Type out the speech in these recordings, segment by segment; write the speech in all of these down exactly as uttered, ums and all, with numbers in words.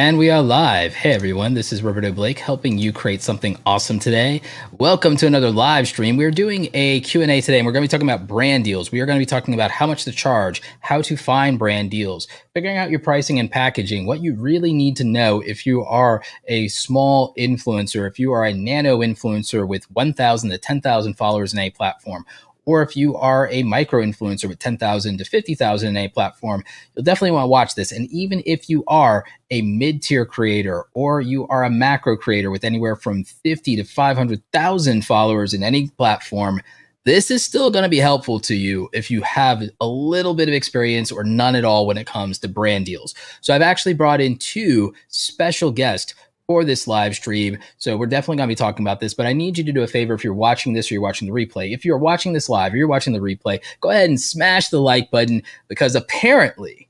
And we are live. Hey everyone, this is Roberto Blake helping you create something awesome today. Welcome to another live stream. We're doing a Q and A today, and we're going to be talking about brand deals. We are going to be talking about how much to charge, how to find brand deals, figuring out your pricing and packaging, what you really need to know if you are a small influencer, if you are a nano influencer with one thousand to ten thousand followers in a platform, or if you are a micro-influencer with ten thousand to fifty thousand in a platform, you'll definitely want to watch this. And even if you are a mid-tier creator or you are a macro creator with anywhere from fifty to five hundred thousand followers in any platform, this is still going to be helpful to you if you have a little bit of experience or none at all when it comes to brand deals. So I've actually brought in two special guests for this live stream. So we're definitely going to be talking about this, but I need you to do a favor. If you're watching this or you're watching the replay, if you're watching this live or you're watching the replay, go ahead and smash the like button, because apparently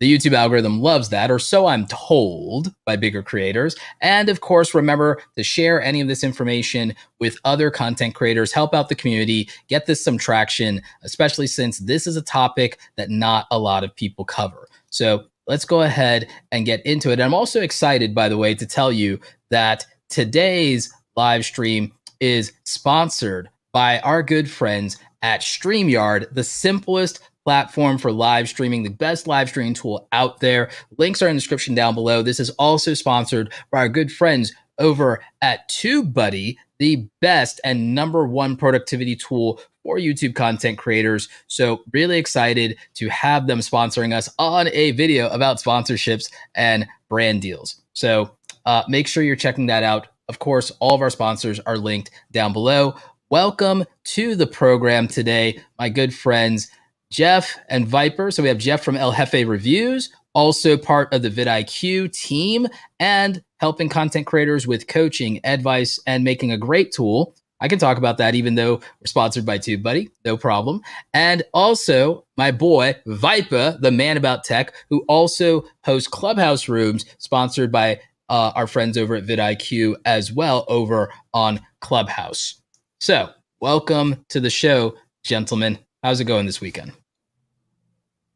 the YouTube algorithm loves that, or so I'm told by bigger creators. And of course, remember to share any of this information with other content creators, help out the community, get this some traction, especially since this is a topic that not a lot of people cover. So let's go ahead and get into it. I'm also excited, by the way, to tell you that today's live stream is sponsored by our good friends at StreamYard, the simplest platform for live streaming, the best live streaming tool out there. Links are in the description down below. This is also sponsored by our good friends over at TubeBuddy, the best and number one productivity tool for YouTube content creators. So really excited to have them sponsoring us on a video about sponsorships and brand deals. So uh, make sure you're checking that out. Of course, all of our sponsors are linked down below. Welcome to the program today, my good friends, Jeff and Viper. So we have Jeff from El Jefe Reviews, also part of the vidIQ team and helping content creators with coaching, advice, and making a great tool. I can talk about that even though we're sponsored by TubeBuddy, no problem. And also my boy, Viper, the man about tech, who also hosts Clubhouse rooms sponsored by uh, our friends over at vidIQ as well over on Clubhouse. So welcome to the show, gentlemen. How's it going this weekend?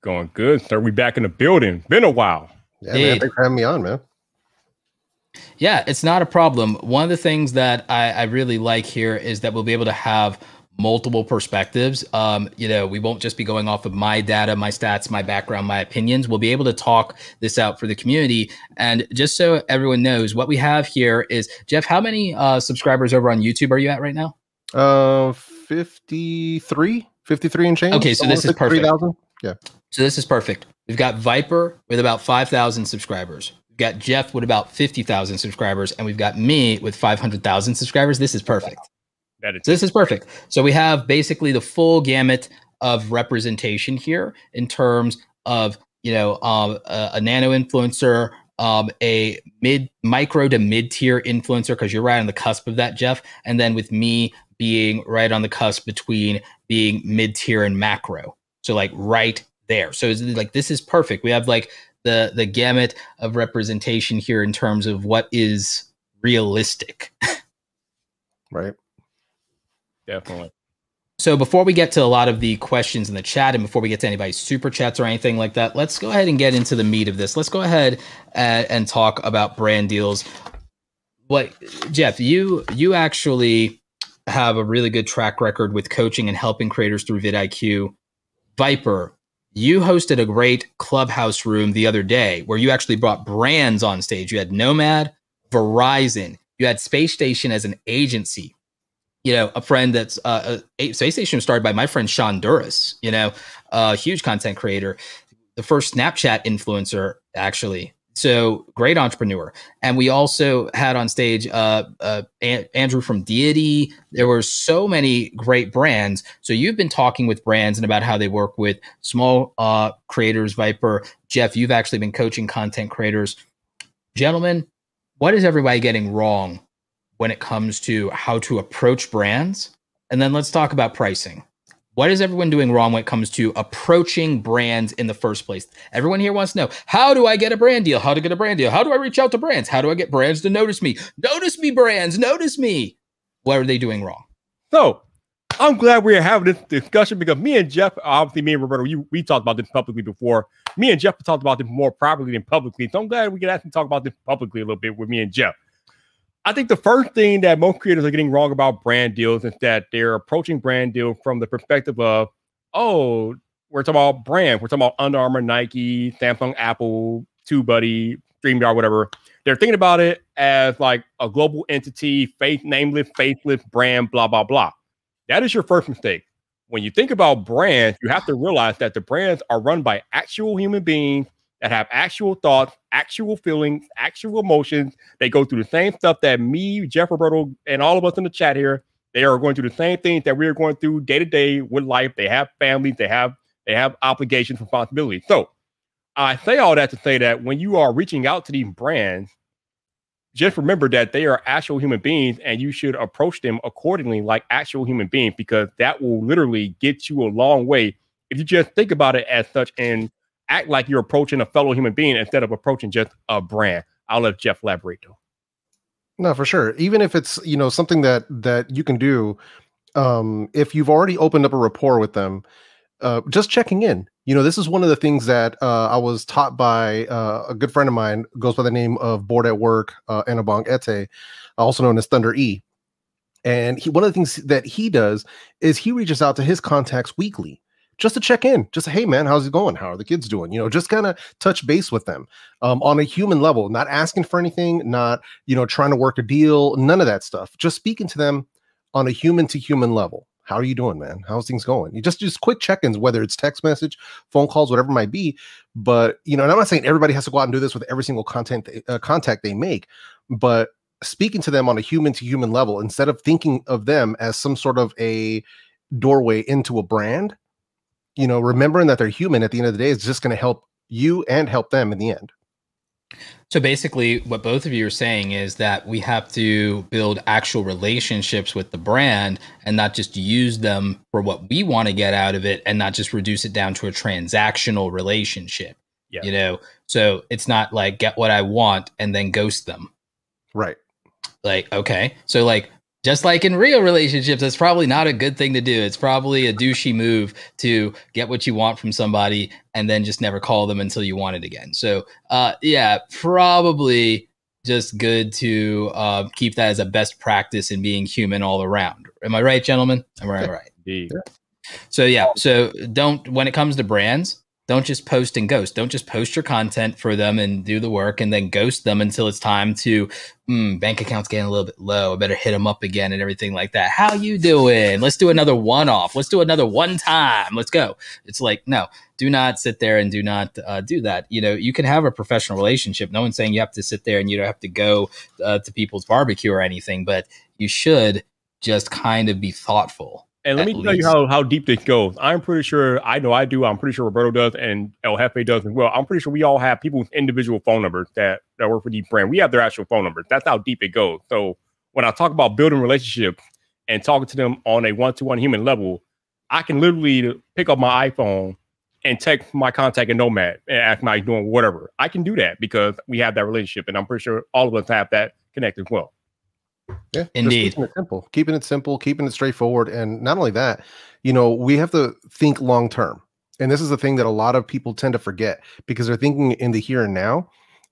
Going good, sir. We back in the building. Been a while. Yeah, man, thanks for having me on, man. Yeah, it's not a problem. One of the things that I, I really like here is that we'll be able to have multiple perspectives. Um, you know, we won't just be going off of my data, my stats, my background, my opinions. We'll be able to talk this out for the community. And just so everyone knows, what we have here is, Jeff, how many uh, subscribers over on YouTube are you at right now? Uh, fifty-three, fifty-three and change. Okay, so this is perfect. three thousand? Yeah. So this is perfect. We've got Viper with about five thousand subscribers. Got Jeff with about fifty thousand subscribers, and we've got me with five hundred thousand subscribers. This is perfect. Wow. That is so this is perfect. So we have basically the full gamut of representation here in terms of, you know, um, a, a nano influencer, um, a mid micro to mid tier influencer, because you're right on the cusp of that, Jeff. And then with me being right on the cusp between being mid tier and macro. So like right there. So it's like, this is perfect. We have like the the gamut of representation here in terms of what is realistic. Right. Definitely. So before we get to a lot of the questions in the chat and before we get to anybody's super chats or anything like that, let's go ahead and get into the meat of this. Let's go ahead and, and talk about brand deals. What, Jeff, you you actually have a really good track record with coaching and helping creators through vidIQ. Viper, you hosted a great Clubhouse room the other day where you actually brought brands on stage. You had Nomad, Verizon, you had Space Station as an agency. You know, a friend that's uh, a Space Station was started by my friend Sean Duras, you know, a huge content creator, the first Snapchat influencer, actually. So great entrepreneur. And we also had on stage uh, uh, Andrew from Deity. There were so many great brands. So you've been talking with brands and about how they work with small uh, creators, Viper. Jeff, you've actually been coaching content creators. Gentlemen, what is everybody getting wrong when it comes to how to approach brands? And then let's talk about pricing. What is everyone doing wrong when it comes to approaching brands in the first place? Everyone here wants to know, how do I get a brand deal? How to get a brand deal? How do I reach out to brands? How do I get brands to notice me? Notice me, brands, notice me. What are they doing wrong? So I'm glad we're having this discussion because me and Jeff, obviously me and Roberto, you, we talked about this publicly before. Me and Jeff talked about this more privately than publicly. So I'm glad we can actually talk about this publicly a little bit with me and Jeff. I think the first thing that most creators are getting wrong about brand deals is that they're approaching brand deals from the perspective of, oh, we're talking about brand. We're talking about Under Armour, Nike, Samsung, Apple, TubeBuddy, StreamYard, whatever. They're thinking about it as like a global entity, face, nameless, faceless brand, blah, blah, blah. That is your first mistake. When you think about brands, you have to realize that the brands are run by actual human beings that have actual thoughts, actual feelings, actual emotions. They go through the same stuff that me, Jeff, Roberto, and all of us in the chat here, they are going through the same things that we are going through day to day with life. They have families, they have they have obligations, responsibilities. So I say all that to say that when you are reaching out to these brands, just remember that they are actual human beings and you should approach them accordingly like actual human beings, because that will literally get you a long way if you just think about it as such and act like you're approaching a fellow human being instead of approaching just a brand. I'll let Jeff elaborate though. No, for sure. Even if it's, you know, something that that you can do, um, if you've already opened up a rapport with them, uh, just checking in. You know, this is one of the things that uh, I was taught by uh, a good friend of mine, goes by the name of Bored at Work, uh, Anabong Ete, also known as Thunder E. And he, one of the things that he does is he reaches out to his contacts weekly just to check in. Just, hey, man, how's it going? How are the kids doing? You know, just kind of touch base with them um, on a human level, not asking for anything, not, you know, trying to work a deal, none of that stuff. Just speaking to them on a human to human level. How are you doing, man? How's things going? You just do quick check-ins, whether it's text message, phone calls, whatever it might be. But, you know, and I'm not saying everybody has to go out and do this with every single content they, uh, contact they make, but speaking to them on a human to human level, instead of thinking of them as some sort of a doorway into a brand, you know, remembering that they're human at the end of the day is just going to help you and help them in the end. So basically what both of you are saying is that we have to build actual relationships with the brand and not just use them for what we want to get out of it and not just reduce it down to a transactional relationship, yeah. You know? So it's not like get what I want and then ghost them. Right. Like, okay. So like, just like in real relationships, that's probably not a good thing to do. It's probably a douchey move to get what you want from somebody and then just never call them until you want it again. So, uh, yeah, probably just good to uh, keep that as a best practice in being human all around. Am I right, gentlemen? Am I right? Indeed. So, yeah. So don't, when it comes to brands, don't just post and ghost. Don't just post your content for them and do the work and then ghost them until it's time to mm, bank account's getting a little bit low. I better hit them up again and everything like that. How you doing? Let's do another one-off. Let's do another one time. Let's go. It's like, no, do not sit there and do not uh, do that. You know, you can have a professional relationship. No one's saying you have to sit there and you don't have to go uh, to people's barbecue or anything, but you should just kind of be thoughtful. And let At me least. tell you how, how deep this goes. I'm pretty sure, I know I do, I'm pretty sure Roberto does, and El Jefe does as well. I'm pretty sure we all have people with individual phone numbers that, that work for the brand. We have their actual phone numbers. That's how deep it goes. So when I talk about building relationships and talking to them on a one-to-one human level, I can literally pick up my iPhone and text my contact in Nomad and ask my doing whatever. I can do that because we have that relationship, and I'm pretty sure all of us have that connect as well. Yeah, indeed. Keeping it simple, keeping it simple, keeping it straightforward. And not only that, you know, we have to think long term. And this is the thing that a lot of people tend to forget because they're thinking in the here and now.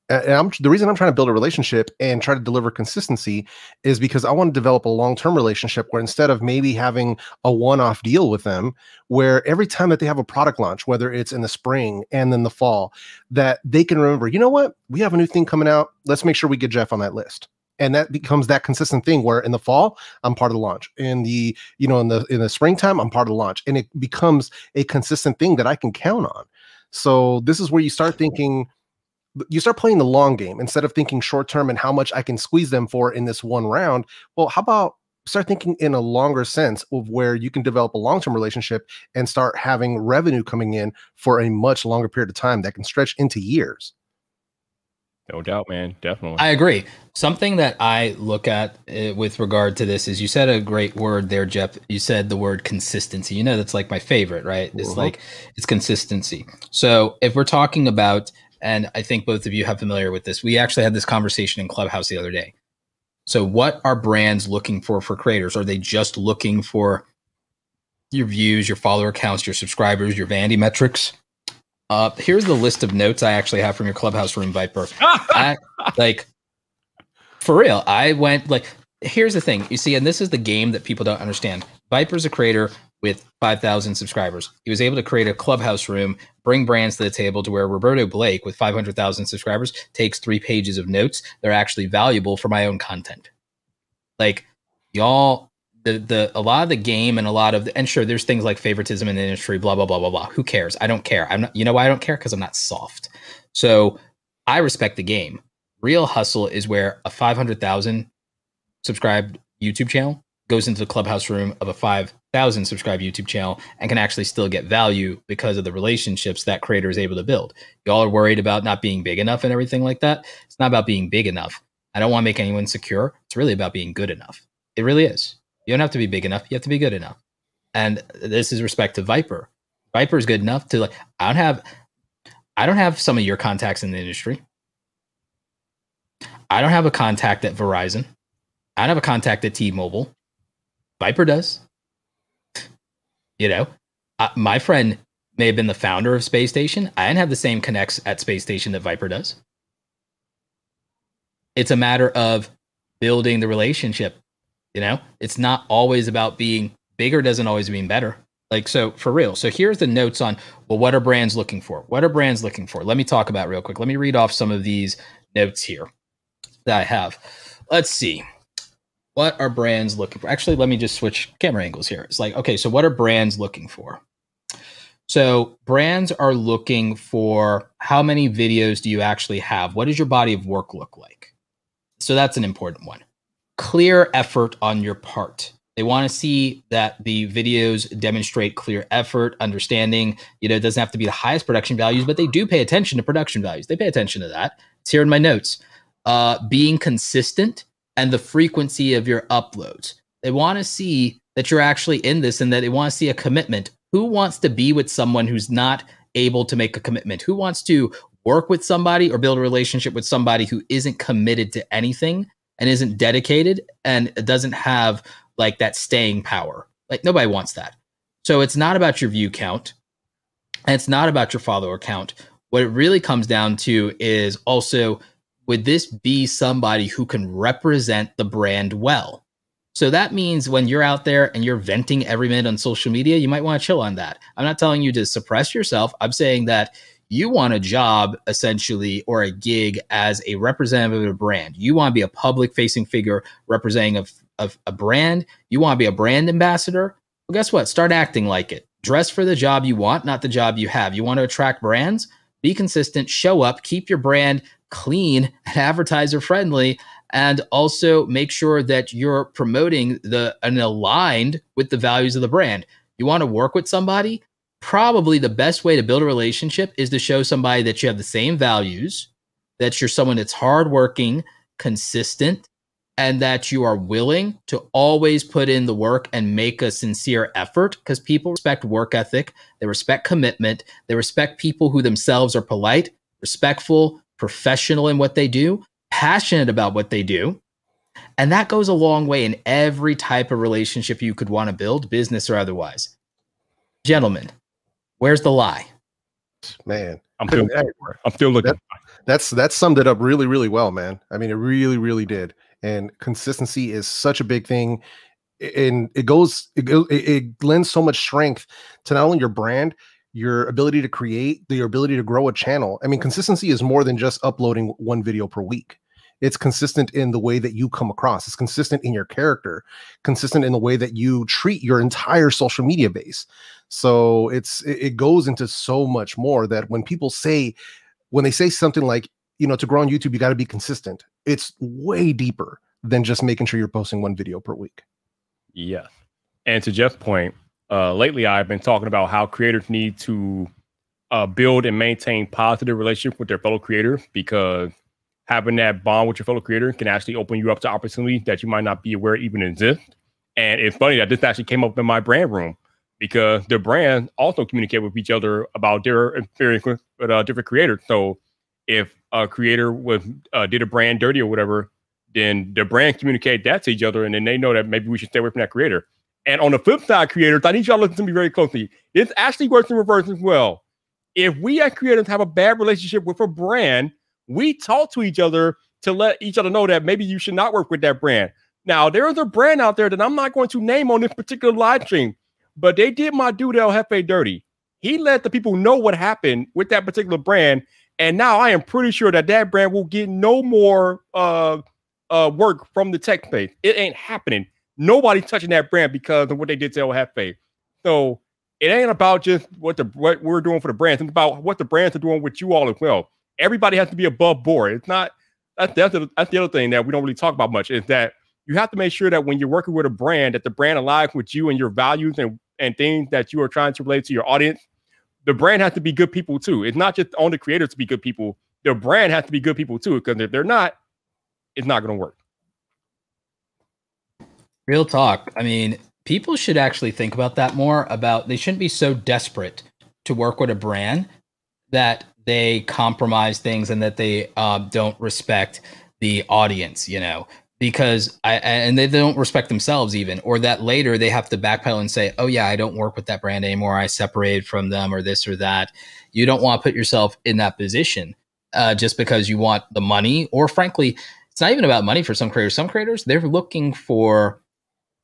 And I'm, the reason I'm trying to build a relationship and try to deliver consistency is because I want to develop a long-term relationship where instead of maybe having a one-off deal with them, where every time that they have a product launch, whether it's in the spring and then the fall, that they can remember, you know what, we have a new thing coming out. Let's make sure we get Jeff on that list. And that becomes that consistent thing where in the fall, I'm part of the launch. In the, you know, in the in the springtime, I'm part of the launch. And it becomes a consistent thing that I can count on. So this is where you start thinking, you start playing the long game instead of thinking short term and how much I can squeeze them for in this one round. Well, how about start thinking in a longer sense of where you can develop a long-term relationship and start having revenue coming in for a much longer period of time that can stretch into years. No doubt, man. Definitely. I agree. Something that I look at uh, with regard to this is you said a great word there, Jeff. You said the word consistency. You know, that's like my favorite, right? It's mm-hmm. like it's consistency. So if we're talking about, and I think both of you have familiar with this, we actually had this conversation in Clubhouse the other day. So what are brands looking for for creators? Are they just looking for your views, your follower counts, your subscribers, your Vandy metrics. Uh, here's the list of notes I actually have from your Clubhouse room, Viper. I, like, for real, I went like, here's the thing, you see, and this is the game that people don't understand. Viper's a creator with five thousand subscribers. He was able to create a Clubhouse room, bring brands to the table, to where Roberto Blake with five hundred thousand subscribers takes three pages of notes. They're actually valuable for my own content. Like, y'all, the, the, a lot of the game and a lot of the, and sure, there's things like favoritism in the industry, blah, blah, blah, blah, blah. Who cares? I don't care. I'm not, you know why I don't care? Because I'm not soft. So I respect the game. Real hustle is where a five hundred thousand subscribed YouTube channel goes into the Clubhouse room of a five thousand subscribe YouTube channel and can actually still get value because of the relationships that creator is able to build. Y'all are worried about not being big enough and everything like that. It's not about being big enough. I don't want to make anyone insecure. It's really about being good enough. It really is. You don't have to be big enough. You have to be good enough. And this is respect to Viper. Viper is good enough to like, I don't have, I don't have some of your contacts in the industry. I don't have a contact at Verizon. I don't have a contact at T-Mobile. Viper does. You know, I, my friend may have been the founder of Space Station. I didn't have the same connects at Space Station that Viper does. It's a matter of building the relationship. You know, it's not always about being bigger, doesn't always mean better. Like, so for real. So here's the notes on, well, what are brands looking for? What are brands looking for? Let me talk about real quick. Let me read off some of these notes here that I have. Let's see. What are brands looking for? Actually, let me just switch camera angles here. It's like, okay, so what are brands looking for? So brands are looking for, how many videos do you actually have? What does your body of work look like? So that's an important one. Clear effort on your part. They want to see that the videos demonstrate clear effort, understanding, you know, it doesn't have to be the highest production values, but they do pay attention to production values. They pay attention to that. It's here in my notes. Uh, being consistent and the frequency of your uploads. They want to see that you're actually in this and that they want to see a commitment. Who wants to be with someone who's not able to make a commitment? Who wants to work with somebody or build a relationship with somebody who isn't committed to anything and isn't dedicated and doesn't have like that staying power? Like, nobody wants that. So it's not about your view count and it's not about your follower count. What it really comes down to is also, would this be somebody who can represent the brand well? So that means when you're out there and you're venting every minute on social media, you might want to chill on that. I'm not telling you to suppress yourself. I'm saying that you want a job essentially, or a gig as a representative of a brand. You want to be a public facing figure representing a, of a brand. You want to be a brand ambassador. Well, guess what? Start acting like it. Dress for the job you want, not the job you have. You want to attract brands? Be consistent, show up, keep your brand clean and advertiser friendly, and also make sure that you're promoting the and aligned with the values of the brand. You want to work with somebody? Probably the best way to build a relationship is to show somebody that you have the same values, that you're someone that's hardworking, consistent, and that you are willing to always put in the work and make a sincere effort, because people respect work ethic, they respect commitment, they respect people who themselves are polite, respectful, professional in what they do, passionate about what they do. And that goes a long way in every type of relationship you could want to build, business or otherwise. Gentlemen, where's the lie? Man, I'm still, I, I'm still looking. That, that's, that summed it up really, really well, man. I mean, it really, really did. And consistency is such a big thing. And it goes, it, it lends so much strength to not only your brand, your ability to create, your ability to grow a channel. I mean, consistency is more than just uploading one video per week. It's consistent in the way that you come across. It's consistent in your character, consistent in the way that you treat your entire social media base. So it's it goes into so much more that when people say, when they say something like, you know, to grow on YouTube, you got to be consistent. It's way deeper than just making sure you're posting one video per week. Yes. And to Jeff's point, Uh, lately, I've been talking about how creators need to uh, build and maintain positive relationships with their fellow creator, because having that bond with your fellow creator can actually open you up to opportunities that you might not be aware even exist. And it's funny that this actually came up in my brand room, because the brand also communicate with each other about their experience with uh, different creators. So if a creator was uh, did a brand dirty or whatever, then the brand communicate that to each other, and then they know that maybe we should stay away from that creator. And on the flip side, creators, I need y'all to listen to me very closely. This actually works in reverse as well. If we as creators have a bad relationship with a brand, we talk to each other to let each other know that maybe you should not work with that brand. Now, there is a brand out there that I'm not going to name on this particular live stream, but they did my dude El Jefe dirty. He let the people know what happened with that particular brand, and now I am pretty sure that that brand will get no more uh, uh, work from the tech space. It ain't happening. Nobody's touching that brand because of what they did to El Jefe. So it ain't about just what the what we're doing for the brands. It's about what the brands are doing with you all as well. Everybody has to be above board. It's not that's that's the, that's the other thing that we don't really talk about much is that you have to make sure that when you're working with a brand, that the brand aligns with you and your values and and things that you are trying to relate to your audience. The brand has to be good people too. It's not just on the creators to be good people. The brand has to be good people too, because if they're not, it's not going to work. Real talk. I mean, people should actually think about that more. About they shouldn't be so desperate to work with a brand that they compromise things and that they uh, don't respect the audience, you know, because I and they don't respect themselves even, or that later they have to backpedal and say, oh, yeah, I don't work with that brand anymore. I separated from them or this or that. You don't want to put yourself in that position uh, just because you want the money, or frankly, it's not even about money for some creators. Some creators, they're looking for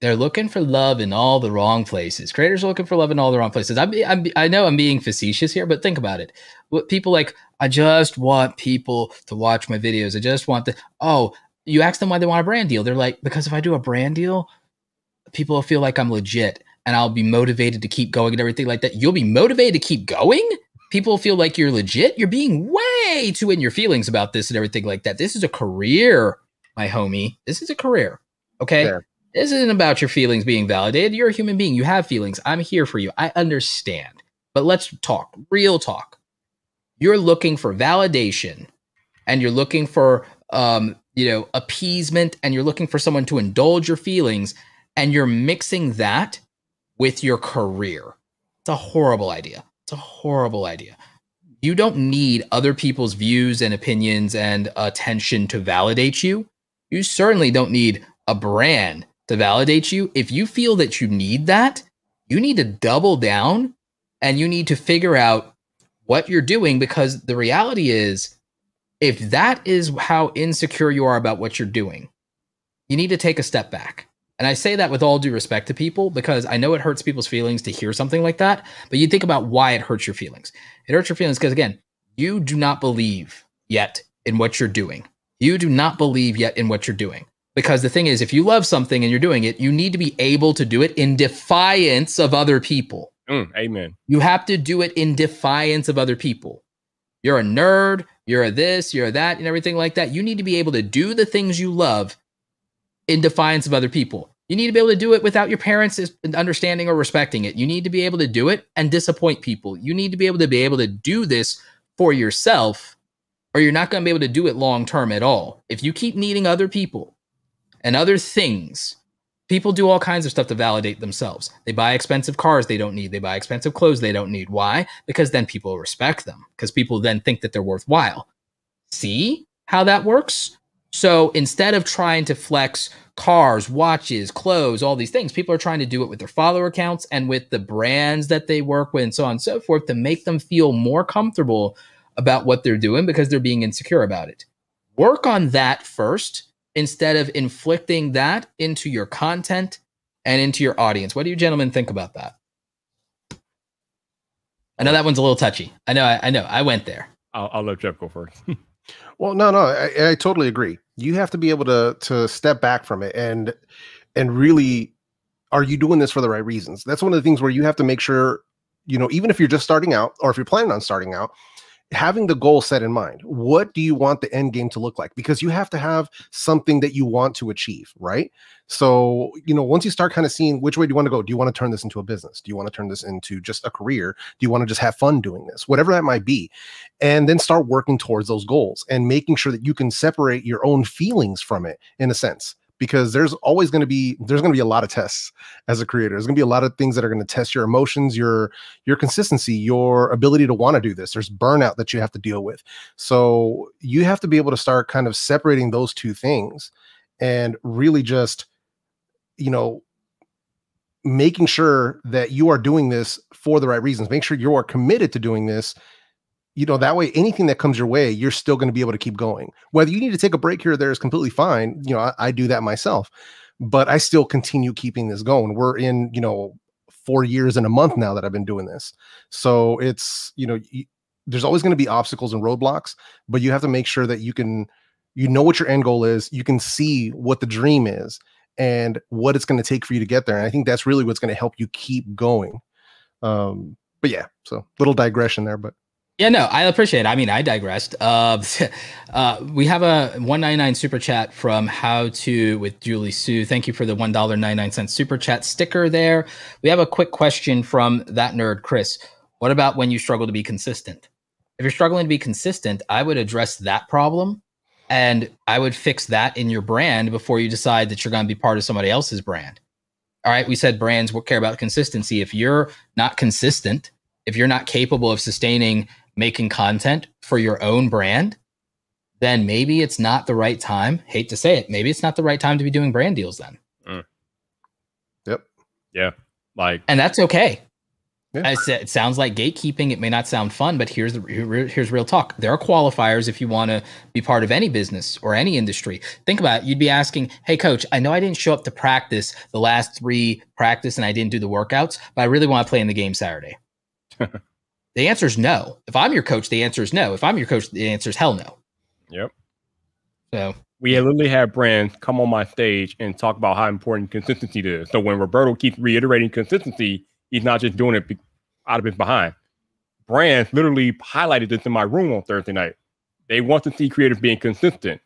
They're looking for love in all the wrong places. Creators are looking for love in all the wrong places. I'm, I'm, I know I'm being facetious here, but think about it. People like, I just want people to watch my videos. I just want the, oh, you ask them why they want a brand deal. They're like, because if I do a brand deal, people will feel like I'm legit and I'll be motivated to keep going and everything like that. You'll be motivated to keep going? People feel like you're legit? You're being way too in your feelings about this and everything like that. This is a career, my homie. This is a career, okay? Fair. This isn't about your feelings being validated. You're a human being. You have feelings. I'm here for you. I understand. But let's talk. Real talk. You're looking for validation, and you're looking for, um, you know, appeasement, and you're looking for someone to indulge your feelings, and you're mixing that with your career. It's a horrible idea. It's a horrible idea. You don't need other people's views and opinions and attention to validate you. You certainly don't need a brand to validate you. If you feel that you need that, you need to double down and you need to figure out what you're doing, because the reality is, if that is how insecure you are about what you're doing, you need to take a step back. And I say that with all due respect to people, because I know it hurts people's feelings to hear something like that, but you think about why it hurts your feelings. It hurts your feelings because, again, you do not believe yet in what you're doing. You do not believe yet in what you're doing. Because the thing is, if you love something and you're doing it, you need to be able to do it in defiance of other people. Mm, amen. You have to do it in defiance of other people. You're a nerd, you're a this, you're a that, and everything like that. You need to be able to do the things you love in defiance of other people. You need to be able to do it without your parents understanding or respecting it. You need to be able to do it and disappoint people. You need to be able to be able to do this for yourself, or you're not going to be able to do it long term at all. If you keep needing other people and other things, people do all kinds of stuff to validate themselves. They buy expensive cars they don't need. They buy expensive clothes they don't need. Why? Because then people respect them, because people then think that they're worthwhile. See how that works? So instead of trying to flex cars, watches, clothes, all these things, people are trying to do it with their follower accounts and with the brands that they work with and so on and so forth, to make them feel more comfortable about what they're doing because they're being insecure about it. Work on that first, instead of inflicting that into your content and into your audience. What do you gentlemen think about that? I know that one's a little touchy. I know. I, I know. I went there. I'll, I'll let Jeff go first. Well, no, no, I, I totally agree. You have to be able to to step back from it and and really, are you doing this for the right reasons? That's one of the things where you have to make sure, you know, even if you're just starting out or if you're planning on starting out, having the goal set in mind. What do you want the end game to look like? Because you have to have something that you want to achieve, right? So, you know, once you start kind of seeing which way do you want to go, do you want to turn this into a business? Do you want to turn this into just a career? Do you want to just have fun doing this? Whatever that might be. And then start working towards those goals and making sure that you can separate your own feelings from it, in a sense. Because there's always going to be, there's going to be a lot of tests as a creator. There's going to be a lot of things that are going to test your emotions, your, your consistency, your ability to want to do this. There's burnout that you have to deal with. So you have to be able to start kind of separating those two things and really just, you know, making sure that you are doing this for the right reasons. Make sure you are committed to doing this. You know, that way, anything that comes your way, you're still going to be able to keep going. Whether you need to take a break here or there is completely fine. You know, I, I do that myself, but I still continue keeping this going. We're in, you know, four years and a month now that I've been doing this. So it's, you know, you, there's always going to be obstacles and roadblocks, but you have to make sure that you can, you know what your end goal is. You can see what the dream is and what it's going to take for you to get there. And I think that's really what's going to help you keep going. Um, but yeah, so little digression there, but. Yeah, no, I appreciate it. I mean, I digressed. Uh, uh, we have a one ninety-nine super chat from How To with Julie Sue. Thank you for the one ninety-nine super chat sticker there. We have a quick question from that nerd, Chris. What about when you struggle to be consistent? If you're struggling to be consistent, I would address that problem, and I would fix that in your brand before you decide that you're going to be part of somebody else's brand. All right, we said brands will care about consistency. If you're not consistent, if you're not capable of sustaining making content for your own brand, then maybe it's not the right time. Hate to say it. Maybe it's not the right time to be doing brand deals then. Mm. Yep. Yeah. Like, and that's okay. Yeah. I said, it sounds like gatekeeping. It may not sound fun, but here's the, here's real talk. There are qualifiers. If you want to be part of any business or any industry, think about it. You'd be asking, hey coach, I know I didn't show up to practice the last three practice and I didn't do the workouts, but I really want to play in the game Saturday. The answer is no. If I'm your coach, the answer is no. If I'm your coach, the answer is hell no. Yep. So we literally have brands come on my stage and talk about how important consistency is. So when Roberto keeps reiterating consistency, he's not just doing it out of his behind. Brands literally highlighted this in my room on Thursday night. They want to see creators being consistent,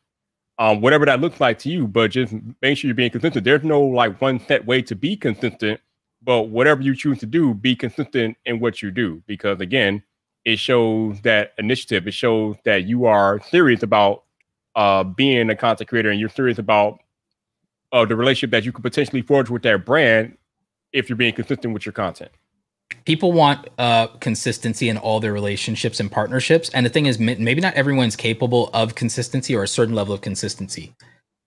um, whatever that looks like to you. But just make sure you're being consistent. There's no like one set way to be consistent. But whatever you choose to do, be consistent in what you do, because again, it shows that initiative. It shows that you are serious about uh, being a content creator, and you're serious about uh, the relationship that you could potentially forge with that brand if you're being consistent with your content. People want uh, consistency in all their relationships and partnerships. And the thing is, maybe not everyone's capable of consistency or a certain level of consistency.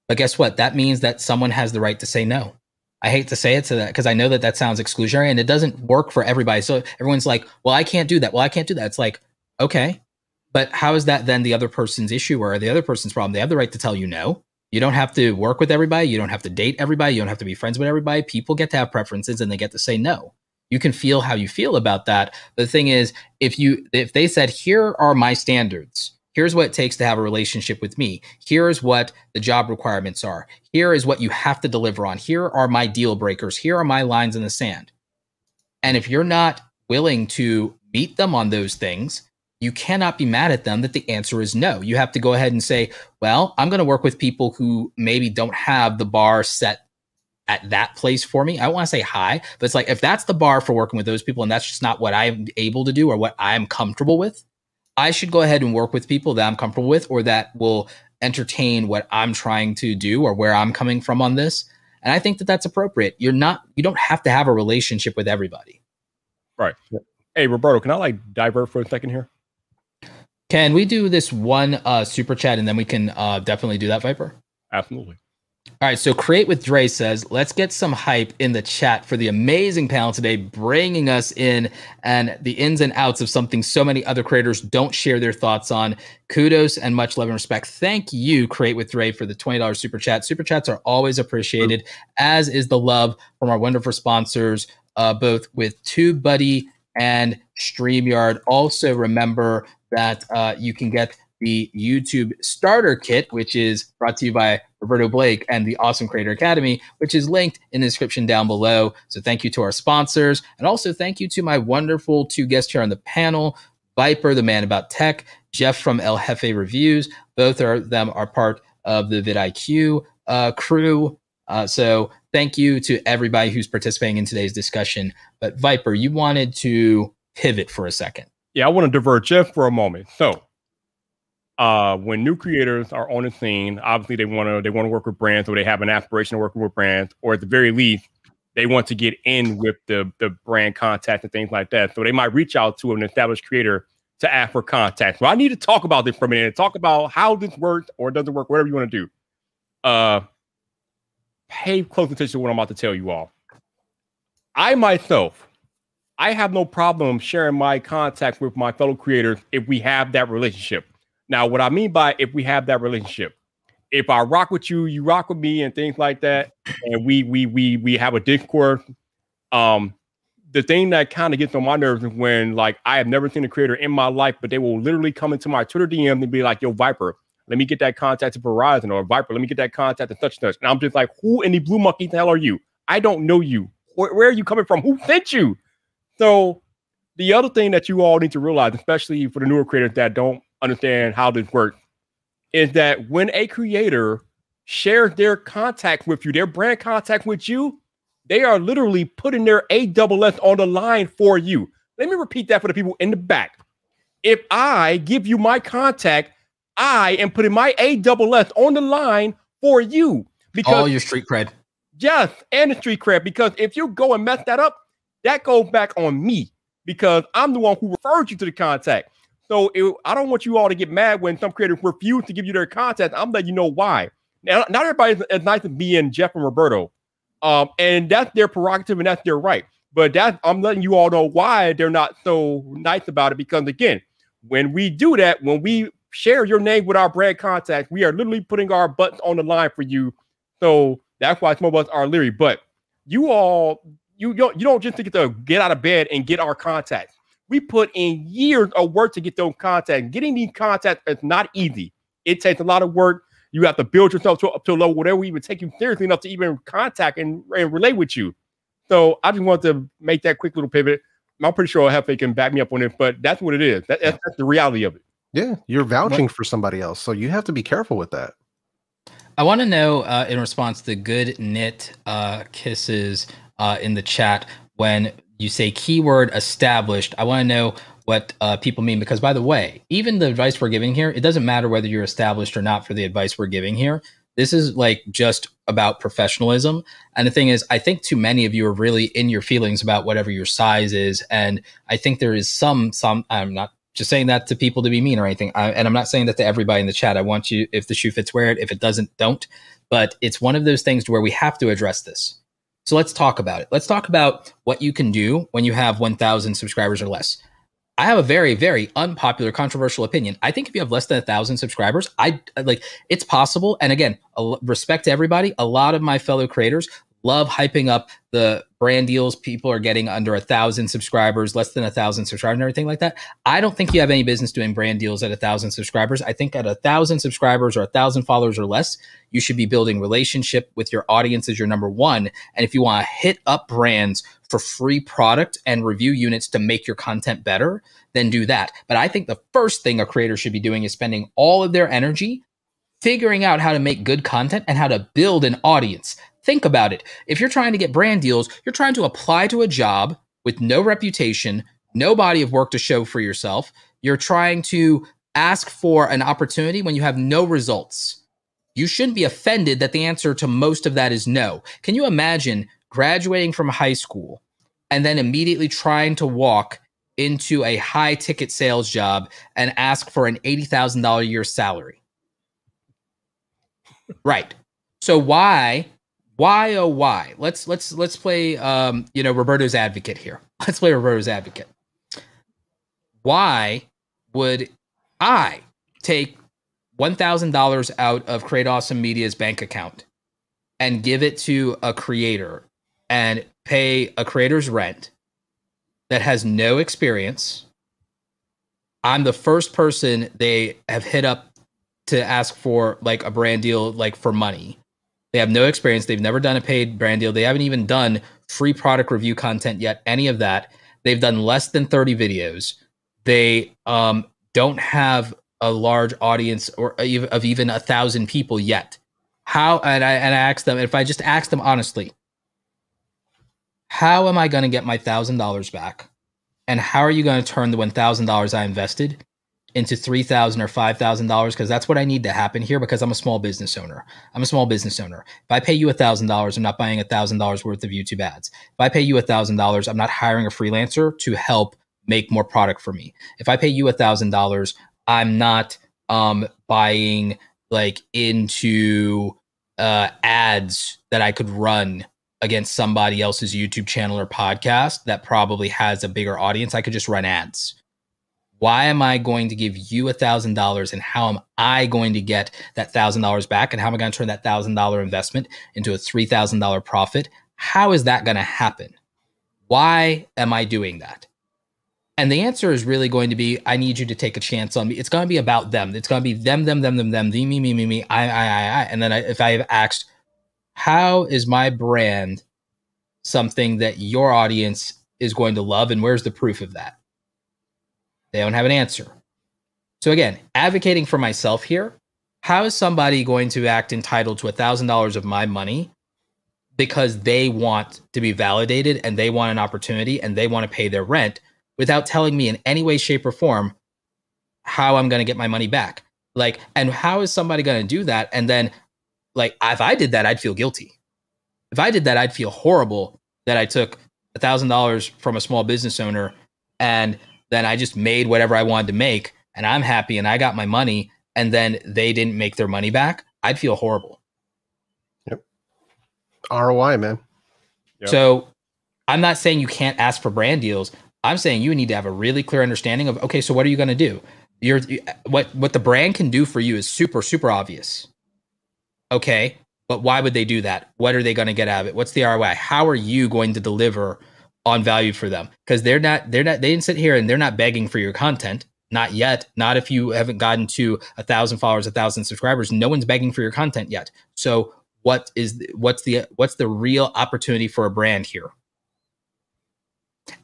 But guess what? That means that someone has the right to say no. I hate to say it to that because I know that that sounds exclusionary and it doesn't work for everybody. So everyone's like, well, I can't do that. Well, I can't do that. It's like, okay, but how is that then the other person's issue or the other person's problem? They have the right to tell you no. You don't have to work with everybody. You don't have to date everybody. You don't have to be friends with everybody. People get to have preferences and they get to say no. You can feel how you feel about that. But the thing is, if you, if they said, here are my standards, here's what it takes to have a relationship with me. Here's what the job requirements are. Here is what you have to deliver on. Here are my deal breakers. Here are my lines in the sand. And if you're not willing to meet them on those things, you cannot be mad at them that the answer is no. You have to go ahead and say, well, I'm going to work with people who maybe don't have the bar set at that place for me. I don't want to say high, but it's like, if that's the bar for working with those people and that's just not what I'm able to do or what I'm comfortable with, I should go ahead and work with people that I'm comfortable with or that will entertain what I'm trying to do or where I'm coming from on this. And I think that that's appropriate. You're not, you don't have to have a relationship with everybody. Right. Hey, Roberto, can I like divert for a second here? Can we do this one uh, super chat and then we can uh, definitely do that, Viper? Absolutely. All right. So Create With Dre says, let's get some hype in the chat for the amazing panel today, bringing us in and the ins and outs of something so many other creators don't share their thoughts on. Kudos and much love and respect. Thank you, Create With Dre, for the twenty dollar super chat. Super chats are always appreciated, as is the love from our wonderful sponsors, uh, both with TubeBuddy and StreamYard. Also remember that uh, you can get the YouTube starter kit, which is brought to you by Roberto Blake and the Awesome Creator Academy, which is linked in the description down below. So thank you to our sponsors. And also thank you to my wonderful two guests here on the panel, Viper, the man about tech, Jeff from El Jefe Reviews. Both of them are part of the vidIQ uh, crew. Uh, so thank you to everybody who's participating in today's discussion. But Viper, you wanted to pivot for a second. Yeah, I want to divert Jeff for a moment. So Uh, when new creators are on the scene, obviously they want to they want to work with brands, or they have an aspiration to work with brands, or at the very least, they want to get in with the, the brand contacts and things like that. So they might reach out to an established creator to ask for contacts. Well, I need to talk about this for a minute and talk about how this works or doesn't work, whatever you want to do. Uh, pay close attention to what I'm about to tell you all. I myself, I have no problem sharing my contact with my fellow creators if we have that relationship. Now, what I mean by if we have that relationship, if I rock with you, you rock with me, and things like that, and we we we we have a Discord. Um, the thing that kind of gets on my nerves is when, like, I have never seen a creator in my life, but they will literally come into my Twitter D M and be like, "Yo, Viper, let me get that contact to Verizon," or "Viper, let me get that contact to such and such." And I'm just like, "Who in the blue monkey the hell are you? I don't know you. Where, where are you coming from? Who sent you?" So the other thing that you all need to realize, especially for the newer creators that don't understand how this works, is that when a creator shares their contact with you, their brand contact with you, they are literally putting their A S S on the line for you. Let me repeat that for the people in the back. If I give you my contact, I am putting my A S S on the line for you. Because all your street cred. Yes, and the street cred. Because if you go and mess that up, that goes back on me, because I'm the one who referred you to the contact. So it, I don't want you all to get mad when some creators refuse to give you their contact. I'm letting you know why. Now, not everybody's as nice as me and Jeff and Roberto. Um, and that's their prerogative and that's their right. But that, I'm letting you all know why they're not so nice about it. Because again, when we do that, when we share your name with our brand contact, we are literally putting our butts on the line for you. So that's why some of us are leery. But you all, you, you, don't, you don't just get to get out of bed and get our contacts. We put in years of work to get those contacts. Getting these contacts is not easy. It takes a lot of work. You have to build yourself to, up to a level where they will even take you seriously enough to even contact and, and relate with you. So I just want to make that quick little pivot. I'm pretty sure El Jefe can back me up on it, but that's what it is. That, that's, that's the reality of it. Yeah, you're vouching for somebody else, so you have to be careful with that. I want to know, uh, in response to Good Knit uh, Kisses uh, in the chat, when you say keyword established, I want to know what uh, people mean, because by the way, even the advice we're giving here, it doesn't matter whether you're established or not for the advice we're giving here. This is like just about professionalism. And the thing is, I think too many of you are really in your feelings about whatever your size is. And I think there is some, some, I'm not just saying that to people to be mean or anything. I, and I'm not saying that to everybody in the chat. I want you, if the shoe fits, wear it. If it doesn't, don't. But it's one of those things to where we have to address this. So let's talk about it. Let's talk about what you can do when you have one thousand subscribers or less. I have a very, very unpopular, controversial opinion. I think if you have less than one thousand subscribers, I like it's possible. And again, a, respect to everybody. A lot of my fellow creators love hyping up the brand deals people are getting under one thousand subscribers, less than one thousand subscribers and everything like that. I don't think you have any business doing brand deals at one thousand subscribers. I think at one thousand subscribers or one thousand followers or less, you should be building relationship with your audience as your number one. And if you want to hit up brands for free product and review units to make your content better, then do that. But I think the first thing a creator should be doing is spending all of their energy figuring out how to make good content and how to build an audience. Think about it. If you're trying to get brand deals, you're trying to apply to a job with no reputation, no body of work to show for yourself. You're trying to ask for an opportunity when you have no results. You shouldn't be offended that the answer to most of that is no. Can you imagine graduating from high school and then immediately trying to walk into a high ticket sales job and ask for an eighty thousand dollars a year salary? Right. So why... Why, oh, why? Let's let's let's play, um, you know, Roberto's advocate here. Let's play Roberto's advocate. Why would I take one thousand dollars out of Create Awesome Media's bank account and give it to a creator and pay a creator's rent that has no experience? I'm the first person they have hit up to ask for like a brand deal, like for money. They have no experience. They've never done a paid brand deal. They haven't even done free product review content yet, any of that. They've done less than thirty videos. They um, don't have a large audience or of even a thousand people yet. How, and I, and I asked them, if I just asked them honestly, how am I going to get my one thousand dollars back? And how are you going to turn the one thousand dollars I invested into three thousand dollars or five thousand dollars, because that's what I need to happen here, because I'm a small business owner. I'm a small business owner. If I pay you one thousand dollars, I'm not buying one thousand dollars worth of YouTube ads. If I pay you one thousand dollars, I'm not hiring a freelancer to help make more product for me. If I pay you one thousand dollars, I'm not um, buying like into uh, ads that I could run against somebody else's YouTube channel or podcast that probably has a bigger audience, I could just run ads. Why am I going to give you a thousand dollars and how am I going to get that thousand dollars back? And how am I going to turn that thousand dollar investment into a three thousand dollar profit? How is that going to happen? Why am I doing that? And the answer is really going to be, I need you to take a chance on me. It's going to be about them. It's going to be them, them, them, them, them, the me, me, me, me, I, I, I, I. And then I, if I have asked, how is my brand something that your audience is going to love? And where's the proof of that? They don't have an answer. So again, advocating for myself here, how is somebody going to act entitled to a thousand dollars of my money because they want to be validated and they want an opportunity and they want to pay their rent without telling me in any way, shape, or form how I'm going to get my money back? Like, and how is somebody going to do that? And then, like, if I did that, I'd feel guilty. If I did that, I'd feel horrible that I took a thousand dollars from a small business owner and then I just made whatever I wanted to make and I'm happy and I got my money and then they didn't make their money back. I'd feel horrible. Yep. R O I, man. Yep. So I'm not saying you can't ask for brand deals. I'm saying you need to have a really clear understanding of, okay, so what are you going to do? You're, what, what the brand can do for you is super, super obvious. Okay, but why would they do that? What are they going to get out of it? What's the R O I? How are you going to deliver on value for them? Because they're not, they're not, they didn't sit here and they're not begging for your content. Not yet. Not if you haven't gotten to a thousand followers, a thousand subscribers. No one's begging for your content yet. So what is, what's the, what's the real opportunity for a brand here?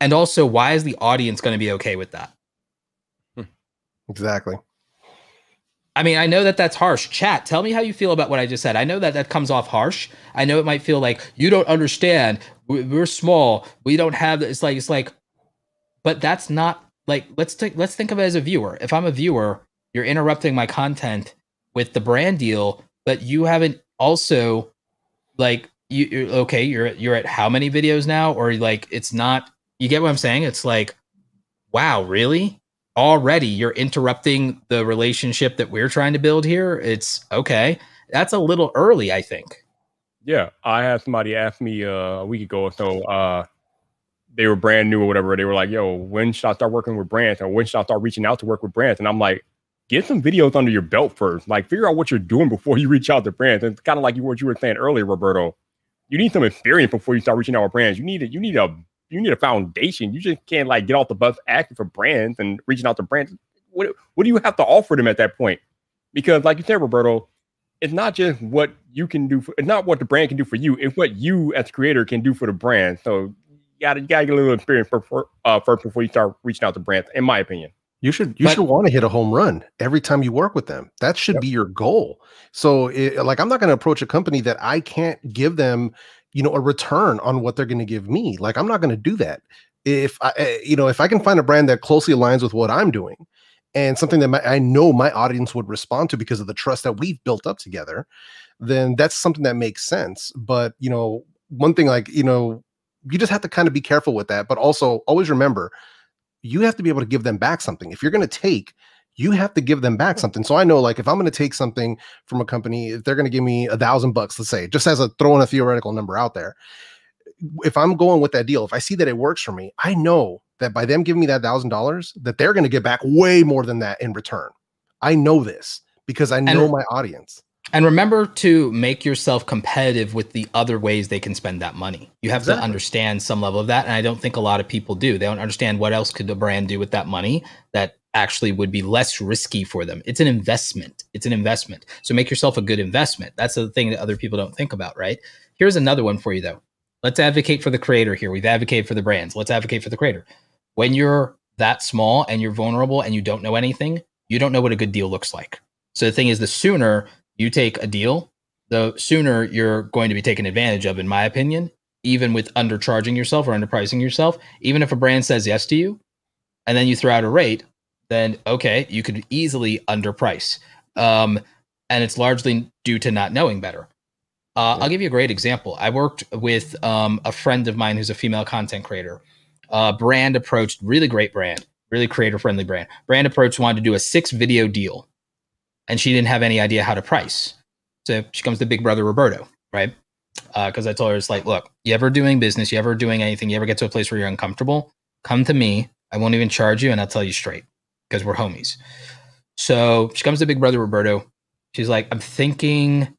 And also, why is the audience going to be okay with that? Exactly. I mean, I know that that's harsh. Chat, tell me how you feel about what I just said. I know that that comes off harsh. I know it might feel like you don't understand. We're small. We don't have this. It's like, it's like, but that's not like, let's take, let's think of it as a viewer. If I'm a viewer, you're interrupting my content with the brand deal, but you haven't also like you, you're, okay, you're, you're at how many videos now? Or like, it's not, you get what I'm saying? It's like, wow, really? Already you're interrupting the relationship that we're trying to build here. It's okay. That's a little early, I think. Yeah. I had somebody ask me uh, a week ago or so, uh, they were brand new or whatever. They were like, yo, when should I start working with brands? Or when should I start reaching out to work with brands? And I'm like, get some videos under your belt first. Like, figure out what you're doing before you reach out to brands. And it's kind of like what you were saying earlier, Roberto. You need some experience before you start reaching out with brands. You need a, you need a You need a foundation. You just can't like get off the bus asking for brands and reaching out to brands. What, what do you have to offer them at that point? Because like you said, Roberto, it's not just what you can do. For, it's not what the brand can do for you. It's what you as a creator can do for the brand. So you gotta, you gotta get a little experience for, for, uh, first before you start reaching out to brands, in my opinion. You should you but, should want to hit a home run every time you work with them. That should yep. be your goal. So it, like I'm not going to approach a company that I can't give them, you know, a return on what they're going to give me. Like, I'm not going to do that. If I, you know, if I can find a brand that closely aligns with what I'm doing and something that my, I know my audience would respond to because of the trust that we've built up together, then that's something that makes sense. But, you know, one thing like, you know, you just have to kind of be careful with that. But also always remember, you have to be able to give them back something. If you're going to take, you have to give them back something. So I know, like, if I'm going to take something from a company, if they're going to give me a thousand bucks, let's say, just as a throwing a theoretical number out there, if I'm going with that deal, if I see that it works for me, I know that by them giving me that thousand dollars, that they're going to get back way more than that in return. I know this because I know and, my audience. And remember to make yourself competitive with the other ways they can spend that money. You have exactly. to understand some level of that. And I don't think a lot of people do. They don't understand what else could the brand do with that money that actually would be less risky for them. It's an investment. It's an investment. So make yourself a good investment. That's the thing that other people don't think about, right? Here's another one for you though. Let's advocate for the creator here. We've advocated for the brands. Let's advocate for the creator. When you're that small and you're vulnerable and you don't know anything, you don't know what a good deal looks like. So the thing is, the sooner you take a deal, the sooner you're going to be taken advantage of, in my opinion, even with undercharging yourself or underpricing yourself. Even if a brand says yes to you and then you throw out a rate, then okay, you could easily underprice. Um, and it's largely due to not knowing better. Uh, yeah. I'll give you a great example. I worked with um, a friend of mine who's a female content creator. Uh, brand approached, really great brand, really creator-friendly brand. Brand approached wanted to do a six-video deal, and she didn't have any idea how to price. So she comes to Big Brother Roberto, right? because uh, I told her, it's like, look, you ever doing business, you ever doing anything, you ever get to a place where you're uncomfortable, come to me. I won't even charge you, and I'll tell you straight because we're homies. So she comes to Big Brother Roberto. She's like, I'm thinking,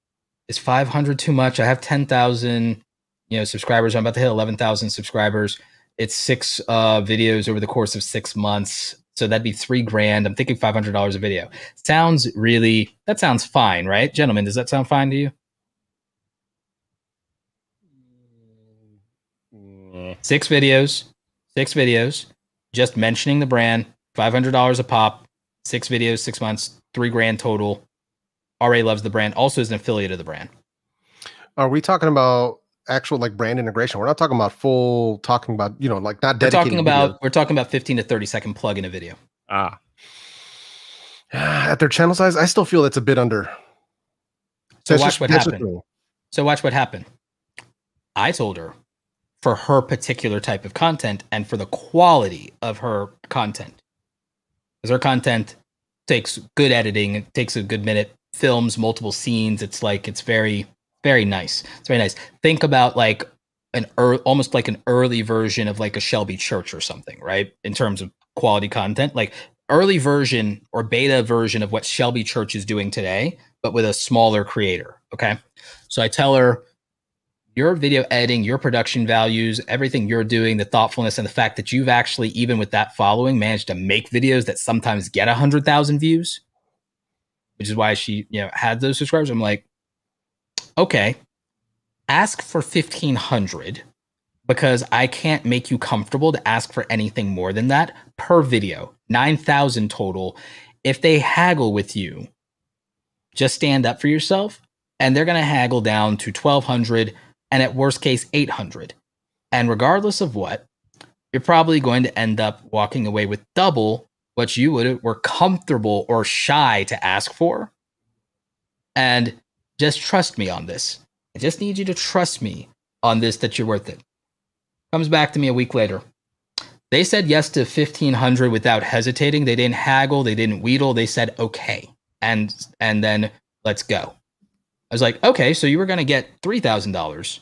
is five hundred too much? I have ten thousand, you know, subscribers. I'm about to hit eleven thousand subscribers. It's six uh, videos over the course of six months. So that'd be three grand. I'm thinking five hundred dollars a video. Sounds really, that sounds fine, right? Gentlemen, does that sound fine to you? Mm. Six videos, six videos, just mentioning the brand, five hundred dollars a pop, six videos, six months, three grand total. R A loves the brand, also is an affiliate of the brand. Are we talking about actual like brand integration? We're not talking about full talking about, you know, like not dedicated. We're talking about, videos. We're talking about fifteen to thirty second plug in a video. Ah, at their channel size, I still feel that's a bit under. So that's watch just, what happened. So watch what happened. I told her for her particular type of content and for the quality of her content, because her content takes good editing. It takes a good minute, films, multiple scenes. It's like, it's very, very nice. It's very nice. Think about like an early, almost like an early version of like a Shelby Church or something, right? In terms of quality content, like early version or beta version of what Shelby Church is doing today, but with a smaller creator. Okay. So I tell her your video editing, your production values, everything you're doing, the thoughtfulness, and the fact that you've actually, even with that following, managed to make videos that sometimes get a hundred thousand views, which is why she, you know, had those subscribers. I'm like, okay, ask for fifteen hundred because I can't make you comfortable to ask for anything more than that per video, nine thousand total. If they haggle with you, just stand up for yourself, and they're going to haggle down to twelve hundred and at worst case, eight hundred. And regardless of what, you're probably going to end up walking away with double what you would were comfortable or shy to ask for. And just trust me on this. I just need you to trust me on this, that you're worth it. Comes back to me a week later. They said yes to fifteen hundred without hesitating. They didn't haggle. They didn't wheedle. They said, okay. And, and then let's go. I was like, okay, so you were going to get three thousand dollars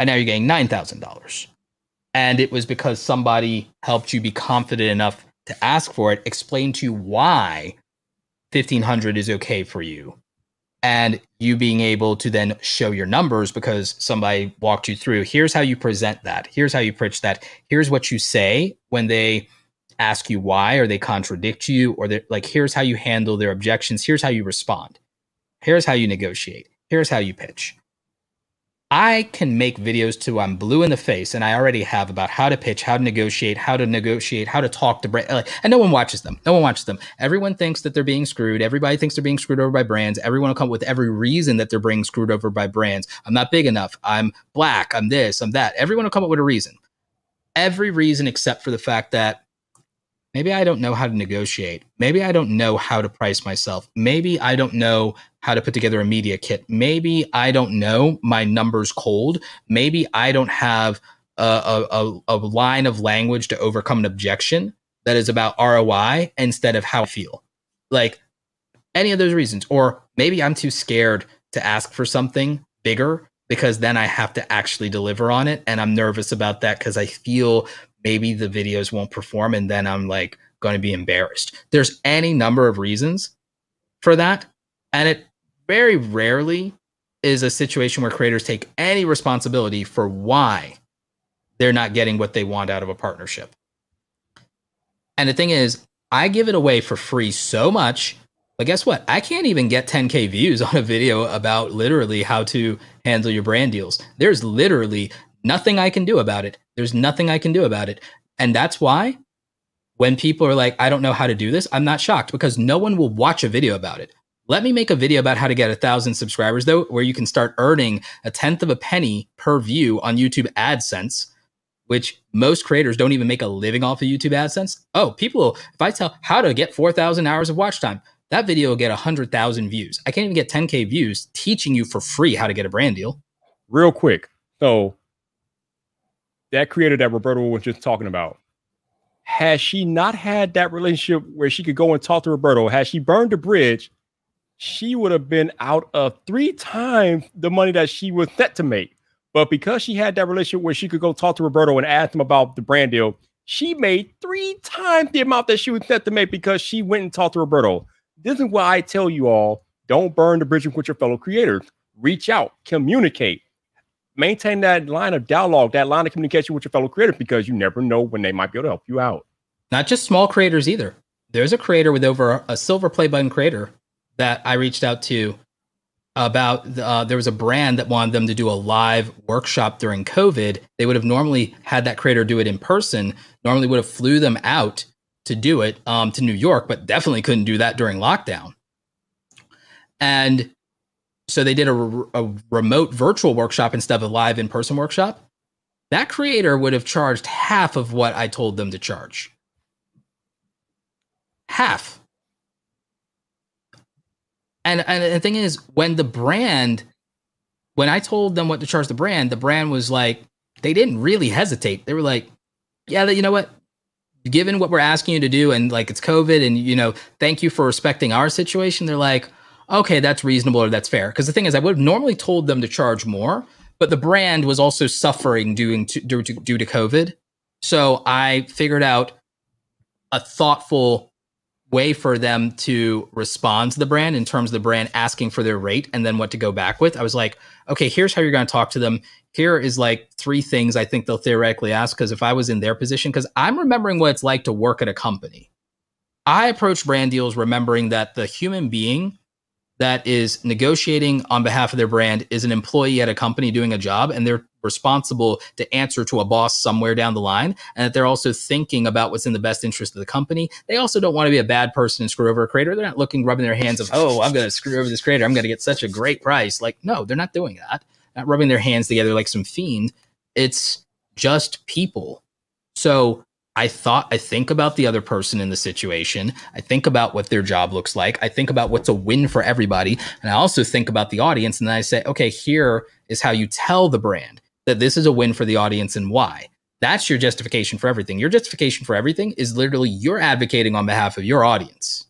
and now you're getting nine thousand dollars. And it was because somebody helped you be confident enough to ask for it, explain to you why fifteen hundred is okay for you. And you being able to then show your numbers because somebody walked you through, here's how you present that. Here's how you pitch that. Here's what you say when they ask you why, or they contradict you, or they're like, here's how you handle their objections. Here's how you respond. Here's how you negotiate. Here's how you pitch. I can make videos till I'm blue in the face, and I already have, about how to pitch, how to negotiate, how to negotiate, how to talk to brand. And no one watches them. No one watches them. Everyone thinks that they're being screwed. Everybody thinks they're being screwed over by brands. Everyone will come with every reason that they're being screwed over by brands. I'm not big enough. I'm black. I'm this. I'm that. Everyone will come up with a reason. Every reason except for the fact that maybe I don't know how to negotiate. Maybe I don't know how to price myself. Maybe I don't know how to put together a media kit. Maybe I don't know my numbers cold. Maybe I don't have a, a, a line of language to overcome an objection that is about R O I instead of how I feel. Like any of those reasons. Or maybe I'm too scared to ask for something bigger because then I have to actually deliver on it. And I'm nervous about that because I feel maybe the videos won't perform, and then I'm like going to be embarrassed. There's any number of reasons for that. And it very rarely is a situation where creators take any responsibility for why they're not getting what they want out of a partnership. And the thing is, I give it away for free so much, but guess what? I can't even get ten K views on a video about literally how to handle your brand deals. There's literally nothing I can do about it. There's nothing I can do about it. And that's why when people are like, I don't know how to do this, I'm not shocked, because no one will watch a video about it. Let me make a video about how to get a thousand subscribers though, where you can start earning a tenth of a penny per view on YouTube AdSense, which most creators don't even make a living off of YouTube AdSense. Oh, people, if I tell how to get four thousand hours of watch time, that video will get a hundred thousand views. I can't even get ten K views teaching you for free how to get a brand deal. Real quick. So that creator that Roberto was just talking about, had she not had that relationship where she could go and talk to Roberto, had she burned the bridge, she would have been out of three times the money that she was set to make. But because she had that relationship where she could go talk to Roberto and ask him about the brand deal, she made three times the amount that she was set to make because she went and talked to Roberto. This is why I tell you all, don't burn the bridge with your fellow creators. Reach out, communicate, maintain that line of dialogue, that line of communication with your fellow creators, because you never know when they might be able to help you out. Not just small creators either. There's a creator with over a silver play button creator that I reached out to about, uh, there was a brand that wanted them to do a live workshop during COVID. They would have normally had that creator do it in person, normally would have flew them out to do it um, to New York, but definitely couldn't do that during lockdown. And so they did a, re a remote virtual workshop instead of a live in-person workshop. That creator would have charged half of what I told them to charge. Half. And, and the thing is, when the brand, when I told them what to charge the brand, the brand was like, they didn't really hesitate. They were like, yeah, you know what? Given what we're asking you to do, and like it's COVID, and, you know, thank you for respecting our situation. They're like, okay, that's reasonable, or that's fair. Because the thing is, I would have normally told them to charge more, but the brand was also suffering due to, due to, due to COVID. So I figured out a thoughtful way for them to respond to the brand in terms of the brand asking for their rate and then what to go back with. I was like, okay, here's how you're going to talk to them. Here is like three things I think they'll theoretically ask, because if I was in their position, because I'm remembering what it's like to work at a company. I approach brand deals remembering that the human being that is negotiating on behalf of their brand is an employee at a company doing a job, and they're responsible to answer to a boss somewhere down the line, and that they're also thinking about what's in the best interest of the company. They also don't want to be a bad person and screw over a creator. They're not looking, rubbing their hands of, oh, I'm going to screw over this creator, I'm going to get such a great price. Like, no, they're not doing that. Not rubbing their hands together like some fiend. It's just people. So I thought, I think about the other person in the situation. I think about what their job looks like. I think about what's a win for everybody. And I also think about the audience. And then I say, okay, here is how you tell the brand that this is a win for the audience and why. That's your justification for everything. Your justification for everything is literally you're advocating on behalf of your audience.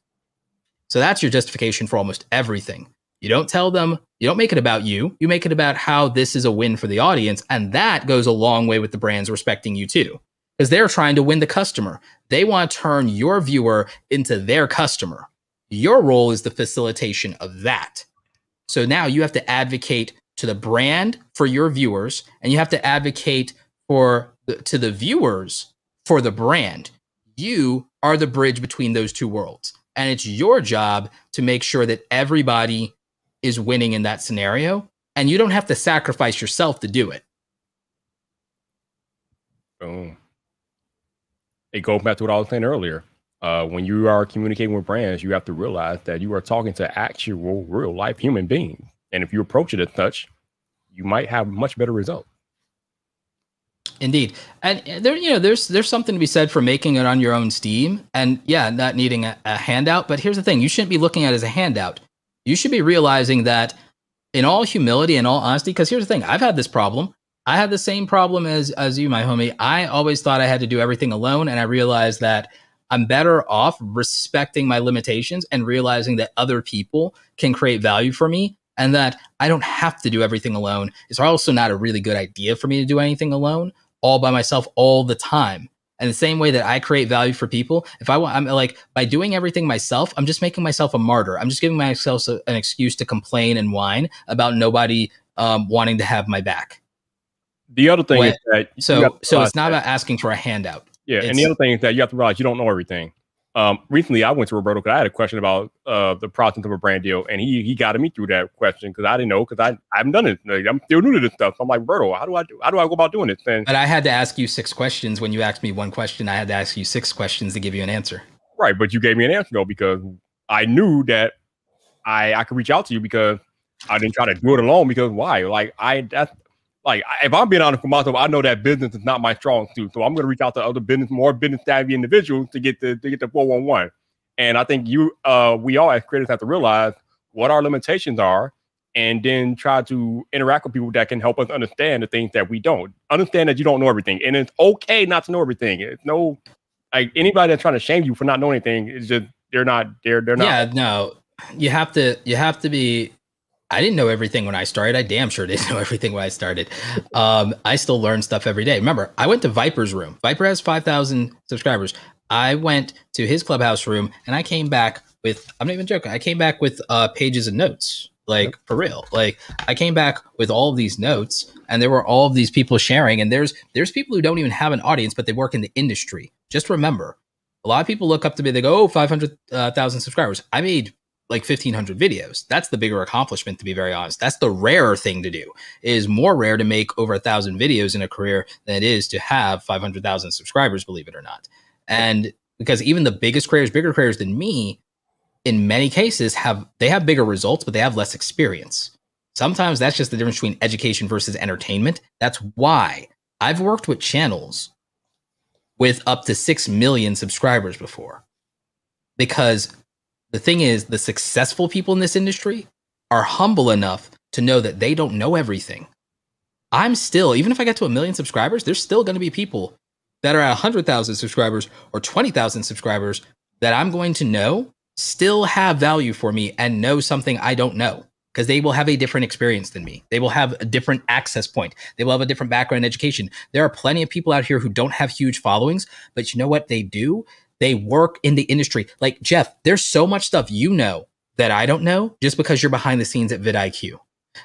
So that's your justification for almost everything. You don't tell them, you don't make it about you. You make it about how this is a win for the audience. And that goes a long way with the brands respecting you too, because they're trying to win the customer. They want to turn your viewer into their customer. Your role is the facilitation of that. So now you have to advocate to the brand for your viewers, and you have to advocate for the, to the viewers for the brand. You are the bridge between those two worlds. And it's your job to make sure that everybody is winning in that scenario, and you don't have to sacrifice yourself to do it. Oh. It goes back to what I was saying earlier. Uh, when you are communicating with brands, you have to realize that you are talking to actual real life human beings. And if you approach it as such, you might have much better result. Indeed. And there, you know, there's, there's something to be said for making it on your own steam, and yeah, not needing a, a handout. But here's the thing. You shouldn't be looking at it as a handout. You should be realizing that in all humility and all honesty, because here's the thing. I've had this problem. I had the same problem as, as you, my homie. I always thought I had to do everything alone, and I realized that I'm better off respecting my limitations and realizing that other people can create value for me, and that I don't have to do everything alone. It's also not a really good idea for me to do anything alone, all by myself, all the time. And the same way that I create value for people, if I want, I'm like, by doing everything myself, I'm just making myself a martyr. I'm just giving myself a, an excuse to complain and whine about nobody um, wanting to have my back. The other thing when, is that so so it's not that. About asking for a handout. Yeah, it's, and the other thing is that you have to realize you don't know everything. Um, recently, I went to Roberto because I had a question about uh, the process of a brand deal, and he he guided me through that question because I didn't know, because I I haven't done it. Like, I'm still new to this stuff. So I'm like, Roberto, how do I do, how do I go about doing this? And but I had to ask you six questions when you asked me one question. I had to ask you six questions to give you an answer. Right, but you gave me an answer though, because I knew that I I could reach out to you, because I didn't try to do it alone. Because why? Like I that's. Like, if I'm being honest with myself, I know that business is not my strong suit. So I'm going to reach out to other business, more business savvy individuals to get the to get the four one one. And I think you, uh, we all as creators have to realize what our limitations are, and then try to interact with people that can help us understand the things that we don't understand. That you don't know everything, and it's okay not to know everything. It's no, like anybody that's trying to shame you for not knowing anything is just they're not they're they're not. Yeah, no, you have to you have to be. I didn't know everything when I started. I damn sure didn't know everything when I started. Um, I still learn stuff every day. Remember, I went to Viper's room. Viper has five thousand subscribers. I went to his Clubhouse room and I came back with, I'm not even joking, I came back with uh, pages and notes, like yep. for real. Like I came back with all of these notes and there were all of these people sharing. And there's, there's people who don't even have an audience, but they work in the industry. Just remember, a lot of people look up to me, they go, oh, five hundred thousand subscribers. I made like fifteen hundred videos. That's the bigger accomplishment, to be very honest. That's the rarer thing to do. It is more rare to make over a thousand videos in a career than it is to have five hundred thousand subscribers, believe it or not. And because even the biggest creators, bigger creators than me, in many cases have, they have bigger results, but they have less experience. Sometimes that's just the difference between education versus entertainment. That's why I've worked with channels with up to six million subscribers before, because the thing is, the successful people in this industry are humble enough to know that they don't know everything. I'm still, even if I get to a million subscribers, there's still going to be people that are at one hundred thousand subscribers or twenty thousand subscribers that I'm going to know still have value for me and know something I don't know, because they will have a different experience than me. They will have a different access point. They will have a different background in education. There are plenty of people out here who don't have huge followings, but you know what they do? They work in the industry. Like Jeff, there's so much stuff you know that I don't know just because you're behind the scenes at vidIQ.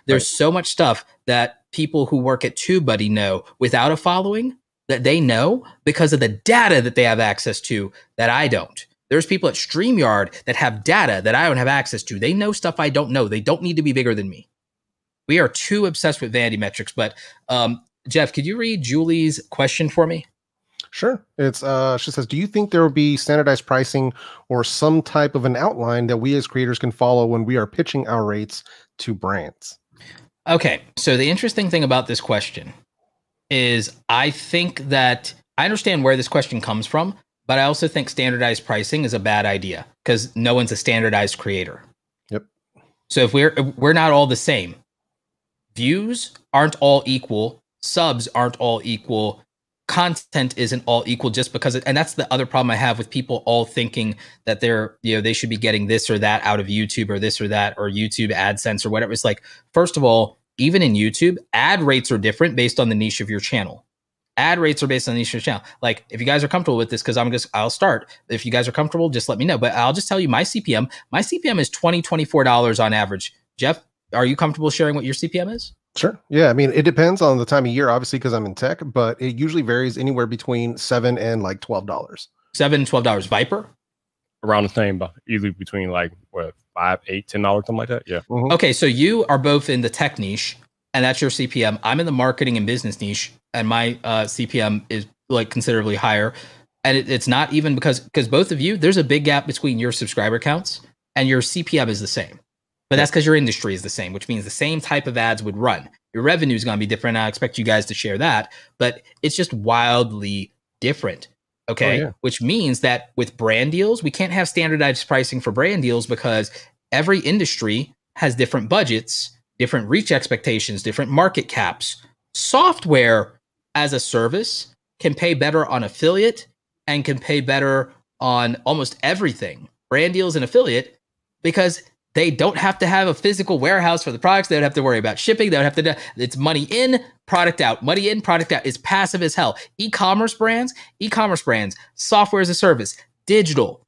There's right. so much stuff that people who work at TubeBuddy know without a following, that they know because of the data that they have access to that I don't. There's people at StreamYard that have data that I don't have access to. They know stuff I don't know. They don't need to be bigger than me. We are too obsessed with vanity metrics. But um, Jeff, could you read Julie's question for me? Sure. It's uh, she says, do you think there will be standardized pricing or some type of an outline that we as creators can follow when we are pitching our rates to brands? Okay. So the interesting thing about this question is I think that I understand where this question comes from, but I also think standardized pricing is a bad idea because no one's a standardized creator. Yep. So if we're, we're not all the same, views aren't all equal, subs aren't all equal, content isn't all equal just because it, and that's the other problem I have with people all thinking that they're, you know, they should be getting this or that out of YouTube or this or that or YouTube AdSense or whatever. It's like, first of all, even in YouTube, ad rates are different based on the niche of your channel. Ad rates are based on the niche of your channel. Like if you guys are comfortable with this, because I'm just, I'll start. If you guys are comfortable, just let me know. But I'll just tell you my C P M. My C P M is twenty dollars, twenty-four dollars on average. Jeff, are you comfortable sharing what your C P M is? Sure. Yeah. I mean, it depends on the time of year, obviously, because I'm in tech, but it usually varies anywhere between seven and like twelve dollars. Seven and twelve dollars. Viper? Around the same, but usually between like what, five, eight, ten dollars, something like that. Yeah. Mm-hmm. Okay, so you are both in the tech niche, and that's your C P M. I'm in the marketing and business niche, and my uh, C P M is like considerably higher. And it, it's not even because because both of you, there's a big gap between your subscriber counts and your C P M is the same, but that's because your industry is the same, which means the same type of ads would run. Your revenue is going to be different. I expect you guys to share that, but it's just wildly different. Okay, oh, yeah. Which means that with brand deals, we can't have standardized pricing for brand deals because every industry has different budgets, different reach expectations, different market caps. Software as a service can pay better on affiliate and can pay better on almost everything. Brand deals and affiliate, because they don't have to have a physical warehouse for the products. They don't have to worry about shipping. They don't have to do, it's money in, product out. Money in, product out. It's passive as hell. E-commerce brands, e-commerce brands, software as a service, digital.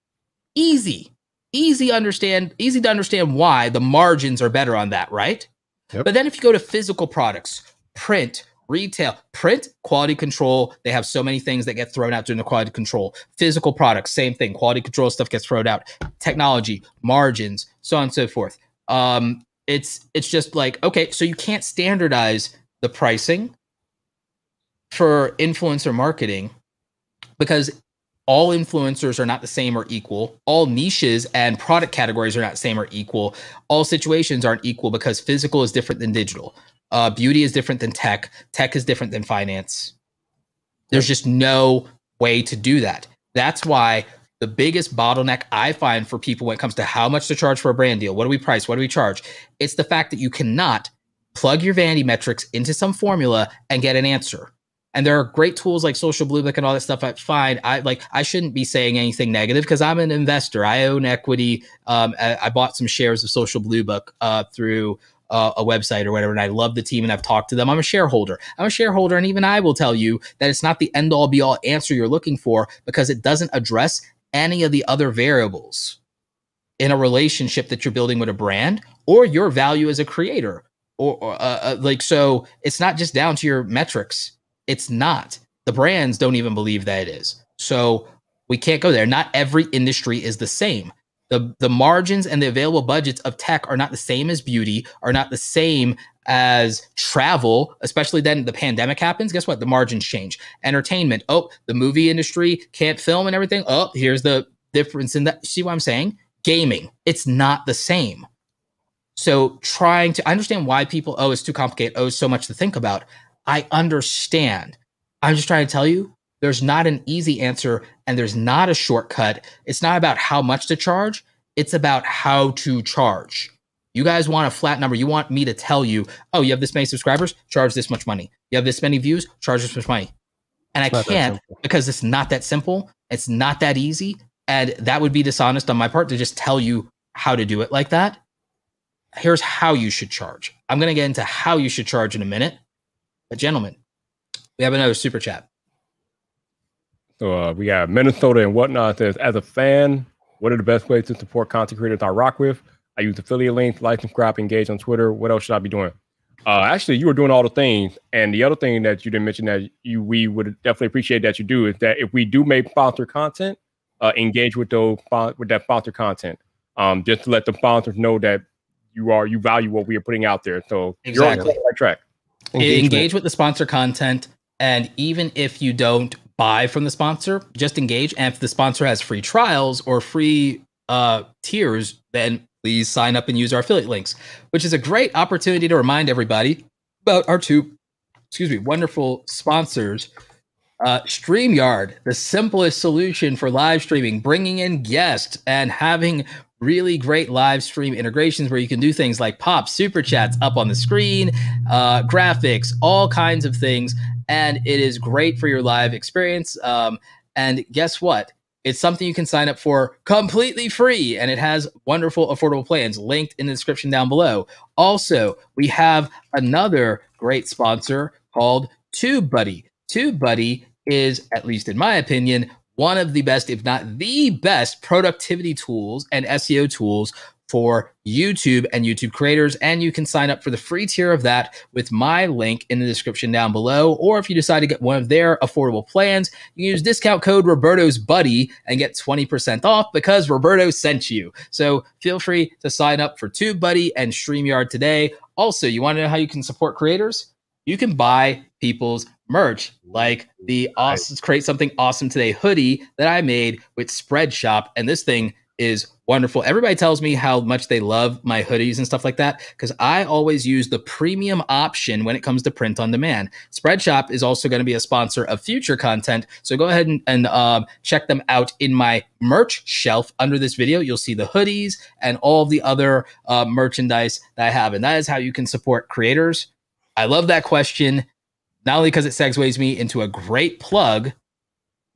Easy. Easy understand, easy to understand why the margins are better on that, right? Yep. But then if you go to physical products, print, retail, print, quality control. They have so many things that get thrown out during the quality control. Physical products, same thing. Quality control stuff gets thrown out. Technology, margins, so on and so forth. Um, it's it's just like, okay, so you can't standardize the pricing for influencer marketing because all influencers are not the same or equal. All niches and product categories are not the same or equal. All situations aren't equal because physical is different than digital. Uh, beauty is different than tech. Tech is different than finance. There's just no way to do that. That's why the biggest bottleneck I find for people when it comes to how much to charge for a brand deal, what do we price, what do we charge? It's the fact that you cannot plug your vanity metrics into some formula and get an answer. And there are great tools like Social Blue Book and all that stuff. I find I like I shouldn't be saying anything negative because I'm an investor. I own equity. Um, I, I bought some shares of Social Blue Book uh, through uh, a website or whatever, and I love the team and I've talked to them. I'm a shareholder. I'm a shareholder, and even I will tell you that it's not the end all be all answer you're looking for because it doesn't address any of the other variables in a relationship that you're building with a brand or your value as a creator. Or, or uh, like so, it's not just down to your metrics. It's not. The brands don't even believe that it is. So we can't go there. Not every industry is the same. The, the margins and the available budgets of tech are not the same as beauty, are not the same as travel, especially then the pandemic happens. Guess what? The margins change. Entertainment. Oh, the movie industry can't film and everything. Oh, here's the difference in that. See what I'm saying? Gaming. It's not the same. So trying to, I understand why people, oh, it's too complicated. Oh, so much to think about. I understand. I'm just trying to tell you, there's not an easy answer and there's not a shortcut. It's not about how much to charge. It's about how to charge. You guys want a flat number. You want me to tell you, oh, you have this many subscribers, charge this much money. You have this many views, charge this much money. And I can't because it's not that simple. It's not that easy. And that would be dishonest on my part to just tell you how to do it like that. Here's how you should charge. I'm going to get into how you should charge in a minute. But gentlemen, we have another super chat. So uh, we got Minnesota and Whatnot says, as a fan, what are the best ways to support content creators I rock with? I use affiliate links, like, subscribe, engage on Twitter. What else should I be doing? Uh, actually, you were doing all the things. And the other thing that you didn't mention that you we would definitely appreciate that you do is that if we do make sponsor content, uh, engage with those with that sponsor content. Um, just to let the sponsors know that you are you value what we are putting out there. So exactly. You're on the right track. Engagement. Engage with the sponsor content, and even if you don't buy from the sponsor, just engage. And if the sponsor has free trials or free uh, tiers, then please sign up and use our affiliate links, which is a great opportunity to remind everybody about our two, excuse me, wonderful sponsors. Uh, StreamYard, the simplest solution for live streaming, bringing in guests and having really great live stream integrations where you can do things like pop super chats up on the screen, uh, graphics, all kinds of things. And it is great for your live experience. Um, and guess what? It's something you can sign up for completely free. And it has wonderful, affordable plans linked in the description down below. Also, we have another great sponsor called TubeBuddy. TubeBuddy is, at least in my opinion, one of the best, if not the best, productivity tools and S E O tools for YouTube and YouTube creators. And you can sign up for the free tier of that with my link in the description down below. Or if you decide to get one of their affordable plans, you can use discount code Roberto's Buddy and get twenty percent off because Roberto sent you. So feel free to sign up for TubeBuddy and StreamYard today. Also, you want to know how you can support creators? You can buy people's merch, like the awesome Create Something Awesome Today hoodie that I made with Spreadshop. And this thing is wonderful. Everybody tells me how much they love my hoodies and stuff like that because I always use the premium option when it comes to print on demand. Spreadshop is also going to be a sponsor of future content. So go ahead and, and uh, check them out in my merch shelf under this video. You'll see the hoodies and all the other uh, merchandise that I have. And that is how you can support creators. I love that question. Not only because it segues me into a great plug,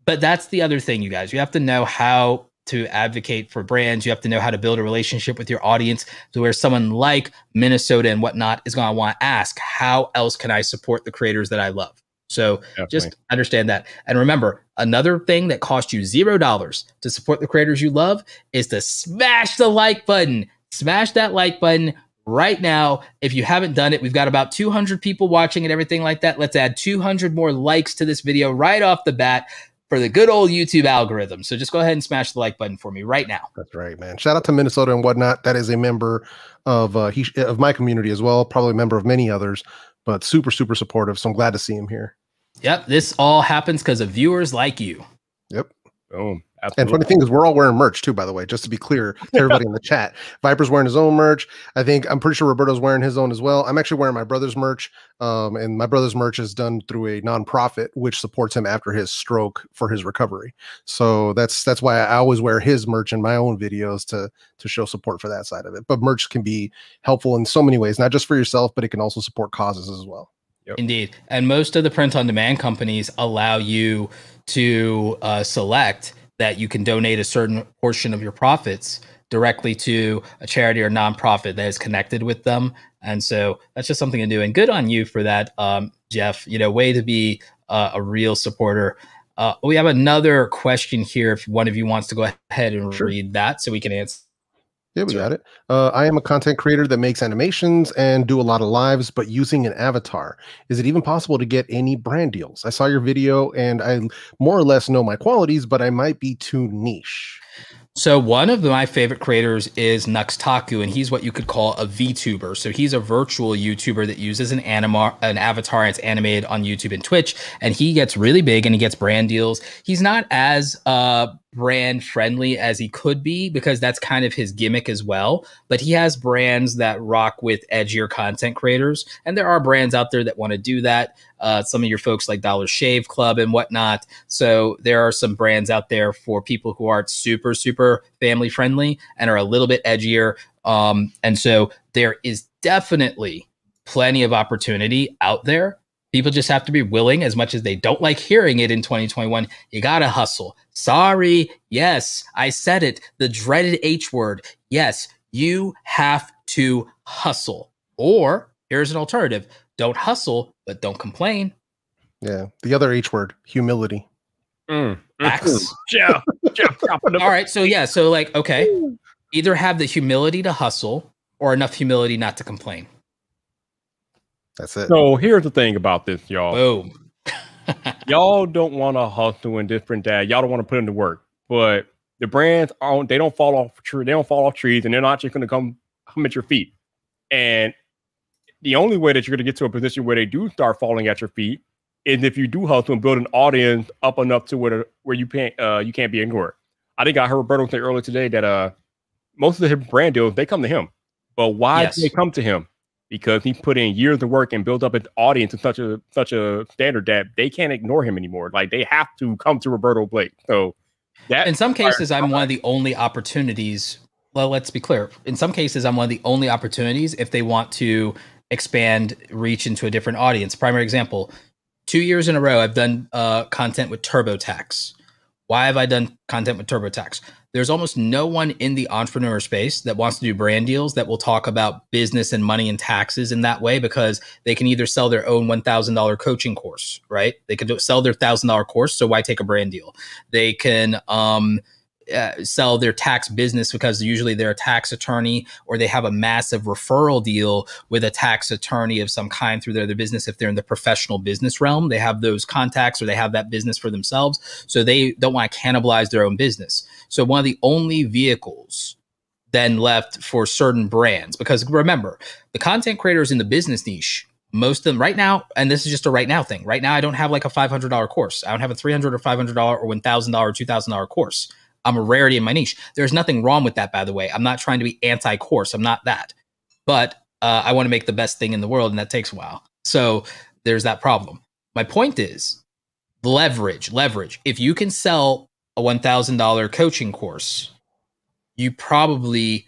but that's the other thing, you guys. You have to know how to advocate for brands. You have to know how to build a relationship with your audience to where someone like Minnesota and Whatnot is going to want to ask, how else can I support the creators that I love? So definitely. Just understand that. And remember, another thing that costs you zero dollars to support the creators you love is to smash the like button. Smash that like button. Right now, if you haven't done it, we've got about two hundred people watching and everything like that. Let's add two hundred more likes to this video right off the bat for the good old YouTube algorithm. So just go ahead and smash the like button for me right now. That's right, man. Shout out to Minnesota and Whatnot. That is a member of uh, he, of my community as well, probably a member of many others, but super, super supportive. So I'm glad to see him here. Yep. This all happens because of viewers like you. Yep. Boom. Absolutely. And funny thing is, we're all wearing merch too, by the way, just to be clear to everybody in the chat. Viper's wearing his own merch. I think I'm pretty sure Roberto's wearing his own as well. I'm actually wearing my brother's merch. Um, and my brother's merch is done through a nonprofit, which supports him after his stroke for his recovery. So that's, that's why I always wear his merch in my own videos to, to show support for that side of it. But merch can be helpful in so many ways, not just for yourself, but it can also support causes as well. Yep. Indeed. And most of the print on demand companies allow you to uh, select that you can donate a certain portion of your profits directly to a charity or nonprofit that is connected with them. And so that's just something to do. And good on you for that, um, Jeff, you know, way to be uh, a real supporter. Uh, we have another question here if one of you wants to go ahead and sure. read that so we can answer. Yeah, we got it. Uh, I am a content creator that makes animations and do a lot of lives, but using an avatar. Is it even possible to get any brand deals? I saw your video and I more or less know my qualities, but I might be too niche. So one of my favorite creators is Nuxtaku, and he's what you could call a VTuber. So he's a virtual YouTuber that uses an anima, an avatar, and it's animated on YouTube and Twitch, and he gets really big and he gets brand deals. He's not as uh, brand friendly as he could be because that's kind of his gimmick as well, but he has brands that rock with edgier content creators, and there are brands out there that want to do that. Uh, some of your folks like Dollar Shave Club and whatnot. So there are some brands out there for people who aren't super, super family friendly and are a little bit edgier. Um, and so there is definitely plenty of opportunity out there. People just have to be willing. As much as they don't like hearing it in twenty twenty-one, you got to hustle. Sorry. Yes, I said it. The dreaded H word. Yes, you have to hustle. Or here's an alternative. Don't hustle, but don't complain. Yeah. The other H word, humility. Mm. Yeah. All right. So yeah. So like, okay, either have the humility to hustle or enough humility not to complain. That's it. So here's the thing about this, y'all. Boom. Y'all don't want to hustle and different dad. Y'all don't want to put into work, but the brands aren't, they don't fall off tree. They don't fall off trees, and they're not just going to come, come at your feet. And the only way that you're going to get to a position where they do start falling at your feet is if you do hustle and build an audience up enough to where where you can't uh, you can't be ignored. I think I heard Roberto say earlier today that uh, most of the brand deals, they come to him. But why yes. do they come to him? Because he put in years of work and built up an audience in such a such a standard that they can't ignore him anymore. Like they have to come to Roberto Blake. So that in some cases, I'm one of the only opportunities. Well, let's be clear. In some cases, I'm one of the only opportunities if they want to expand reach into a different audience. Primary example, two years in a row, I've done uh, content with Turbo Tax. Why have I done content with Turbo Tax? There's almost no one in the entrepreneur space that wants to do brand deals that will talk about business and money and taxes in that way, because they can either sell their own one thousand dollar coaching course, right? They could sell their one thousand dollar course, so why take a brand deal? They can um, Uh, sell their tax business because usually they're a tax attorney, or they have a massive referral deal with a tax attorney of some kind through their, their business. If they're in the professional business realm, they have those contacts or they have that business for themselves. So they don't want to cannibalize their own business. So one of the only vehicles then left for certain brands, because remember, the content creators in the business niche, most of them right now, and this is just a right now thing. Right now, I don't have like a five hundred dollar course. I don't have a three hundred dollar or five hundred dollar or one thousand dollar or two thousand dollar course. I'm a rarity in my niche. There's nothing wrong with that, by the way. I'm not trying to be anti-course. I'm not that. But uh, I want to make the best thing in the world, and that takes a while. So there's that problem. My point is leverage, leverage. If you can sell a one thousand dollar coaching course, you probably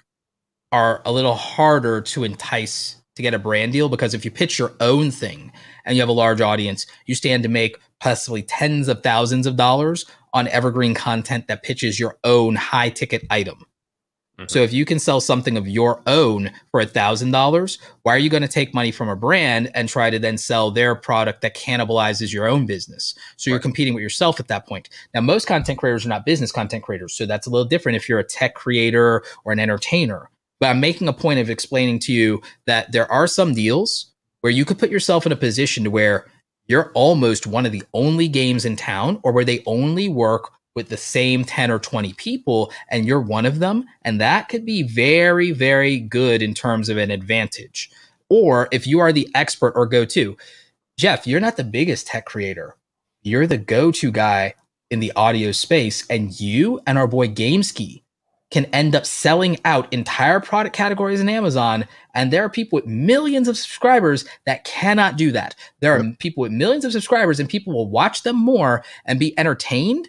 are a little harder to entice to get a brand deal, because if you pitch your own thing and you have a large audience, you stand to make possibly tens of thousands of dollars on evergreen content that pitches your own high ticket item. Mm-hmm. So if you can sell something of your own for a thousand dollars, why are you going to take money from a brand and try to then sell their product that cannibalizes your own business? So right. you're competing with yourself at that point. Now, most content creators are not business content creators, so that's a little different if you're a tech creator or an entertainer. But I'm making a point of explaining to you that there are some deals where you could put yourself in a position to where you're almost one of the only games in town, or where they only work with the same ten or twenty people and you're one of them. And that could be very, very good in terms of an advantage. Or if you are the expert or go-to, Jeff, you're not the biggest tech creator. You're the go-to guy in the audio space, and you and our boy Gameski can end up selling out entire product categories in Amazon. And there are people with millions of subscribers that cannot do that. There are people with millions of subscribers, and people will watch them more and be entertained,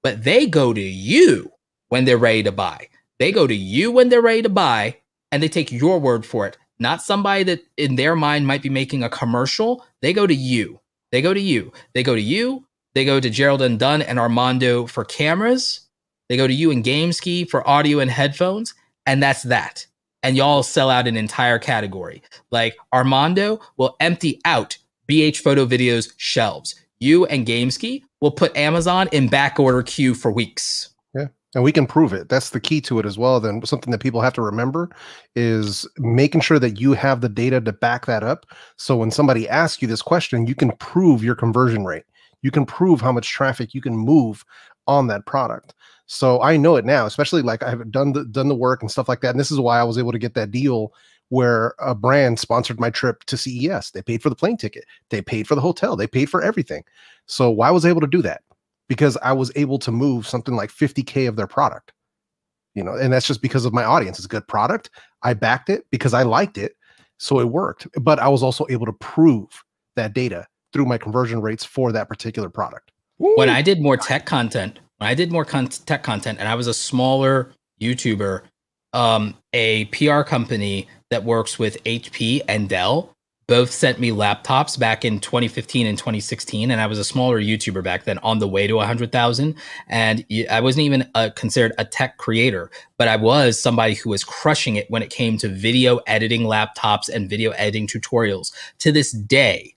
but they go to you when they're ready to buy. They go to you when they're ready to buy, and they take your word for it, not somebody that in their mind might be making a commercial. They go to you. They go to you. They go to you. They go to Gerald and Dunn and Armando for cameras. They go to you and GameSkey for audio and headphones. And that's that. And y'all sell out an entire category. Like Armando will empty out B H Photo Video's shelves. You and GameSkey will put Amazon in back order queue for weeks. Yeah. And we can prove it. That's the key to it as well. Then something that people have to remember is making sure that you have the data to back that up. So when somebody asks you this question, you can prove your conversion rate. You can prove how much traffic you can move on that product. So I know it now, especially like I've done the, done the work and stuff like that. And this is why I was able to get that deal where a brand sponsored my trip to C E S. They paid for the plane ticket. They paid for the hotel. They paid for everything. So why was I able to do that? Because I was able to move something like fifty K of their product, you know, and that's just because of my audience. It's a good product. I backed it because I liked it. So it worked, but I was also able to prove that data through my conversion rates for that particular product. When I did more tech content, when I did more con tech content and I was a smaller YouTuber, um, a P R company that works with H P and Dell both sent me laptops back in twenty fifteen and twenty sixteen. And I was a smaller YouTuber back then on the way to one hundred thousand. And I wasn't even uh, considered a tech creator, but I was somebody who was crushing it when it came to video editing laptops and video editing tutorials. To this day,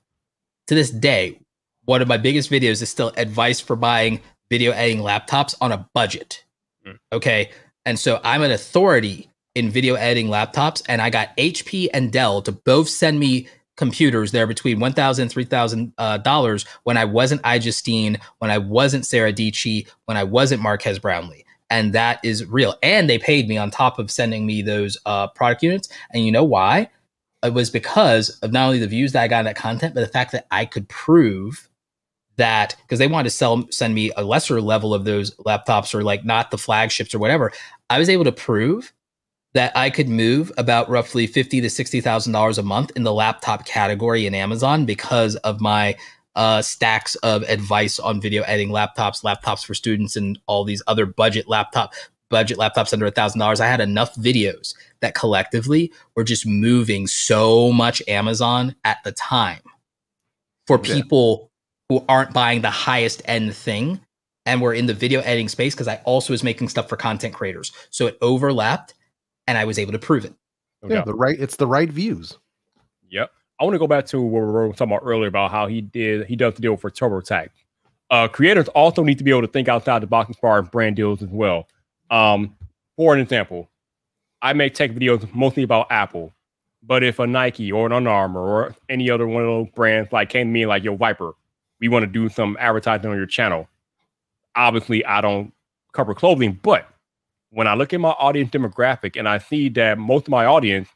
To this day, one of my biggest videos is still advice for buying video editing laptops on a budget. Mm. Okay. And so I'm an authority in video editing laptops, and I got H P and Dell to both send me computers. They're between one thousand dollars and three thousand dollars uh, dollars when I wasn't iJustine, when I wasn't Sarah Dici, when I wasn't Marquez Brownlee. And that is real. And they paid me on top of sending me those uh, product units. And you know why? It was because of not only the views that I got on that content, but the fact that I could prove that, because they wanted to sell, send me a lesser level of those laptops or like not the flagships or whatever. I was able to prove that I could move about roughly fifty thousand to sixty thousand dollars a month in the laptop category in Amazon because of my uh, stacks of advice on video editing laptops, laptops for students, and all these other budget laptops. budget laptops under a thousand dollars. I had enough videos that collectively were just moving so much Amazon at the time for people yeah. who aren't buying the highest end thing and were in the video editing space, because I also was making stuff for content creators. So it overlapped and I was able to prove it. Yeah, the right, it's the right views. Yep. I want to go back to what we were talking about earlier about how he did, he does the deal for Turbo Tax. Uh, creators also need to be able to think outside the box as far as brand deals as well. Um, for an example, I make tech videos mostly about Apple, but if a Nike or an Under Armour or any other one of those brands like came to me like, yo, Viper, we want to do some advertising on your channel. Obviously, I don't cover clothing, but when I look at my audience demographic and I see that most of my audience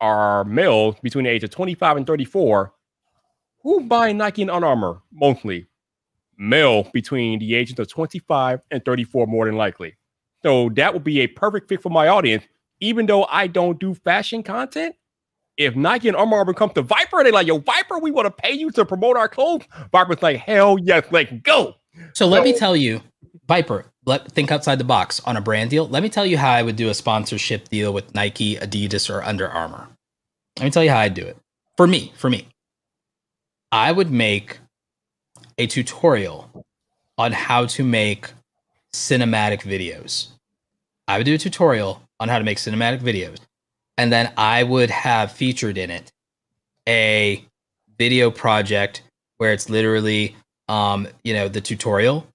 are males between the age of twenty-five and thirty-four, who buy Nike and Under Armour mostly? Male between the ages of twenty-five and thirty-four, more than likely. So that would be a perfect fit for my audience. Even though I don't do fashion content, if Nike and Under Armour come to Viper, they're like, yo, Viper, we want to pay you to promote our clothes. Viper's like, hell yes, let's go. So, so let me tell you, Viper, let, think outside the box on a brand deal. Let me tell you how I would do a sponsorship deal with Nike, Adidas, or Under Armour. Let me tell you how I'd do it. For me, for me, I would make a tutorial on how to make cinematic videos. I would do a tutorial on how to make cinematic videos. And then I would have featured in it a video project where it's literally, um, you know, the tutorial.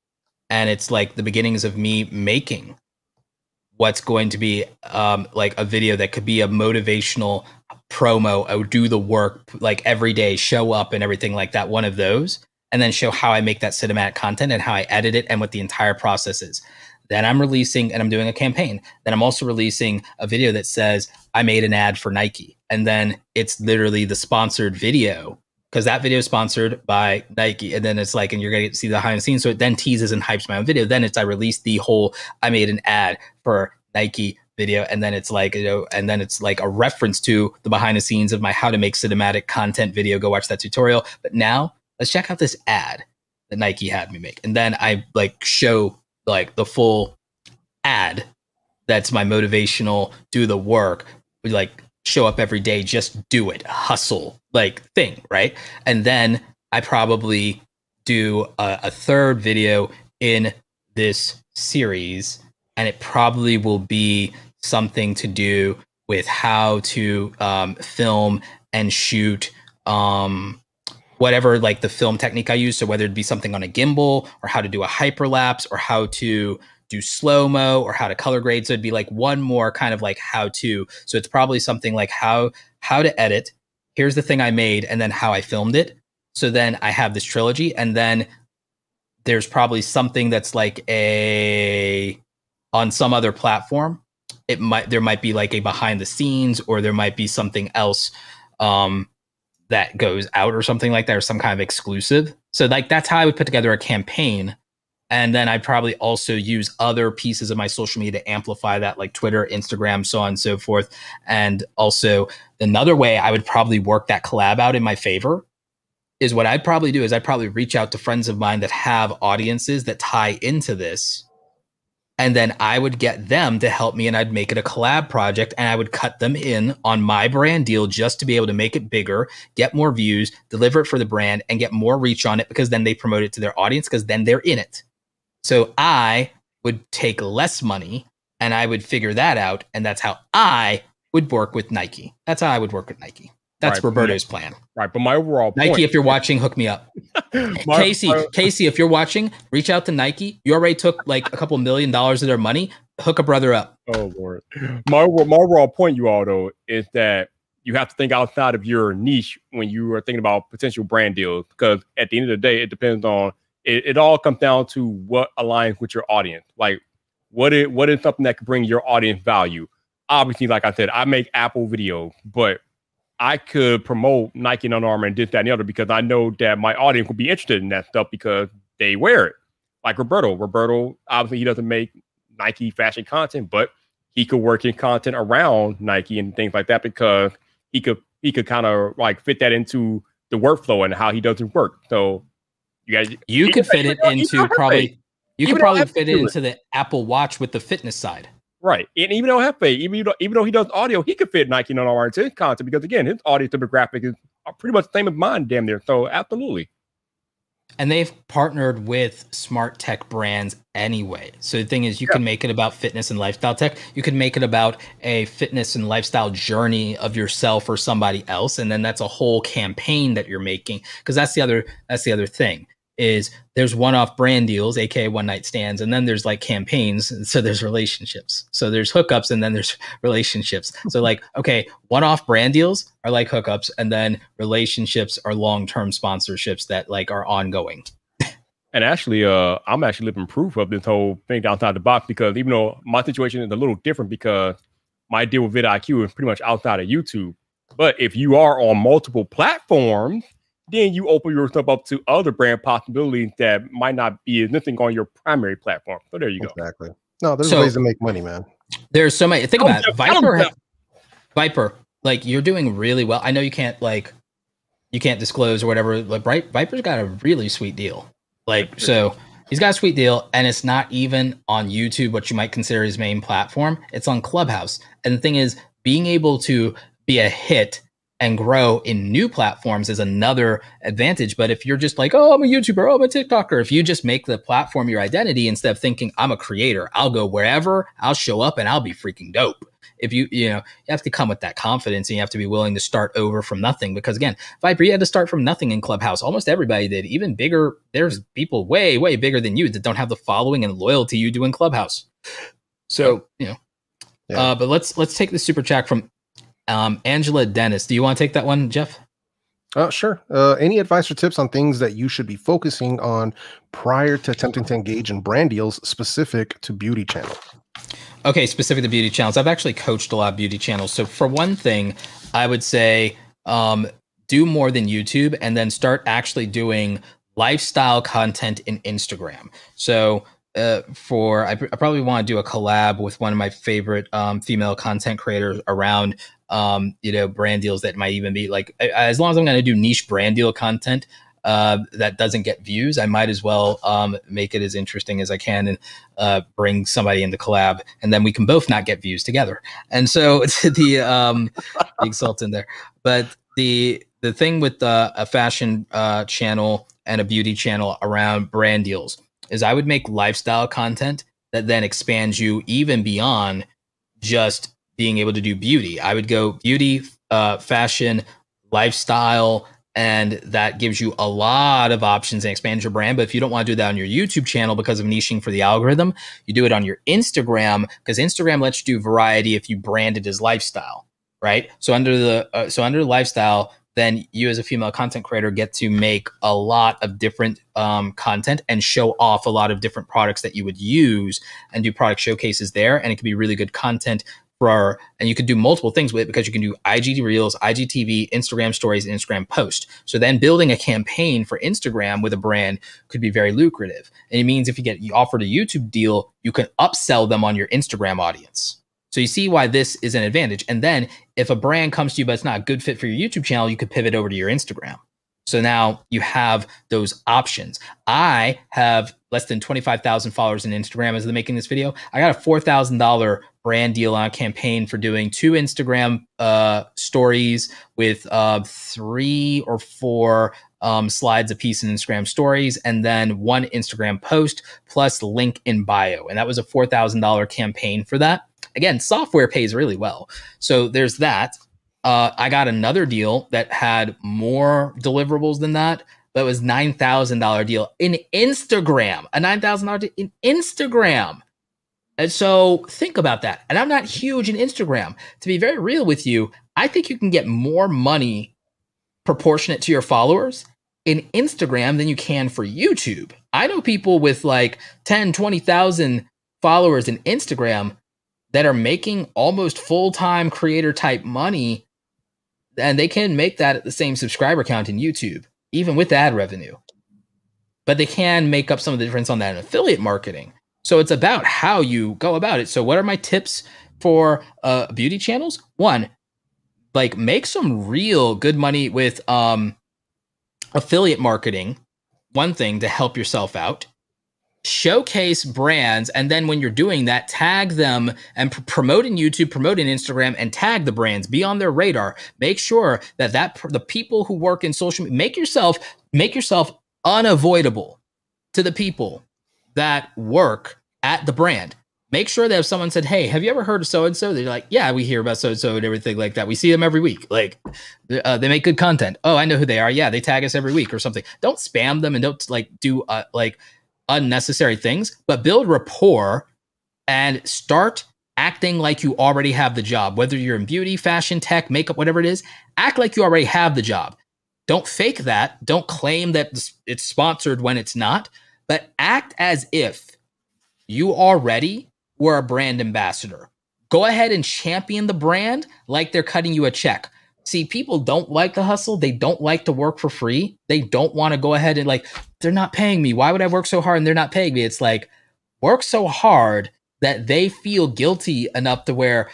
And it's like the beginnings of me making what's going to be um, like a video that could be a motivational promo. I would do the work like every day, show up and everything like that. One of those. And then show how I make that cinematic content and how I edit it and what the entire process is. Then I'm releasing and I'm doing a campaign. Then I'm also releasing a video that says I made an ad for Nike. And then it's literally the sponsored video, because that video is sponsored by Nike. And then it's like, and you're going to see the behind the scenes. So it then teases and hypes my own video. Then it's, I released the whole, I made an ad for Nike video. And then it's like, you know, and then it's like a reference to the behind the scenes of my how to make cinematic content video. Go watch that tutorial. But now, let's check out this ad that Nike had me make. And then I like show like the full ad. That's my motivational, do the work, like show up every day, just do it, hustle like thing, right? And then I probably do a, a third video in this series, and it probably will be something to do with how to um, film and shoot um, whatever, like the film technique I use. So whether it be something on a gimbal, or how to do a hyperlapse, or how to do slow-mo, or how to color grade. So it'd be like one more kind of like how to. So it's probably something like how, how to edit. Here's the thing I made, and then how I filmed it. So then I have this trilogy, and then there's probably something that's like a, on some other platform, it might, there might be like a behind the scenes, or there might be something else um, that goes out or something like that, or some kind of exclusive. So like, that's how I would put together a campaign. And then I probably also use other pieces of my social media to amplify that, like Twitter, Instagram, so on and so forth. And also another way I would probably work that collab out in my favor is what I'd probably do is I'd probably reach out to friends of mine that have audiences that tie into this. And then I would get them to help me, and I'd make it a collab project, and I would cut them in on my brand deal just to be able to make it bigger, get more views, deliver it for the brand, and get more reach on it, because then they promote it to their audience, because then they're in it. So I would take less money, and I would figure that out. And that's how I would work with Nike. That's how I would work with Nike. That's right, Roberto's plan. Right. But my overall Nike, point, if you're watching, hook me up. my, Casey, my, Casey, if you're watching, reach out to Nike. You already took like a couple million dollars of their money. Hook a brother up. Oh, Lord. My, my overall point, you all, though, is that you have to think outside of your niche when you are thinking about potential brand deals, because at the end of the day, it depends on, it, it all comes down to what aligns with your audience. Like, what is, what is something that can bring your audience value? Obviously, like I said, I make Apple video, but I could promote Nike and Under Armour and this, that, and the other, because I know that my audience would be interested in that stuff because they wear it. Like Roberto. Roberto, obviously, he doesn't make Nike fashion content, but he could work in content around Nike and things like that, because he could he could kind of like fit that into the workflow and how he does his work. So you guys, you could fit it into probably you could probably fit it into the Apple Watch with the fitness side. Right. And even though Jefe, even though, even though he does audio, he could fit Nike and Under Armour into his content, because, again, his audio demographic is pretty much the same as mine, damn near. So, absolutely. And they've partnered with smart tech brands anyway. So, the thing is, you yeah. can make it about fitness and lifestyle tech. You can make it about a fitness and lifestyle journey of yourself or somebody else. And then that's a whole campaign that you're making. Because that's the other that's the other thing. Is there's one-off brand deals, aka one-night stands, and then there's like campaigns. So there's relationships. So there's hookups, and then there's relationships. So like, okay, one-off brand deals are like hookups, and then relationships are long-term sponsorships that like are ongoing. And actually, uh, I'm actually living proof of this whole thing outside the box, because even though my situation is a little different, because my deal with vidIQ is pretty much outside of YouTube. But if you are on multiple platforms, then you open yourself up to other brand possibilities that might not be anything on your primary platform. So there you go. Exactly. No, there's so, ways to make money, man. There's so many. Think about it. Viper, has, Viper, like you're doing really well. I know you can't like, you can't disclose or whatever. Like, right? Viper's got a really sweet deal. Like, so he's got a sweet deal, and it's not even on YouTube, what you might consider his main platform. It's on Clubhouse. And the thing is, being able to be a hit and grow in new platforms is another advantage. But if you're just like, oh, I'm a YouTuber, oh, I'm a TikToker, if you just make the platform your identity instead of thinking I'm a creator, I'll go wherever, I'll show up, and I'll be freaking dope. If you, you know, you have to come with that confidence, and you have to be willing to start over from nothing. Because again, Viper, you had to start from nothing in Clubhouse. Almost everybody did. Even bigger, there's people way, way bigger than you that don't have the following and loyalty you do in Clubhouse. So, you know, yeah. uh, but let's let's take the super chat from Um, Angela Dennis. Do you want to take that one, Jeff? Oh, sure. Uh, any advice or tips on things that you should be focusing on prior to attempting to engage in brand deals specific to beauty channels? Okay, specific to beauty channels. I've actually coached a lot of beauty channels. So for one thing, I would say um, do more than YouTube, and then start actually doing lifestyle content in Instagram. So Uh, for I, I probably want to do a collab with one of my favorite um, female content creators around, um, you know, brand deals that might even be like, as long as I'm going to do niche brand deal content, uh, that doesn't get views, I might as well um, make it as interesting as I can and uh, bring somebody into collab, and then we can both not get views together. And so it's the, um, the insult in there. But the the thing with uh, a fashion uh, channel and a beauty channel around brand deals is I would make lifestyle content that then expands you even beyond just being able to do beauty. I would go beauty, uh, fashion, lifestyle, and that gives you a lot of options and expands your brand. But if you don't want to do that on your YouTube channel because of niching for the algorithm, you do it on your Instagram, because Instagram lets you do variety if you brand it as lifestyle, right? So under the uh, so under lifestyle, then you as a female content creator get to make a lot of different um, content and show off a lot of different products that you would use and do product showcases there. And it can be really good content for our, and you can do multiple things with it, because you can do I G Reels, I G T V, Instagram stories, and Instagram post. So then building a campaign for Instagram with a brand could be very lucrative. And it means if you get you offered a YouTube deal, you can upsell them on your Instagram audience. So you see why this is an advantage. And then if a brand comes to you, but it's not a good fit for your YouTube channel, you could pivot over to your Instagram. So now you have those options. I have less than twenty-five thousand followers on Instagram as of making this video. I got a four thousand dollar brand deal on a campaign for doing two Instagram uh, stories with uh, three or four um, slides a piece in Instagram stories, and then one Instagram post plus link in bio. And that was a four thousand dollar campaign for that. Again, software pays really well. So there's that. Uh, I got another deal that had more deliverables than that, but it was nine thousand dollar deal in Instagram, a nine thousand dollar deal in Instagram. And so think about that. And I'm not huge in Instagram. To be very real with you, I think you can get more money proportionate to your followers in Instagram than you can for YouTube. I know people with like ten, twenty thousand followers in Instagram that are making almost full-time creator type money, and they can make that at the same subscriber count in YouTube, even with ad revenue. But they can make up some of the difference on that in affiliate marketing. So it's about how you go about it. So what are my tips for uh, beauty channels? One, like make some real good money with um, affiliate marketing, one thing to help yourself out. Showcase brands, and then when you're doing that, tag them and pr promote in YouTube, promote in Instagram, and tag the brands. Be on their radar. Make sure that that the people who work in social media, make yourself make yourself unavoidable to the people that work at the brand. Make sure that if someone said, "Hey, have you ever heard of so and so?" They're like, "Yeah, we hear about so and so and everything like that. We see them every week. Like, uh, they make good content. Oh, I know who they are. Yeah, they tag us every week or something." Don't spam them and don't like do uh, like. unnecessary things, but build rapport and start acting like you already have the job. Whether you're in beauty, fashion, tech, makeup, whatever it is, act like you already have the job. Don't fake that. Don't claim that it's sponsored when it's not, but act as if you already were a brand ambassador. Go ahead and champion the brand like they're cutting you a check. See, people don't like the hustle. They don't like to work for free. They don't want to go ahead and like, they're not paying me. Why would I work so hard and they're not paying me? It's like, work so hard that they feel guilty enough to where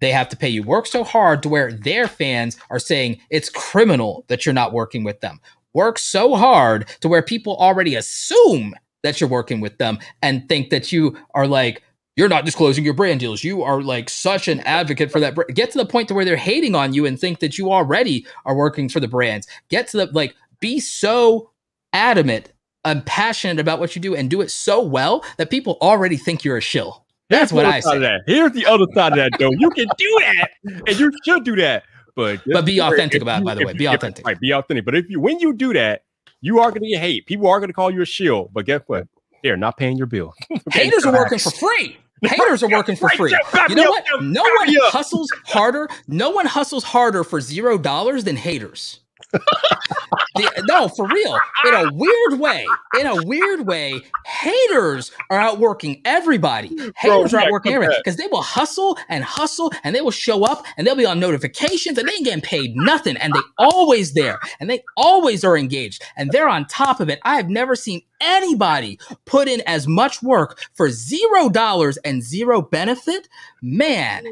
they have to pay you. Work so hard to where their fans are saying it's criminal that you're not working with them. Work so hard to where people already assume that you're working with them and think that you are like, you're not disclosing your brand deals. You are like such an advocate for that. Get to the point to where they're hating on you and think that you already are working for the brands. Get to the, like, be so adamant and passionate about what you do and do it so well that people already think you're a shill. That's, That's what I say. Here's the other side of that, though. You can do that, and you should do that. But, but be authentic about it, by the way. Be authentic. Right, be authentic. But if you, when you do that, you are going to get hate. People are going to call you a shill. But guess what? They're not paying your bill. Haters are working for free. Haters are working for free. You know what? No one hustles harder. No one hustles harder for zero dollars than haters. The, no, for real. In a weird way, in a weird way, haters are outworking everybody. Haters Bro, are outworking everybody because they will hustle and hustle, and they will show up, and they'll be on notifications, and they ain't getting paid nothing, and they always there, and they always are engaged, and they're on top of it. I have never seen anybody put in as much work for zero dollars and zero benefit. Man,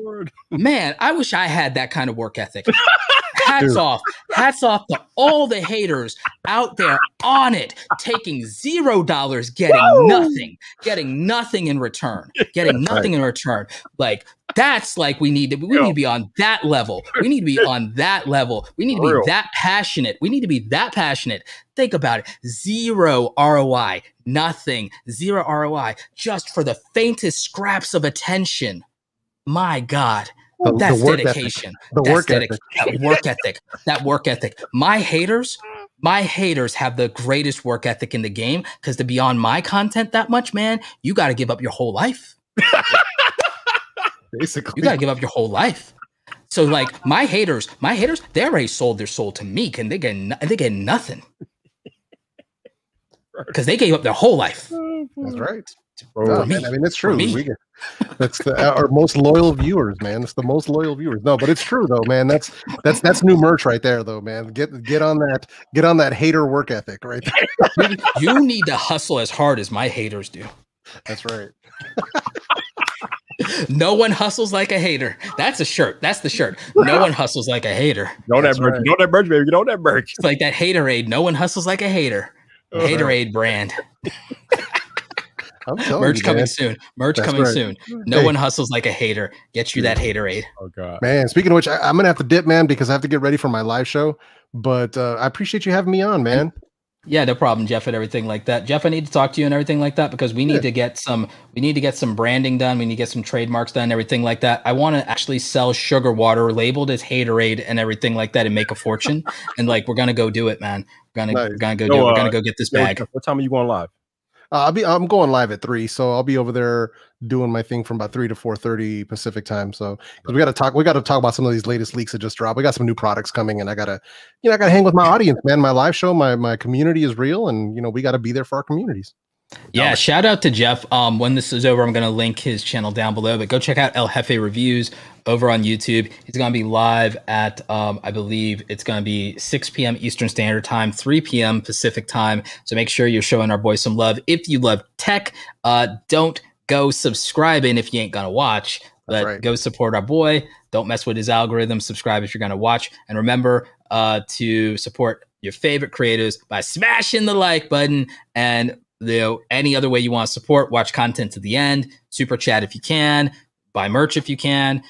man, I wish I had that kind of work ethic. Hats Dude. off. Hats off to all the haters out there on it, taking zero dollars, getting Whoa. nothing, getting nothing in return, getting nothing right. in return. Like that's like we need to we Yo. need to be on that level. We need to be on that level. We need to be Real. that passionate. We need to be that passionate. Think about it. Zero R O I, nothing, zero R O I, just for the faintest scraps of attention. My God. The, that's the work dedication. Ethic. The that's work dedication. ethic. That work ethic. That work ethic. My haters, my haters have the greatest work ethic in the game, because to be on my content that much, man, you got to give up your whole life. Basically, you got to give up your whole life. So, like my haters, my haters, they already sold their soul to me, and they get no, they get nothing because they gave up their whole life. That's right. Oh, man, I mean, it's true. We get, that's the, our most loyal viewers, man. It's the most loyal viewers. No, but it's true though, man. That's that's that's new merch right there, though, man. Get get on that. Get on that hater work ethic, right there. You need to hustle as hard as my haters do. That's right. No one hustles like a hater. That's a shirt. That's the shirt. No one hustles like a hater. Don't that merch. Right. Don't that merch, baby. You don't that merch. It's like that Haterade. No one hustles like a hater. Uh-huh. Haterade brand. Merch you, coming man. soon. Merch That's coming right. soon. No hey. one hustles like a hater. Get you that Haterade. Oh God, man. Speaking of which, I, I'm gonna have to dip, man, because I have to get ready for my live show. But uh, I appreciate you having me on, man. Yeah, no problem, Jeff, and everything like that. Jeff, I need to talk to you and everything like that, because we need yeah. to get some. We need to get some branding done. We need to get some trademarks done, and everything like that. I want to actually sell sugar water labeled as Haterade and everything like that, and make a fortune. And like, we're gonna go do it, man. We're gonna nice. we're gonna go so, do it. We're uh, gonna go get this bag. What time are you going live? Uh, I'll be. I'm going live at three, so I'll be over there doing my thing from about three to four thirty Pacific time. So because we got to talk, we got to talk about some of these latest leaks that just dropped. We got some new products coming, and I gotta, you know, I gotta hang with my audience, man. My live show, my my community is real, and you know, we got to be there for our communities. Yeah, shout out to Jeff. Um, when this is over, I'm going to link his channel down below, but go check out El Jefe Reviews over on YouTube. He's going to be live at, um, I believe it's going to be six P M Eastern Standard Time, three P M Pacific Time. So make sure you're showing our boys some love. If you love tech, uh, don't go subscribing if you ain't going to watch, but right. go support our boy. Don't mess with his algorithm. Subscribe if you're going to watch. And remember uh, to support your favorite creators by smashing the like button, and you know, any other way you want to support, watch content to the end, super chat if you can, buy merch if you can,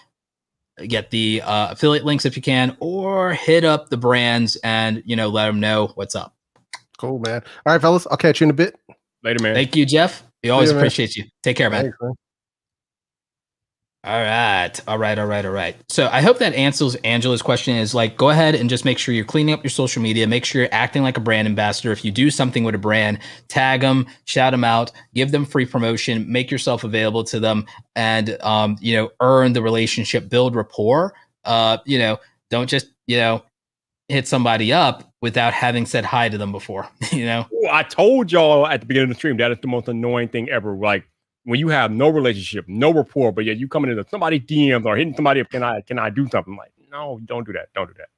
get the uh, affiliate links if you can, or hit up the brands and, you know, let them know what's up. Cool, man. All right, fellas, I'll catch you in a bit. Later, man. Thank you, Jeff. We always Later, appreciate man. you. Take care, man. Thanks, man. All right. All right. All right. All right. So I hope that answers Angela's question. Is like, go ahead and just make sure you're cleaning up your social media. Make sure you're acting like a brand ambassador. If you do something with a brand, tag them, shout them out, give them free promotion, make yourself available to them, and, um, you know, earn the relationship, build rapport. Uh, you know, don't just, you know, hit somebody up without having said hi to them before, you know? Ooh, I told y'all at the beginning of the stream, that is the most annoying thing ever. Like, when you have no relationship, no rapport, but yet you coming into somebody's D Ms or hitting somebody up, can I can I do something? Like, no, don't do that. Don't do that.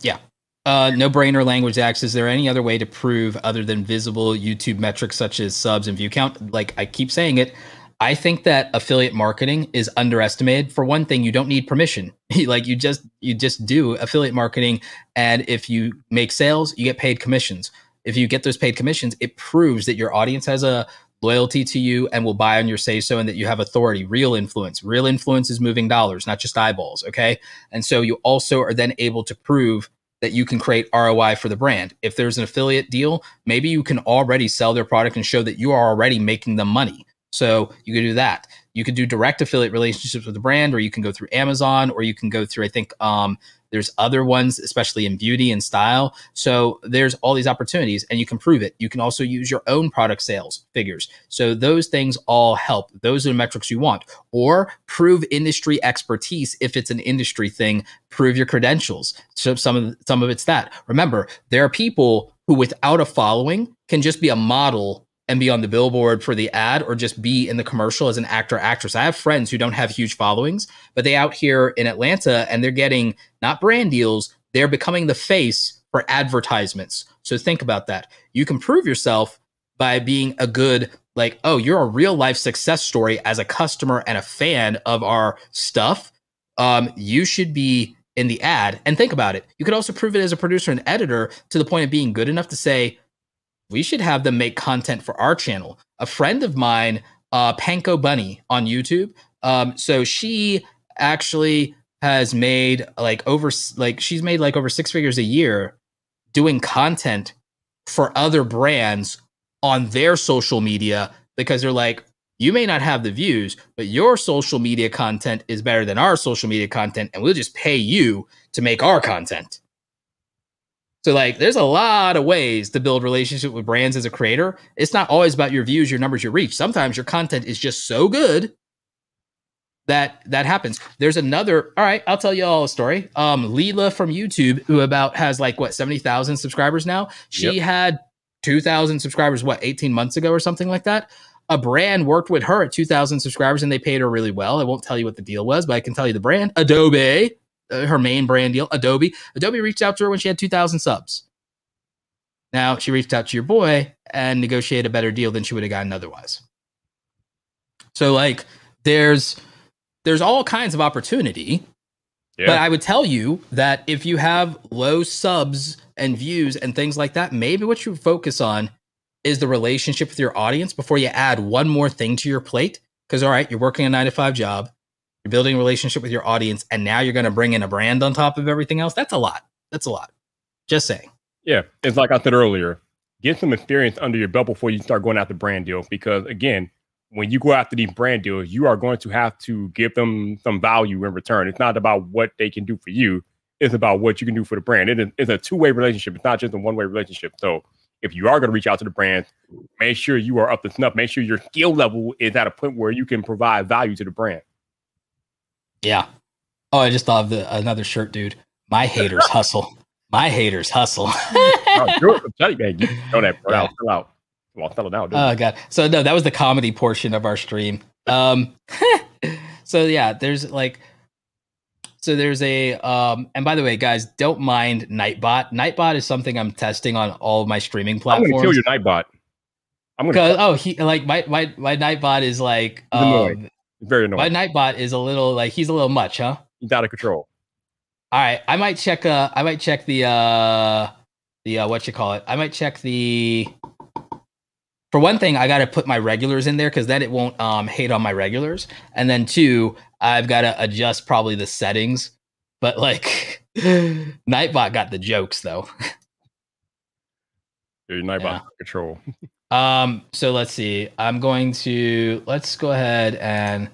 Yeah. Uh, no brainer language acts. Is there any other way to prove other than visible YouTube metrics such as subs and view count? Like I keep saying it, I think that affiliate marketing is underestimated. For one thing, you don't need permission. Like you just you just do affiliate marketing, and if you make sales, you get paid commissions. If you get those paid commissions, it proves that your audience has a loyalty to you and will buy on your say so, and that you have authority, real influence. Real influence is moving dollars, not just eyeballs. Okay. And so you also are then able to prove that you can create R O I for the brand. If there's an affiliate deal, maybe you can already sell their product and show that you are already making them money. So you could do that. You could do direct affiliate relationships with the brand, or you can go through Amazon, or you can go through, I think, um, there's other ones, especially in beauty and style. So there's all these opportunities, and you can prove it. You can also use your own product sales figures. So those things all help. Those are the metrics you want. Or prove industry expertise. If it's an industry thing, prove your credentials. So some of, some of it's that. Remember, there are people who without a following can just be a model and be on the billboard for the ad, or just be in the commercial as an actor, actress. I have friends who don't have huge followings, but they out here in Atlanta, and they're getting not brand deals. They're becoming the face for advertisements. So think about that. You can prove yourself by being a good, like, oh, you're a real life success story as a customer and a fan of our stuff. Um, you should be in the ad. And think about it. You could also prove it as a producer and editor to the point of being good enough to say, we should have them make content for our channel. A friend of mine, uh, Panko Bunny on YouTube. Um, so she actually has made like over, like she's made like over six figures a year doing content for other brands on their social media, because they're like, you may not have the views, but your social media content is better than our social media content, and we'll just pay you to make our content. So like, there's a lot of ways to build relationship with brands as a creator. It's not always about your views, your numbers, your reach. Sometimes your content is just so good that that happens. There's another, all right, I'll tell you all a story. Um, Leela from YouTube, who about has like what, seventy thousand subscribers now. She yep. had two thousand subscribers, what, eighteen months ago or something like that. A brand worked with her at two thousand subscribers and they paid her really well. I won't tell you what the deal was, but I can tell you the brand, Adobe, uh, her main brand deal, Adobe. Adobe reached out to her when she had two thousand subs. Now, she reached out to your boy and negotiated a better deal than she would have gotten otherwise. So like, there's, there's all kinds of opportunity, yeah. But I would tell you that if you have low subs and views and things like that, maybe what you focus on is the relationship with your audience before you add one more thing to your plate. Because, all right, you're working a nine to five job, you're building a relationship with your audience, and now you're going to bring in a brand on top of everything else. That's a lot. That's a lot. Just saying. Yeah. It's like I said earlier, get some experience under your belt before you start going out the brand deal. Because, again, when you go after these brand deals, you are going to have to give them some value in return. It's not about what they can do for you. It's about what you can do for the brand. It is, it's a two-way relationship. It's not just a one-way relationship. So, if you are going to reach out to the brands, make sure you are up to snuff. Make sure your skill level is at a point where you can provide value to the brand. Yeah. Oh, I just thought of the, another shirt, dude. My haters hustle. My haters hustle. Oh, you're, I'm you, you know that, bro. Yeah. Fill out. Well, settle down, dude. Oh, God. So, no, that was the comedy portion of our stream. Um, so, yeah, there's like... So there's a, um, and by the way, guys, don't mind Nightbot. Nightbot is something I'm testing on all of my streaming platforms. I'm gonna kill your Nightbot. I'm gonna. Oh, he like my my my Nightbot is like um, very annoying. My Nightbot is a little like he's a little much, huh? He's out of control. All right, I might check. Uh, I might check the uh, the uh, what you call it. I might check the. For one thing, I got to put my regulars in there because then it won't um, hate on my regulars. And then two, I've got to adjust probably the settings. But like, Nightbot got the jokes though. Your Nightbot yeah. control. um. So let's see. I'm going to let's go ahead and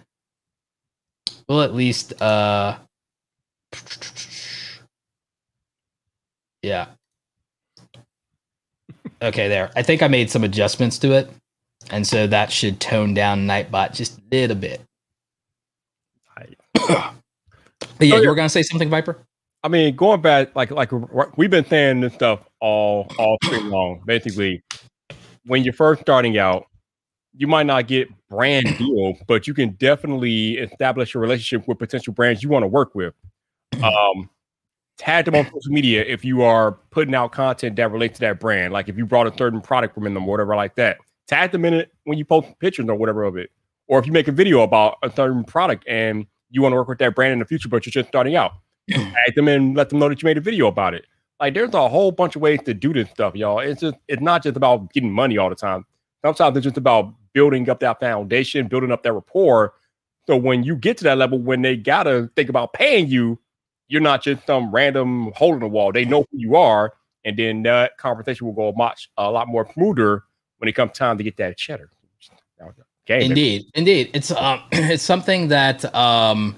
we'll at least. Uh, yeah. Okay, there. I think I made some adjustments to it. And so that should tone down Nightbot just a little bit. yeah, you were going to say something, Viper? I mean, going back, like like we've been saying this stuff all, all pretty long. Basically, when you're first starting out, you might not get brand deals, but you can definitely establish a relationship with potential brands you want to work with. Um Tag them on social media if you are putting out content that relates to that brand. Like if you brought a certain product from them or whatever like that, tag them in it when you post pictures or whatever of it. Or if you make a video about a certain product and you want to work with that brand in the future, but you're just starting out, tag them and let them know that you made a video about it. Like there's a whole bunch of ways to do this stuff, y'all. It's just it's not just about getting money all the time. Sometimes it's just about building up that foundation, building up that rapport. So when you get to that level, when they gotta think about paying you, you're not just some random hole in the wall. They know who you are, and then that conversation will go much a lot more smoother when it comes time to get that cheddar. Okay, indeed, man. Indeed, it's um, it's something that um,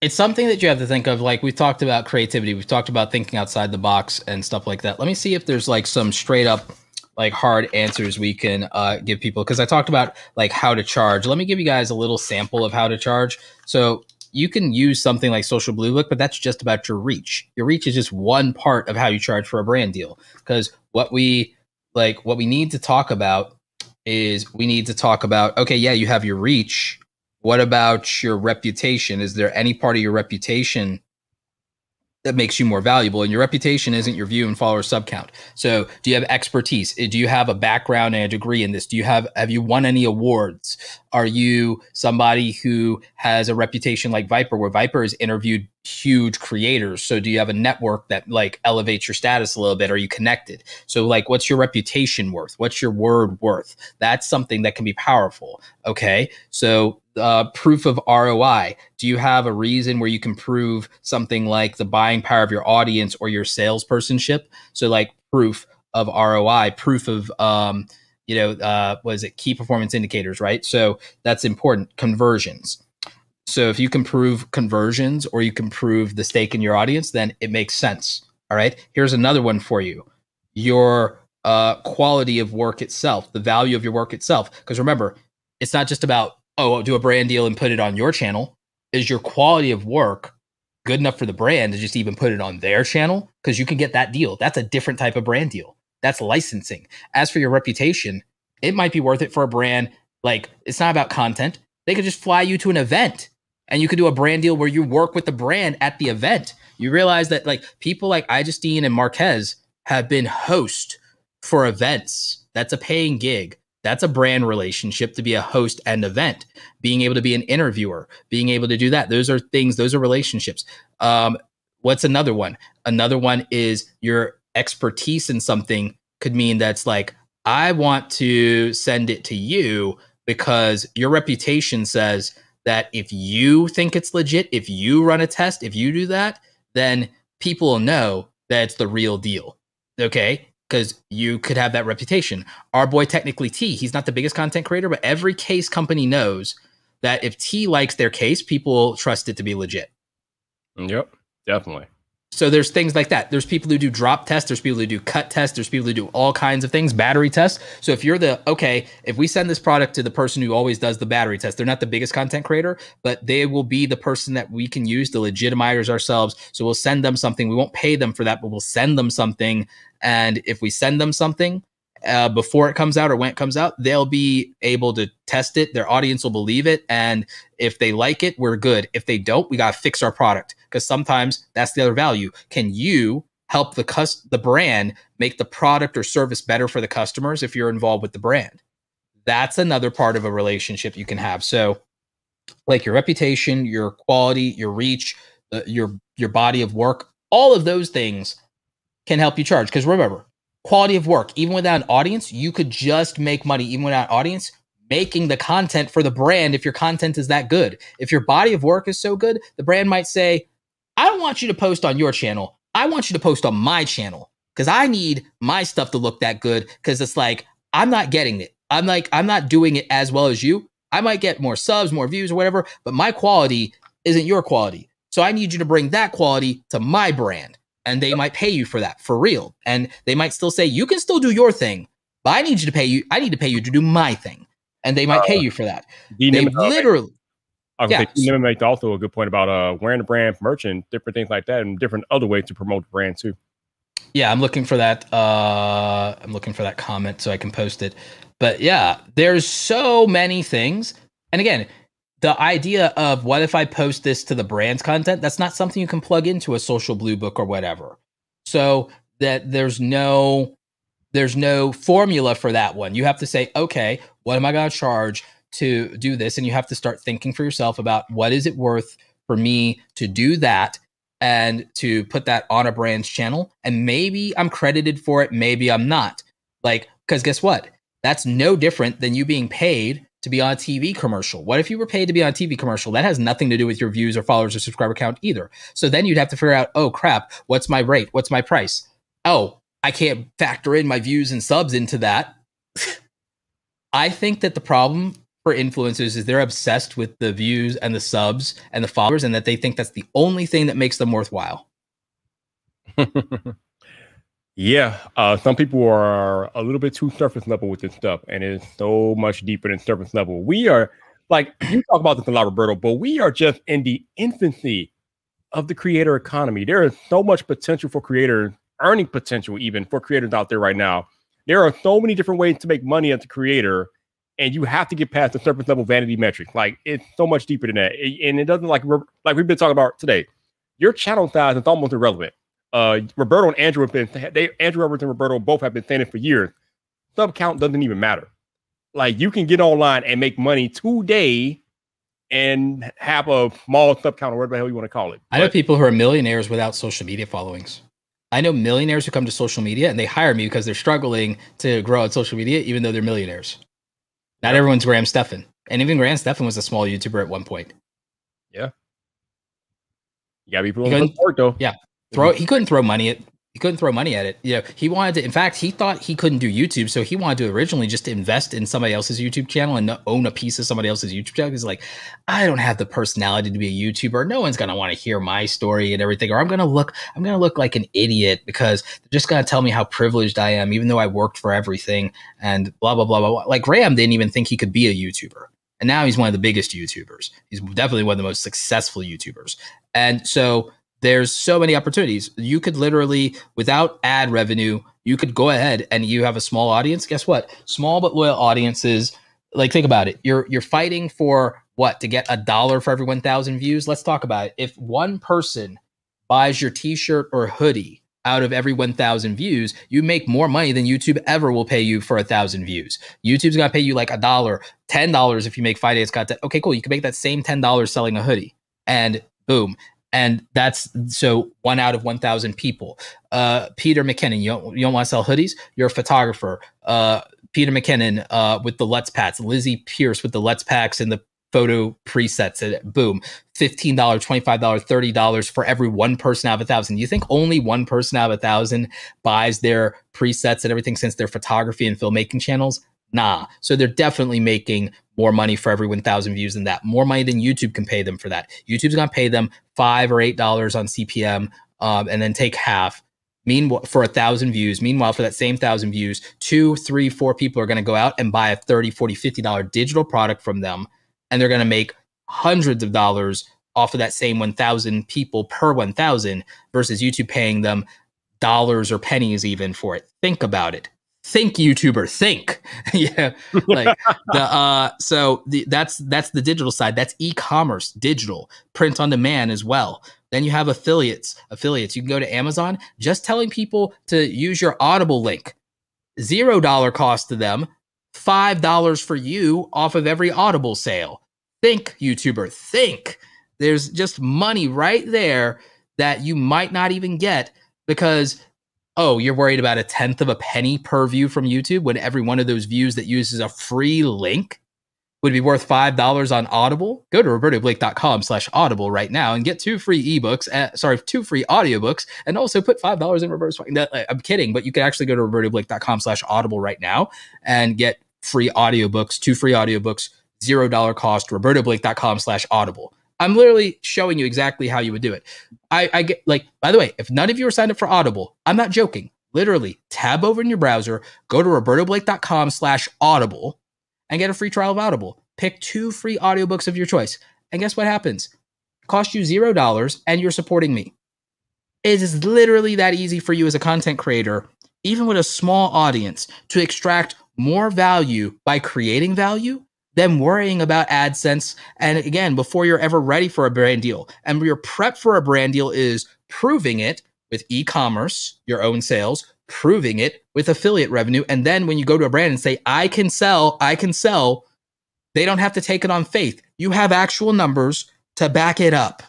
it's something that you have to think of. Like we've talked about creativity, we've talked about thinking outside the box and stuff like that. Let me see if there's like some straight up like hard answers we can uh, give people because I talked about like how to charge. Let me give you guys a little sample of how to charge. So. You can use something like Social Blue Book, but that's just about your reach. Your reach is just one part of how you charge for a brand deal. Because what we like, what we need to talk about is we need to talk about, okay, yeah, you have your reach. What about your reputation? Is there any part of your reputation that makes you more valuable? And your reputation isn't your view and follower sub count. So do you have expertise? Do you have a background and a degree in this? Do you have, have you won any awards? Are you somebody who has a reputation like Viper, where Viper is interviewed huge creators. So do you have a network that like elevates your status a little bit? Are you connected? So like, what's your reputation worth? What's your word worth? That's something that can be powerful. Okay. So uh, proof of R O I. Do you have a reason where you can prove something like the buying power of your audience or your salespersonship? So like proof of R O I, proof of, um, you know, uh, what is it? Key performance indicators, right? So that's important. Conversions. So if you can prove conversions or you can prove the stake in your audience, then it makes sense. All right. Here's another one for you. Your uh, quality of work itself, the value of your work itself. Because remember, it's not just about, oh, I'll do a brand deal and put it on your channel. Is your quality of work good enough for the brand to just even put it on their channel? Because you can get that deal. That's a different type of brand deal. That's licensing. As for your reputation, it might be worth it for a brand. Like, it's not about content. They could just fly you to an event and you could do a brand deal where you work with the brand at the event. You realize that like people like iJustine and Marquez have been host for events. That's a paying gig. That's a brand relationship to be a host and event, being able to be an interviewer, being able to do that. Those are things, those are relationships. Um, what's another one? Another one is your expertise in something could mean that's like, I want to send it to you because your reputation says that if you think it's legit, if you run a test, if you do that, then people will know that it's the real deal. Okay. Because you could have that reputation. Our boy Technically T, he's not the biggest content creator, but every case company knows that if T likes their case, people trust it to be legit. Yep, definitely. So there's things like that. There's people who do drop tests. There's people who do cut tests. There's people who do all kinds of things, battery tests. So if you're the, okay, if we send this product to the person who always does the battery test, they're not the biggest content creator, but they will be the person that we can use to legitimize ourselves. So we'll send them something. We won't pay them for that, but we'll send them something. And if we send them something uh, before it comes out or when it comes out, they'll be able to test it. Their audience will believe it. And if they like it, we're good. If they don't, we got to fix our product. Because sometimes that's the other value. Can you help the cus the brand make the product or service better for the customers if you're involved with the brand? That's another part of a relationship you can have. So like your reputation, your quality, your reach, uh, your, your body of work, all of those things can help you charge. Because remember, quality of work, even without an audience, you could just make money even without an audience. Making the content for the brand if your content is that good. If your body of work is so good, the brand might say, I don't want you to post on your channel. I want you to post on my channel because I need my stuff to look that good because it's like, I'm not getting it. I'm like, I'm not doing it as well as you. I might get more subs, more views or whatever, but my quality isn't your quality. So I need you to bring that quality to my brand. And they might pay you for that for real. And they might still say, you can still do your thing, but I need you to pay you. I need to pay you to do my thing. And they might uh, pay you for that. They literally. I can yeah. say, make also a good point about uh, wearing a brand, merchant, different things like that, and different other ways to promote the brand too. Yeah, I'm looking for that. Uh, I'm looking for that comment so I can post it. But yeah, there's so many things. And again, the idea of what if I post this to the brand's content, that's not something you can plug into a Social Blue Book or whatever. So that there's no, there's no formula for that one. You have to say, okay, what am I going to charge to do this? And you have to start thinking for yourself about what is it worth for me to do that and to put that on a brand's channel. And maybe I'm credited for it. Maybe I'm not. Like, because guess what? That's no different than you being paid to be on a T V commercial. What if you were paid to be on a T V commercial? That has nothing to do with your views or followers or subscriber count either. So then you'd have to figure out, oh crap, what's my rate? What's my price? Oh, I can't factor in my views and subs into that. I think that the problem for influencers is they're obsessed with the views and the subs and the followers, and that they think that's the only thing that makes them worthwhile. Yeah. Uh, some people are a little bit too surface level with this stuff, and it's so much deeper than surface level. We are, like, you talk about this a lot, Roberto, but we are just in the infancy of the creator economy. There is so much potential for creators, earning potential even for creators out there right now. There are so many different ways to make money as a creator, and you have to get past the surface level vanity metric. Like, it's so much deeper than that. It, and it doesn't, like, like we've been talking about today, your channel size is almost irrelevant. Uh, Roberto and Andrew have been, they, Andrew Roberts and Roberto both have been saying it for years. Sub count doesn't even matter. Like, you can get online and make money today and have a mall club account, or whatever the hell you want to call it. But I know people who are millionaires without social media followings. I know millionaires who come to social media and they hire me because they're struggling to grow on social media, even though they're millionaires. Not everyone's Graham Stephan. And even Graham Stephan was a small YouTuber at one point. Yeah. You gotta be pulling for work though. Yeah. Throw, he couldn't throw money at he couldn't throw money at it. You know, he wanted to, in fact, he thought he couldn't do YouTube, so he wanted to originally just invest in somebody else's YouTube channel and own a piece of somebody else's YouTube channel. He's like, I don't have the personality to be a YouTuber. No one's gonna want to hear my story and everything, or I'm gonna look, I'm gonna look like an idiot because they're just gonna tell me how privileged I am, even though I worked for everything and blah blah blah blah blah. Like Graham didn't even think he could be a YouTuber. And now he's one of the biggest YouTubers. He's definitely one of the most successful YouTubers. And so there's so many opportunities. You could literally, without ad revenue, you could go ahead and you have a small audience. Guess what? Small but loyal audiences. Like, think about it. You're you're fighting for what? To get a dollar for every one thousand views? Let's talk about it. If one person buys your t-shirt or hoodie out of every one thousand views, you make more money than YouTube ever will pay you for a thousand views. YouTube's gonna pay you like a dollar, ten dollars if you make finance content. Okay, cool. You can make that same ten dollars selling a hoodie, and boom. And that's so one out of one thousand people. Uh, Peter McKinnon, you don't, you don't want to sell hoodies? You're a photographer. Uh, Peter McKinnon uh, with the Let's Packs, Lizzie Pierce with the Let's Packs and the photo presets, and boom, fifteen dollars, twenty-five dollars, thirty dollars for every one person out of a thousand. You think only one person out of a thousand buys their presets and everything since their photography and filmmaking channels? Nah. So they're definitely making more money for every one thousand views than that. More money than YouTube can pay them for that. YouTube's going to pay them five or eight dollars on C P M um, and then take half. Meanwhile, for a thousand views, meanwhile, for that same thousand views, two, three, four people are going to go out and buy a thirty dollars, forty dollars, fifty dollars digital product from them. And they're going to make hundreds of dollars off of that same one thousand people per one thousand versus YouTube paying them dollars or pennies even for it. Think about it. Think, YouTuber, think. Yeah. Like the, uh, so the, that's, that's the digital side. That's e-commerce, digital, print on demand as well. Then you have affiliates. Affiliates, you can go to Amazon, just telling people to use your Audible link. zero dollars cost to them. five dollars for you off of every Audible sale. Think, YouTuber, think. There's just money right there that you might not even get because, oh, you're worried about a tenth of a penny per view from YouTube when every one of those views that uses a free link would be worth five dollars on Audible. Go to robertoblake.com slash Audible right now and get two free ebooks, uh, sorry, two free audiobooks, and also put five dollars in reverse. I'm kidding, but you can actually go to robertoblake.com slash Audible right now and get free audiobooks, two free audiobooks, zero dollars cost, robertoblake.com slash Audible. I'm literally showing you exactly how you would do it. I, I get like, by the way, if none of you are signed up for Audible, I'm not joking. Literally tab over in your browser, go to robertoblake.com slash Audible, and get a free trial of Audible. Pick two free audiobooks of your choice. And guess what happens? It costs you zero dollars and you're supporting me. It is literally that easy for you as a content creator, even with a small audience, to extract more value by creating value than worrying about AdSense. And again, before you're ever ready for a brand deal. And your prep for a brand deal is proving it with e-commerce, your own sales, proving it with affiliate revenue. And then when you go to a brand and say, I can sell, I can sell, they don't have to take it on faith. You have actual numbers to back it up.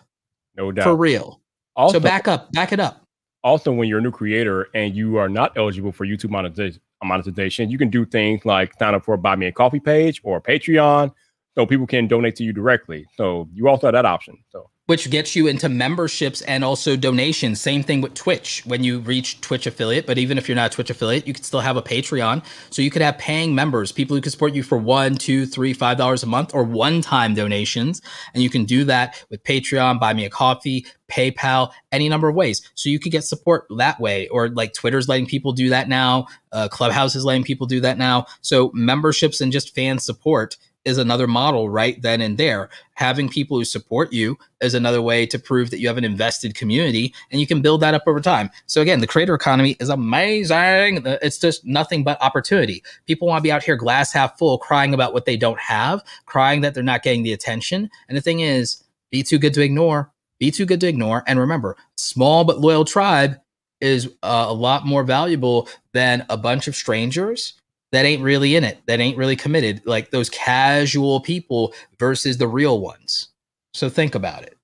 No doubt. For real. Also, so back up, back it up. Also, when you're a new creator and you are not eligible for YouTube monetization, monetization you can do things like sign up for a Buy Me a Coffee page or Patreon so people can donate to you directly. So you also have that option. So, which gets you into memberships and also donations. Same thing with Twitch when you reach Twitch affiliate. But even if you're not a Twitch affiliate, you could still have a Patreon. So you could have paying members, people who can support you for one, two, three, five dollars a month or one-time donations. And you can do that with Patreon, Buy Me a Coffee, PayPal, any number of ways. So you could get support that way, or like Twitter's letting people do that now. Uh, Clubhouse is letting people do that now. So memberships and just fan support is another model right then and there. Having people who support you is another way to prove that you have an invested community, and you can build that up over time. So again, the creator economy is amazing. It's just nothing but opportunity. People want to be out here glass half full, crying about what they don't have, crying that they're not getting the attention. And the thing is, be too good to ignore. Be too good to ignore. And remember, small but loyal tribe is uh, a lot more valuable than a bunch of strangers that ain't really in it, that ain't really committed, like those casual people versus the real ones. So think about it.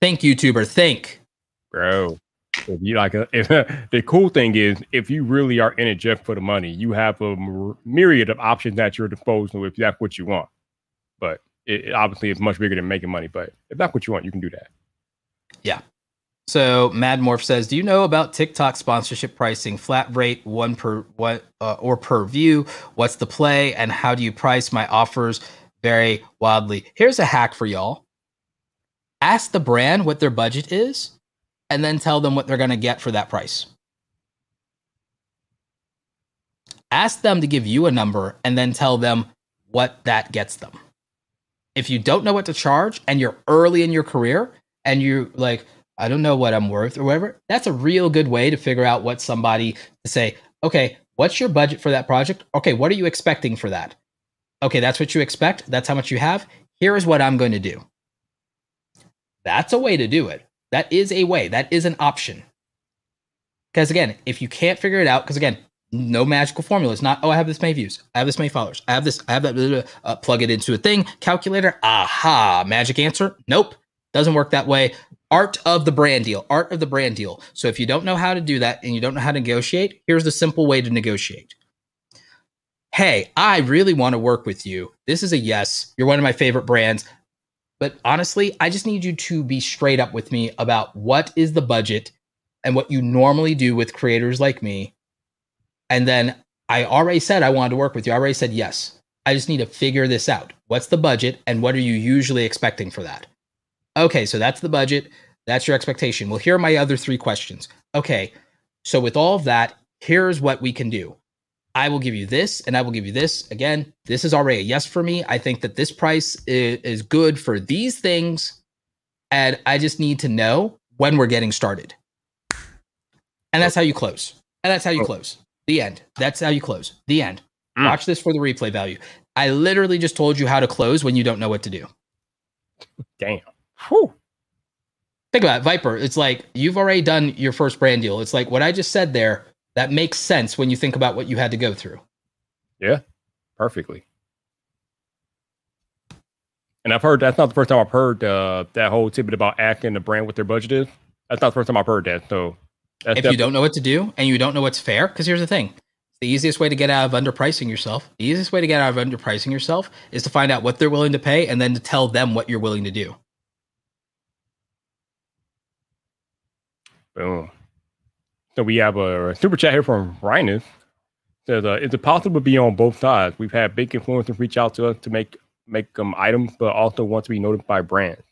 Think, YouTuber, think. Bro, if you like, a, if, the cool thing is, if you really are in it just for the money, you have a myriad of options at your disposal if that's what you want. But it, it obviously it's much bigger than making money, but if that's what you want, you can do that. Yeah. So Mad Morph says, do you know about TikTok sponsorship pricing, flat rate, one per what uh, or per view? What's the play and how do you price? My offers vary wildly. Here's a hack for y'all. Ask the brand what their budget is and then tell them what they're going to get for that price. Ask them to give you a number and then tell them what that gets them. If you don't know what to charge and you're early in your career and you like, I don't know what I'm worth or whatever, that's a real good way to figure out what somebody to say, okay, what's your budget for that project? Okay, what are you expecting for that? Okay, that's what you expect. That's how much you have. Here is what I'm going to do. That's a way to do it. That is a way. That is an option. Because again, if you can't figure it out, because again, no magical formula. It's not, oh, I have this many views. I have this many followers. I have this, I have that, uh, plug it into a thing. Calculator, aha, magic answer. Nope, doesn't work that way. Art of the brand deal, art of the brand deal. So if you don't know how to do that and you don't know how to negotiate, here's the simple way to negotiate. Hey, I really want to work with you. This is a yes. You're one of my favorite brands. But honestly, I just need you to be straight up with me about what is the budget and what you normally do with creators like me. And then I already said I wanted to work with you. I already said yes. I just need to figure this out. What's the budget and what are you usually expecting for that? Okay, so that's the budget. That's your expectation. Well, here are my other three questions. Okay, so with all of that, here's what we can do. I will give you this and I will give you this. Again, this is already a yes for me. I think that this price is, is good for these things. And I just need to know when we're getting started. And that's how you close. And that's how you close. The end. That's how you close. The end. Mm. Watch this for the replay value. I literally just told you how to close when you don't know what to do. Damn. Whew. Think about it, Viper. It's like you've already done your first brand deal. It's like what I just said there, that makes sense when you think about what you had to go through. Yeah, perfectly. And I've heard, that's not the first time I've heard uh, that whole tidbit about asking the brand what their budget is. That's not the first time I've heard that. So that's, if you don't know what to do and you don't know what's fair, because here's the thing. The easiest way to get out of underpricing yourself, the easiest way to get out of underpricing yourself is to find out what they're willing to pay and then to tell them what you're willing to do. Boom. So we have a super chat here from Rhinus. Says, uh, is it possible to be on both sides? We've had big influencers reach out to us to make make um, items, but also want to be notified brands.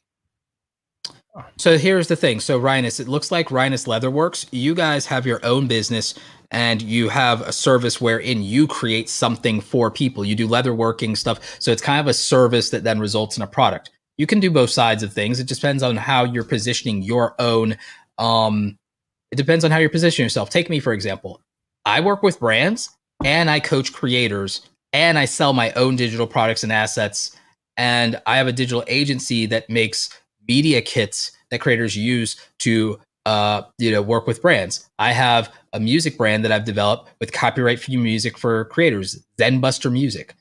So here's the thing. So Rhinus, it looks like Rhinus Leatherworks, you guys have your own business and you have a service wherein you create something for people. You do leatherworking stuff. So it's kind of a service that then results in a product. You can do both sides of things. It just depends on how you're positioning your own um it depends on how you're positioning yourself. Take me for example. I work with brands and I coach creators and I sell my own digital products and assets, and I have a digital agency that makes media kits that creators use to uh you know work with brands. I have a music brand that I've developed with copyright free music for creators, Zenbuster Music.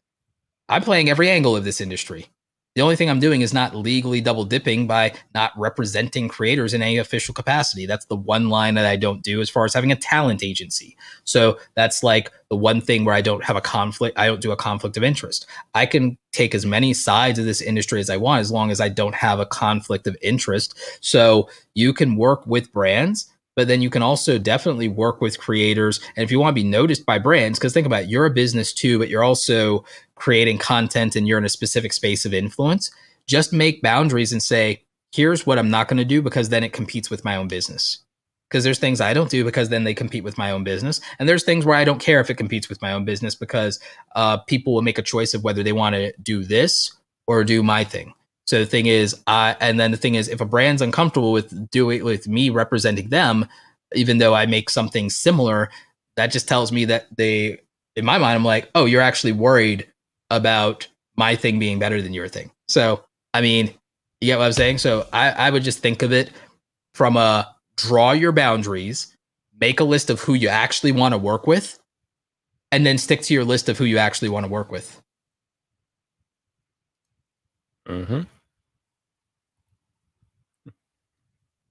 I'm playing every angle of this industry. The only thing I'm doing is not legally double dipping by not representing creators in any official capacity. That's the one line that I don't do as far as having a talent agency. So that's like the one thing where I don't have a conflict. I don't do a conflict of interest. I can take as many sides of this industry as I want, as long as I don't have a conflict of interest. So you can work with brands, but then you can also definitely work with creators. And if you want to be noticed by brands, because think about it, you're a business too, but you're also creating content and you're in a specific space of influence, just make boundaries and say, here's what I'm not going to do, because then it competes with my own business. Because there's things I don't do because then they compete with my own business. And there's things where I don't care if it competes with my own business, because uh, people will make a choice of whether they want to do this or do my thing. So the thing is, uh, and then the thing is, if a brand's uncomfortable with doing with me representing them, even though I make something similar, that just tells me that they, in my mind, I'm like, oh, you're actually worried about my thing being better than your thing. So, I mean, you get what I'm saying? So I, I would just think of it from a draw your boundaries, make a list of who you actually want to work with, and then stick to your list of who you actually want to work with. Mm-hmm.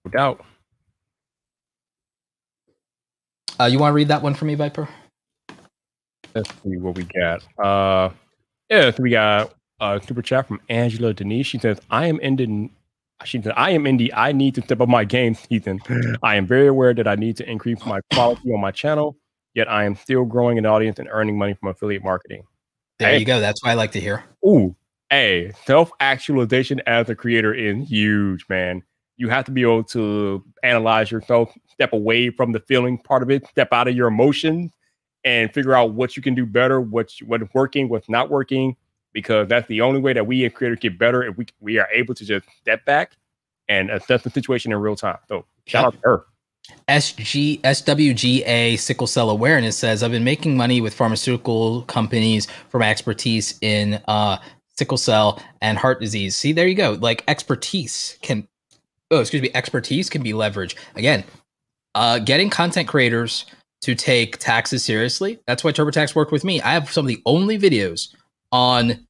No doubt. Uh, you want to read that one for me, Viper? Let's see what we got. Uh, yeah, so we got a super chat from Angela Denise. She says, I am ending... She said, I am indie. I need to step up my game, Ethan. I am very aware that I need to increase my quality on my channel, yet I am still growing an audience and earning money from affiliate marketing. There hey. you go. That's what I like to hear. Ooh, hey, self-actualization as a creator is huge, man. You have to be able to analyze yourself, step away from the feeling part of it, step out of your emotions, and figure out what you can do better, what's, what's working, what's not working. Because that's the only way that we as creators get better, if we we are able to just step back and assess the situation in real time. So shout out to her. S G, S W G A Sickle Cell Awareness says, I've been making money with pharmaceutical companies for my expertise in uh, sickle cell and heart disease. See, there you go. Like expertise can, oh, excuse me, expertise can be leveraged. Again, uh, getting content creators to take taxes seriously. That's why TurboTax worked with me. I have some of the only videos on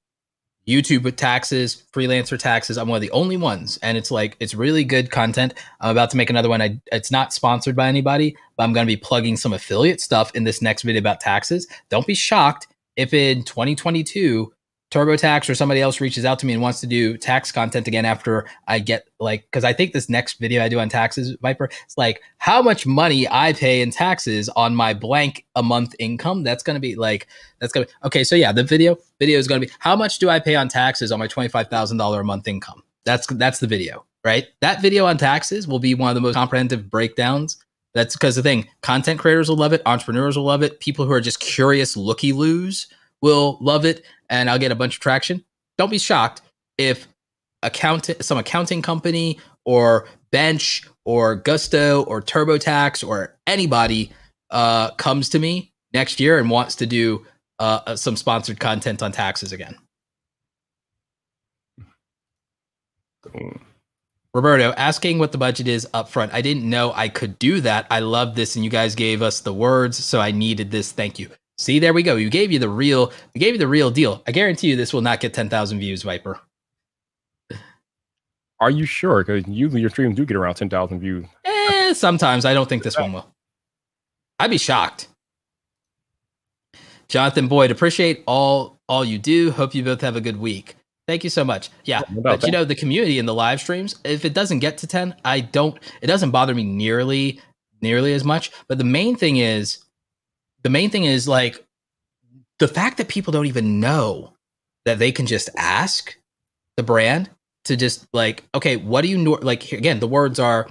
YouTube with taxes, freelancer taxes. I'm one of the only ones, and it's like, it's really good content. I'm about to make another one. I, it's not sponsored by anybody, but I'm going to be plugging some affiliate stuff in this next video about taxes. Don't be shocked if in twenty twenty-two, TurboTax or somebody else reaches out to me and wants to do tax content again after I get like, because I think this next video I do on taxes, Viper, it's like how much money I pay in taxes on my blank a month income. That's going to be like, that's going to be, okay. So yeah, the video video is going to be, how much do I pay on taxes on my twenty-five thousand dollars a month income? That's, that's the video, right? That video on taxes will be one of the most comprehensive breakdowns. That's because the thing, content creators will love it. Entrepreneurs will love it. People who are just curious looky-loos will love it, and I'll get a bunch of traction. Don't be shocked if account some accounting company or Bench or Gusto or TurboTax or anybody uh, comes to me next year and wants to do uh, some sponsored content on taxes again. Cool. Roberto, asking what the budget is up front. I didn't know I could do that. I love this, and you guys gave us the words, so I needed this. Thank you. See, there we go. You gave you the real, we gave you the real deal. I guarantee you this will not get ten thousand views, Viper. Are you sure? Because usually your streams do get around ten thousand views. Eh, sometimes. I don't think this one will. I'd be shocked. Jonathan Boyd, appreciate all, all you do. Hope you both have a good week. Thank you so much. Yeah, no, but thanks. You know, the community and the live streams, if it doesn't get to ten, I don't, it doesn't bother me nearly, nearly as much. But the main thing is, The main thing is like the fact that people don't even know that they can just ask the brand to just like, okay, what do you know? Like, again, the words are,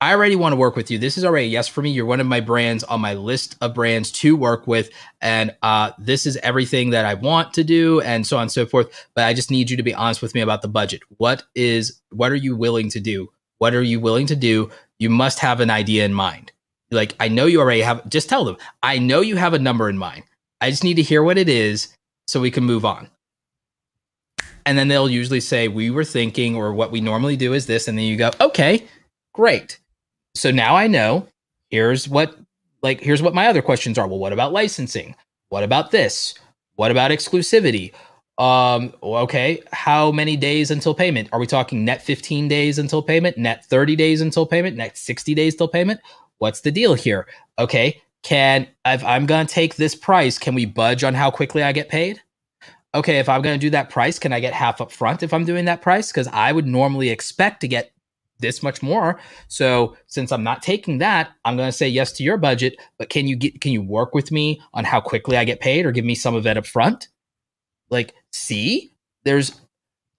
I already want to work with you. This is already a yes for me. You're one of my brands on my list of brands to work with. And uh, this is everything that I want to do and so on and so forth. But I just need you to be honest with me about the budget. What is, what are you willing to do? What are you willing to do? You must have an idea in mind. Like, I know you already have, just tell them, I know you have a number in mind. I just need to hear what it is so we can move on. And then they'll usually say, we were thinking, or what we normally do is this. And then you go, okay, great. So now I know, here's what, like, here's what my other questions are. Well, what about licensing? What about this? What about exclusivity? Um, okay, how many days until payment? Are we talking net fifteen days until payment, net thirty days until payment, net sixty days till payment? What's the deal here? Okay, can, if I'm going to take this price, can we budge on how quickly I get paid? Okay, if I'm going to do that price, can I get half up front if I'm doing that price? Because I would normally expect to get this much more. So since I'm not taking that, I'm going to say yes to your budget, but can you get, can you work with me on how quickly I get paid or give me some of it up front? Like, see, there's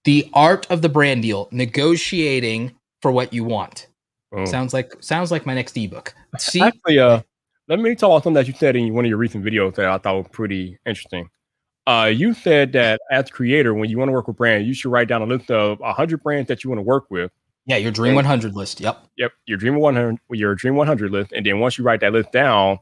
the art of the brand deal, negotiating for what you want. Oh. Sounds like sounds like my next ebook. See? Actually, uh, let me talk about something that you said in one of your recent videos that I thought was pretty interesting. Uh, you said that as a creator, when you want to work with brands, you should write down a list of one hundred brands that you want to work with. Yeah, your Dream one hundred list. Yep. Yep, your Dream one hundred, your Dream one hundred list. And then once you write that list down,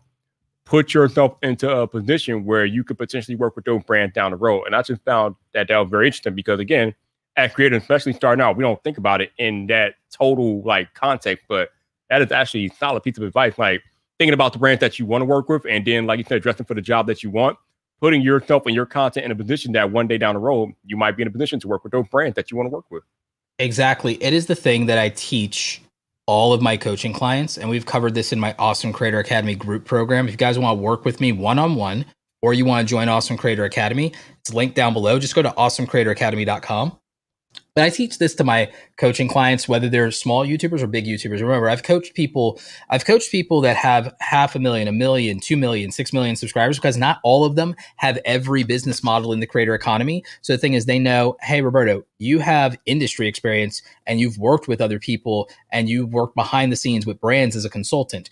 put yourself into a position where you could potentially work with those brands down the road. And I just found that that was very interesting because, again, as creators, especially starting out, we don't think about it in that total like context, but that is actually a solid piece of advice. Like, thinking about the brand that you want to work with, and then, like you said, addressing for the job that you want, putting yourself and your content in a position that one day down the road, you might be in a position to work with those brands that you want to work with. Exactly. It is the thing that I teach all of my coaching clients, and we've covered this in my Awesome Creator Academy group program. If you guys want to work with me one-on-one, or you want to join Awesome Creator Academy, it's linked down below. Just go to awesome creator academy dot com. But I teach this to my coaching clients, whether they're small YouTubers or big YouTubers. Remember, I've coached people, I've coached people that have half a million, a million, two million, six million subscribers, because not all of them have every business model in the creator economy. So the thing is, they know, hey, Roberto, you have industry experience and you've worked with other people and you've worked behind the scenes with brands as a consultant.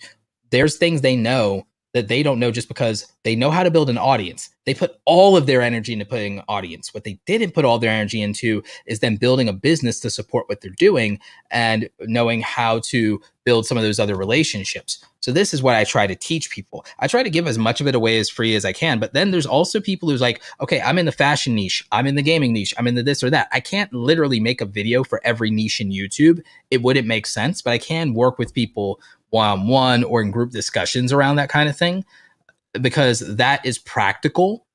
There's things they know that they don't know just because they know how to build an audience. They put all of their energy into putting an audience. What they didn't put all their energy into is them building a business to support what they're doing and knowing how to build some of those other relationships. So this is what I try to teach people. I try to give as much of it away as free as I can, but then there's also people who's like, okay, I'm in the fashion niche, I'm in the gaming niche, I'm in the this or that. I can't literally make a video for every niche in YouTube. It wouldn't make sense, but I can work with people one-on-one or in group discussions around that kind of thing, because that is practical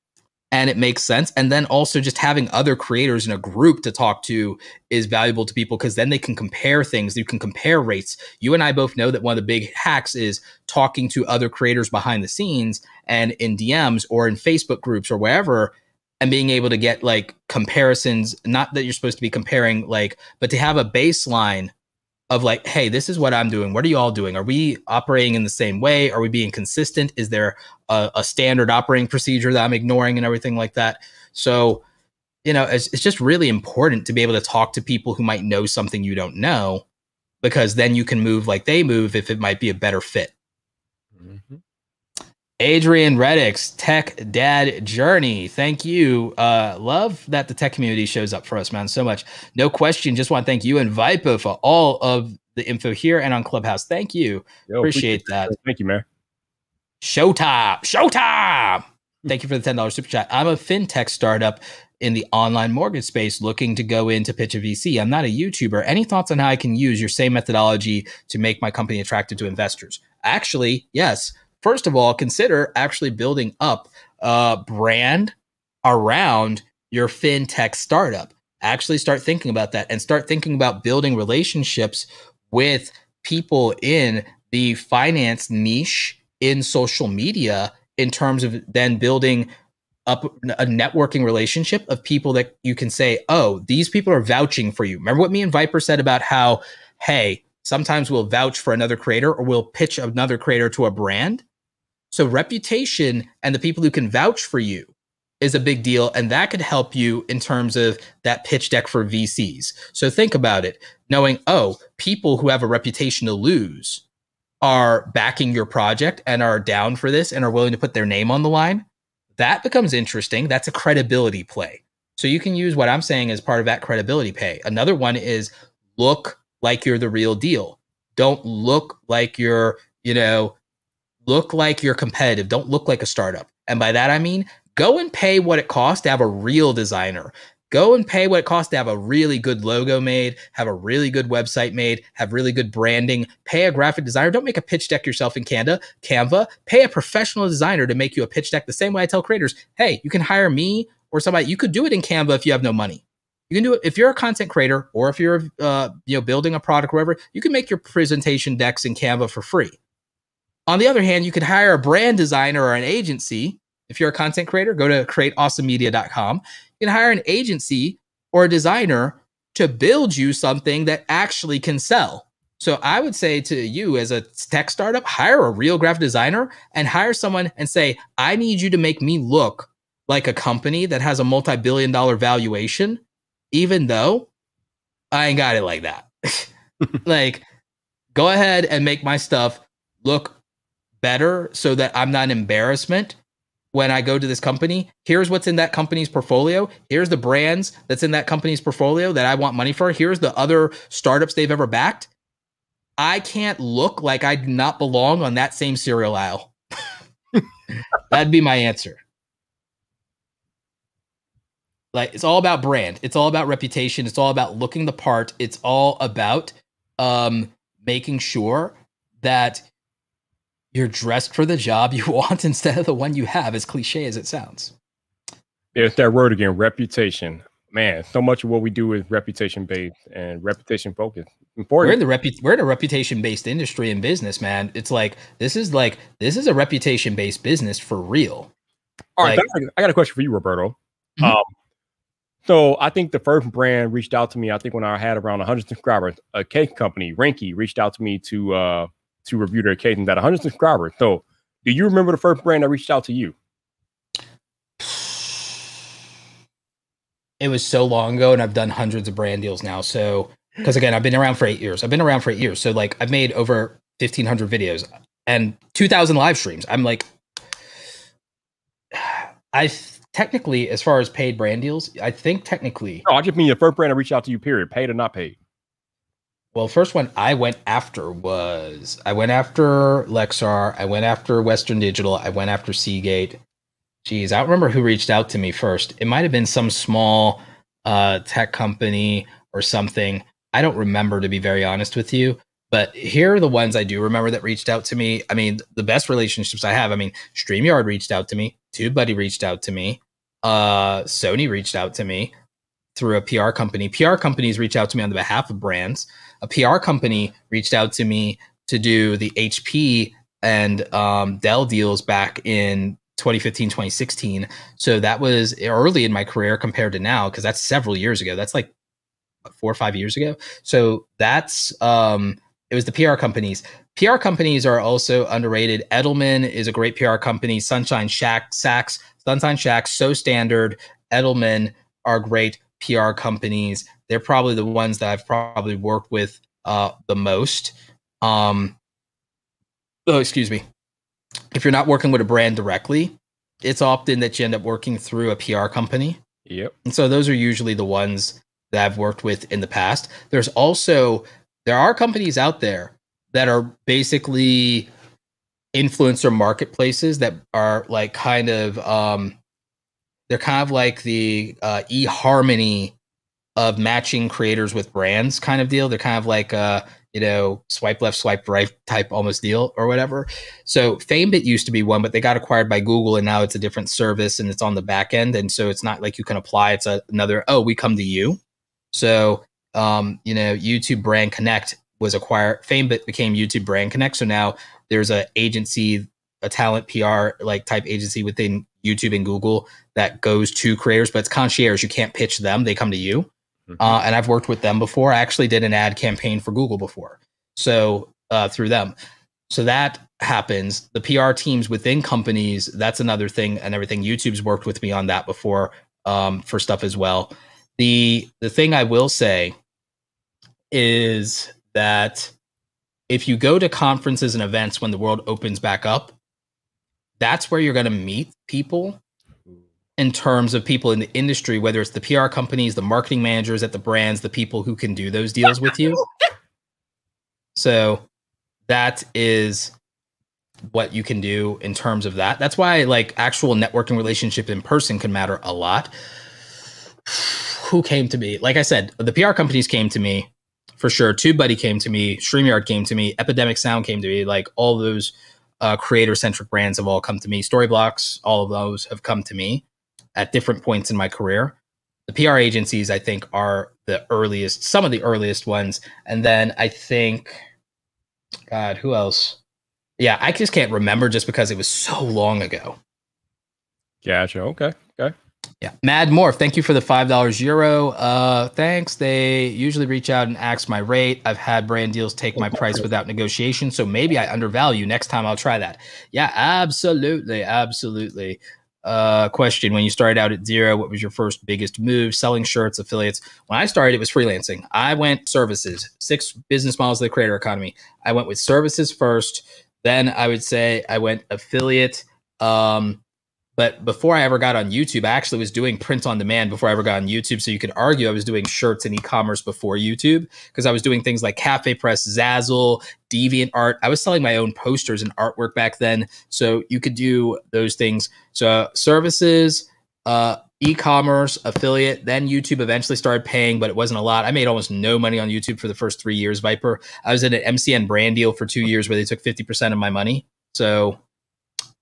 and it makes sense. And then also just having other creators in a group to talk to is valuable to people, because then they can compare things. You can compare rates. You and I both know that one of the big hacks is talking to other creators behind the scenes and in D Ms or in Facebook groups or wherever, and being able to get like comparisons, not that you're supposed to be comparing, like, but to have a baseline of like, hey, this is what I'm doing. What are you all doing? Are we operating in the same way? Are we being consistent? Is there a, a standard operating procedure that I'm ignoring and everything like that? So, you know, it's, it's just really important to be able to talk to people who might know something you don't know, because then you can move like they move if it might be a better fit. Mm-hmm. Adrian Reddick's Tech Dad Journey. Thank you. Uh, love that the tech community shows up for us, man, so much. No question. Just want to thank you and Viper for all of the info here and on Clubhouse. Thank you. Yo, appreciate that. It. Thank you, man. Showtime. Showtime. Thank you for the ten dollar super chat. I'm a fintech startup in the online mortgage space looking to go in to pitch a V C. I'm not a YouTuber. Any thoughts on how I can use your same methodology to make my company attractive to investors? Actually, yes. First of all, consider actually building up a brand around your fintech startup. Actually start thinking about that, and start thinking about building relationships with people in the finance niche in social media, in terms of then building up a networking relationship of people that you can say, oh, these people are vouching for you. Remember what me and Viper said about how, hey, sometimes we'll vouch for another creator, or we'll pitch another creator to a brand. So reputation and the people who can vouch for you is a big deal. And that could help you in terms of that pitch deck for V Cs. So think about it, knowing, oh, people who have a reputation to lose are backing your project and are down for this and are willing to put their name on the line. That becomes interesting. That's a credibility play. So you can use what I'm saying as part of that credibility pay. Another one is look like you're the real deal. Don't look like you're, you know, look like you're competitive. Don't look like a startup. And by that, I mean, go and pay what it costs to have a real designer. Go and pay what it costs to have a really good logo made, have a really good website made, have really good branding. Pay a graphic designer. Don't make a pitch deck yourself in Canva. Canva. Pay a professional designer to make you a pitch deck. The same way I tell creators, hey, you can hire me or somebody. You could do it in Canva if you have no money. You can do it if you're a content creator, or if you're uh, you know, building a product or whatever, you can make your presentation decks in Canva for free. On the other hand, you could hire a brand designer or an agency. If you're a content creator, go to create awesome media dot com. You can hire an agency or a designer to build you something that actually can sell. So I would say to you as a tech startup, hire a real graphic designer and hire someone and say, I need you to make me look like a company that has a multi-billion dollar valuation, even though I ain't got it like that. Like, go ahead and make my stuff look better so that I'm not an embarrassment when I go to this company. Here's what's in that company's portfolio. Here's the brands that's in that company's portfolio that I want money for. Here's the other startups they've ever backed. I can't look like I do not belong on that same cereal aisle. That'd be my answer. Like, it's all about brand. It's all about reputation. It's all about looking the part. It's all about um, making sure that You're dressed for the job you want instead of the one you have, as cliche as it sounds. There's that word again, reputation. Man, so much of what we do is reputation-based and reputation-focused. Important. We're in the repu- we're in a reputation-based industry and business, man. It's like this is like this is a reputation-based business for real. All right, like, I got a question for you, Roberto. Mm-hmm. Um, so I think the first brand reached out to me. I think when I had around one hundred subscribers, a cake company, Ranky, reached out to me to uh, to review their cake and got one hundred subscribers. So, do you remember the first brand that reached out to you? It was so long ago, and I've done hundreds of brand deals now. So, because again, I've been around for eight years. I've been around for eight years. So, like, I've made over fifteen hundred videos and two thousand live streams. I'm like, I technically, as far as paid brand deals, I think technically. No, I just mean the first brand I reached out to you, period. Paid or not paid? Well, first one I went after was, I went after Lexar. I went after Western Digital. I went after Seagate. Geez, I don't remember who reached out to me first. It might have been some small uh, tech company or something. I don't remember, to be very honest with you. But here are the ones I do remember that reached out to me. I mean, the best relationships I have. I mean, StreamYard reached out to me. TubeBuddy reached out to me. Uh, Sony reached out to me through a P R company. P R companies reach out to me on the behalf of brands. A P R company reached out to me to do the H P and um, Dell deals back in twenty fifteen, twenty sixteen. So that was early in my career compared to now, because that's several years ago. That's like four or five years ago. So that's, um, it was the P R companies. P R companies are also underrated. Edelman is a great P R company. Sunshine Sachs, Sunshine Sachs, So Standard, Edelman are great P R companies. They're probably the ones that I've probably worked with uh, the most. Um, oh, excuse me. If you're not working with a brand directly, it's often that you end up working through a P R company. Yep. And so those are usually the ones that I've worked with in the past. There's also, there are companies out there that are basically influencer marketplaces that are like kind of, um, they're kind of like the uh, eHarmony of matching creators with brands kind of deal. They're kind of like a, you know, swipe left, swipe right type almost deal or whatever. So FameBit used to be one, but they got acquired by Google and now it's a different service and it's on the back end. And so it's not like you can apply. It's a, another, oh, we come to you. So, um, you know, YouTube Brand Connect was acquired. FameBit became YouTube Brand Connect. So now there's a agency, a talent P R like type agency within YouTube and Google that goes to creators, but it's concierge. You can't pitch them. They come to you. Uh, and I've worked with them before. I actually did an ad campaign for Google before. So uh, through them. So that happens. The P R teams within companies, that's another thing and everything. YouTube's worked with me on that before um, for stuff as well. The, the thing I will say is that if you go to conferences and events when the world opens back up, that's where you're going to meet people. In terms of people in the industry, whether it's the P R companies, the marketing managers at the brands, the people who can do those deals with you. So that is what you can do in terms of that. That's why like actual networking relationship in person can matter a lot. Who came to me? Like I said, the P R companies came to me for sure. TubeBuddy came to me. StreamYard came to me. Epidemic Sound came to me. Like all those uh, creator-centric brands have all come to me. Storyblocks, all of those have come to me. At different points in my career. The P R agencies, I think, are the earliest, some of the earliest ones. And then I think, God, who else? Yeah, I just can't remember just because it was so long ago. Gotcha. Okay. Okay. Yeah. Mad Morph, thank you for the five dollars euro. Uh, thanks. They usually reach out and ask my rate. I've had brand deals take my price without negotiation. So maybe I undervalue. Next time I'll try that. Yeah, absolutely. Absolutely. Uh, question. When you started out at zero, what was your first biggest move? Selling shirts, affiliates. When I started, it was freelancing. I went services, six business models of the creator economy. I went with services first. Then I would say I went affiliate. Um, but before I ever got on YouTube, I actually was doing print on demand before I ever got on YouTube. So you could argue I was doing shirts and e-commerce before YouTube because I was doing things like Cafe Press, Zazzle, DeviantArt. I was selling my own posters and artwork back then. So you could do those things. So uh, services, uh, e-commerce, affiliate, then YouTube eventually started paying, but it wasn't a lot. I made almost no money on YouTube for the first three years, Viper. I was in an M C N brand deal for two years where they took fifty percent of my money. So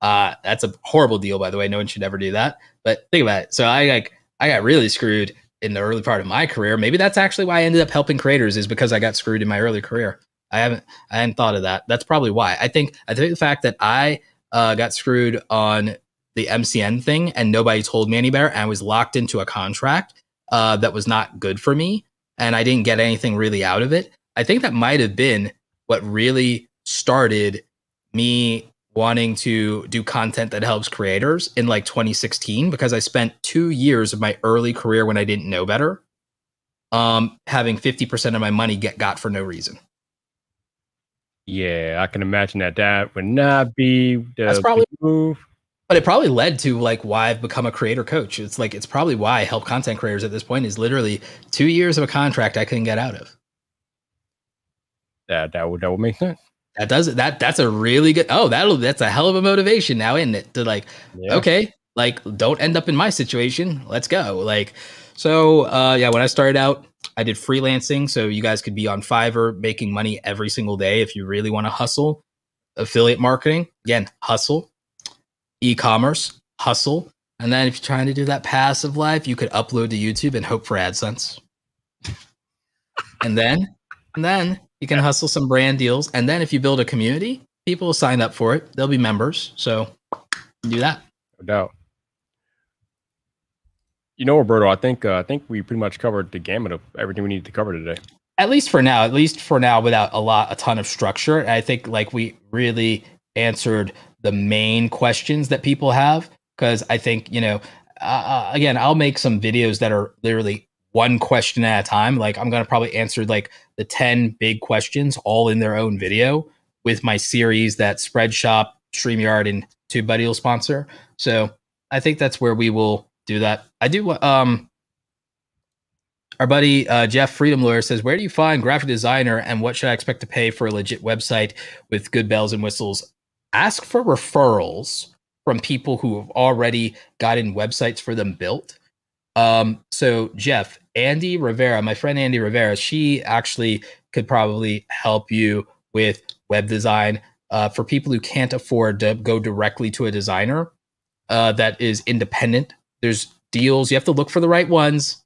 uh, that's a horrible deal, by the way. No one should ever do that. But think about it. So I like I got really screwed in the early part of my career. Maybe that's actually why I ended up helping creators, is because I got screwed in my early career. I haven't I hadn't thought of that. That's probably why. I think I think the fact that I uh, got screwed on the M C N thing and nobody told me any better, and I was locked into a contract uh, that was not good for me, and I didn't get anything really out of it. I think that might have been what really started me wanting to do content that helps creators in like twenty sixteen, because I spent two years of my early career when I didn't know better, um, having fifty percent of my money get got for no reason. Yeah, I can imagine that that would not be the That's probably, move. But it probably led to like why I've become a creator coach. It's like, it's probably why I help content creators at this point, is literally two years of a contract I couldn't get out of. That, that would, that would make sense. That does it. That that's a really good. Oh, that'll that's a hell of a motivation now, isn't it? To like, yeah. Okay, like don't end up in my situation. Let's go. Like, so uh, yeah, when I started out, I did freelancing. So you guys could be on Fiverr making money every single day if you really want to hustle. Affiliate marketing, again, hustle. E-commerce, hustle. And then if you're trying to do that passive life, you could upload to YouTube and hope for AdSense. and then, and then. You can hustle some brand deals. And then if you build a community, people will sign up for it. They'll be members. So do that. No doubt. You know, Roberto, I think, uh, I think we pretty much covered the gamut of everything we needed to cover today. At least for now, at least for now, without a lot, a ton of structure. And I think like we really answered the main questions that people have. Cause I think, you know, uh, again, I'll make some videos that are literally one question at a time. Like I'm going to probably answer like the ten big questions all in their own video with my series that Spreadshop, StreamYard, and TubeBuddy will sponsor. So I think that's where we will do that. I do. Um, our buddy, uh, Jeff, Freedom Lawyer, says, where do you find graphic designer and what should I expect to pay for a legit website with good bells and whistles? Ask for referrals from people who have already gotten websites for them built. Um, so Jeff, Andy Rivera, my friend Andy Rivera, she actually could probably help you with web design uh, for people who can't afford to go directly to a designer uh, that is independent. There's deals. You have to look for the right ones.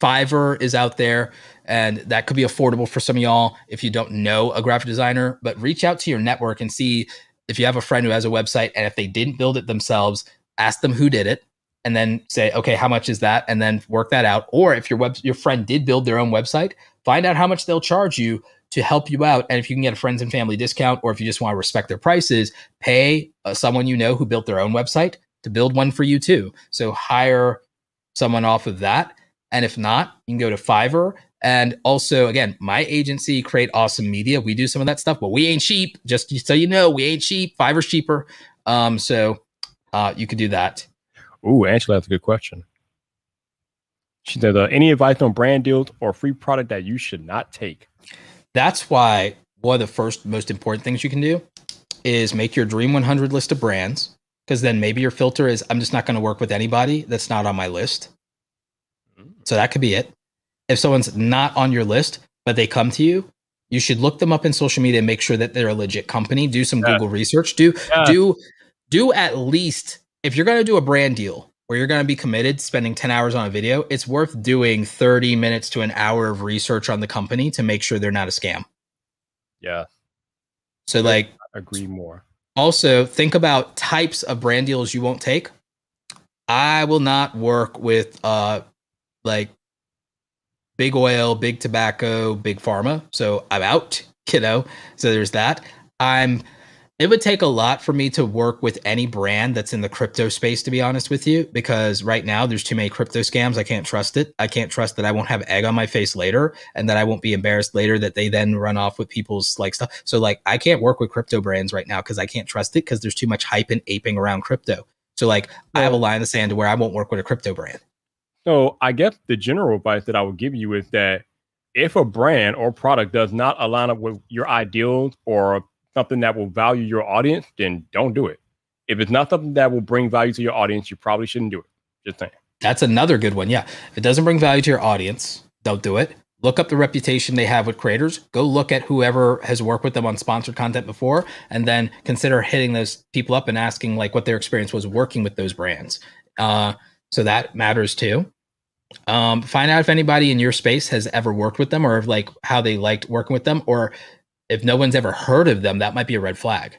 Fiverr is out there, and that could be affordable for some of y'all if you don't know a graphic designer. But reach out to your network and see if you have a friend who has a website, and if they didn't build it themselves, ask them who did it. And then say, okay, how much is that? And then work that out. Or if your web, your friend did build their own website, find out how much they'll charge you to help you out. And if you can get a friends and family discount, or if you just want to respect their prices, pay uh, someone you know who built their own website to build one for you too. So hire someone off of that. And if not, you can go to Fiverr. And also, again, my agency, Create Awesome Media, we do some of that stuff, but we ain't cheap. Just so you know, we ain't cheap. Fiverr's cheaper. Um, so uh, you could do that. Ooh, Angela, that's a good question. She said, uh, any advice on brand deals or free product that you should not take? That's why one of the first most important things you can do is make your Dream one hundred list of brands, because then maybe your filter is, I'm just not going to work with anybody that's not on my list. So that could be it. If someone's not on your list, but they come to you, you should look them up in social media and make sure that they're a legit company. Do some yeah. Google research. Do, yeah. do, do at least... If you're going to do a brand deal where you're going to be committed spending ten hours on a video, it's worth doing thirty minutes to an hour of research on the company to make sure they're not a scam. Yeah. So I like agree more. Also think about types of brand deals you won't take. I will not work with uh, like big oil, big tobacco, big pharma. So I'm out, you know, so there's that. I'm It would take a lot for me to work with any brand that's in the crypto space, to be honest with you, because right now there's too many crypto scams. I can't trust it. I can't trust that I won't have egg on my face later, and that I won't be embarrassed later that they then run off with people's like stuff. So like I can't work with crypto brands right now because I can't trust it, because there's too much hype and aping around crypto. So like I have a line in the sand to where I won't work with a crypto brand. So I guess the general advice that I would give you is that if a brand or product does not align up with your ideals or something that will value your audience, then don't do it. If it's not something that will bring value to your audience, you probably shouldn't do it. Just saying. That's another good one. Yeah. If it doesn't bring value to your audience, don't do it. Look up the reputation they have with creators. Go look at whoever has worked with them on sponsored content before, and then consider hitting those people up and asking like what their experience was working with those brands. Uh, so that matters too. Um, find out if anybody in your space has ever worked with them, or if, like how they liked working with them, or if no one's ever heard of them, that might be a red flag.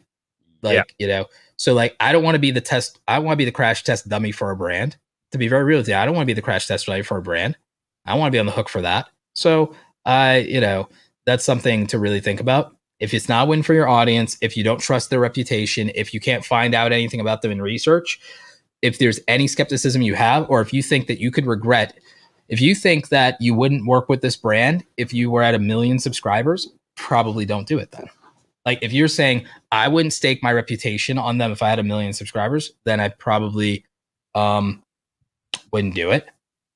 Like, yeah. you know, so like, I don't want to be the test. I want to be the crash test dummy for a brand. To be very real with you, I don't want to be the crash test dummy for a brand. I want to be on the hook for that. So, uh, you know, that's something to really think about. If it's not a win for your audience, if you don't trust their reputation, if you can't find out anything about them in research, if there's any skepticism you have, or if you think that you could regret, if you think that you wouldn't work with this brand if you were at a million subscribers, probably don't do it then. Like if you're saying, I wouldn't stake my reputation on them if I had a million subscribers, then I probably um, wouldn't do it.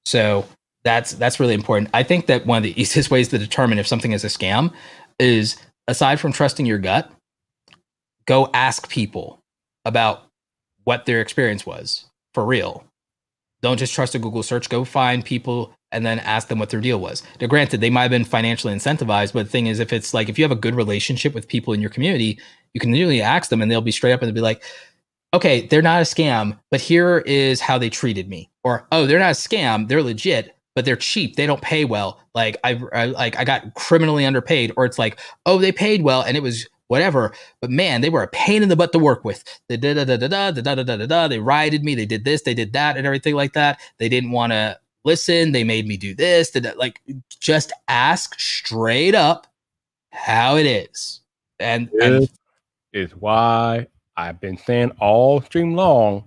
So... That's that's really important. I think that one of the easiest ways to determine if something is a scam is, aside from trusting your gut, go ask people about what their experience was for real. Don't just trust a Google search. Go find people and then ask them what their deal was. Now, granted, they might have been financially incentivized, but the thing is, if it's like if you have a good relationship with people in your community, you can literally ask them and they'll be straight up and they'll be like, okay, they're not a scam, but here is how they treated me. Or, oh, they're not a scam, they're legit, but they're cheap. They don't pay well. Like I, I like I got criminally underpaid. Or it's like, oh, they paid well and it was whatever, but man, they were a pain in the butt to work with. They da da da da da da da da da. They rioted me. They did this. They did that, and everything like that. They didn't want to listen. They made me do this. Did that. Like, just ask straight up how it is. And, and is why I've been saying all stream long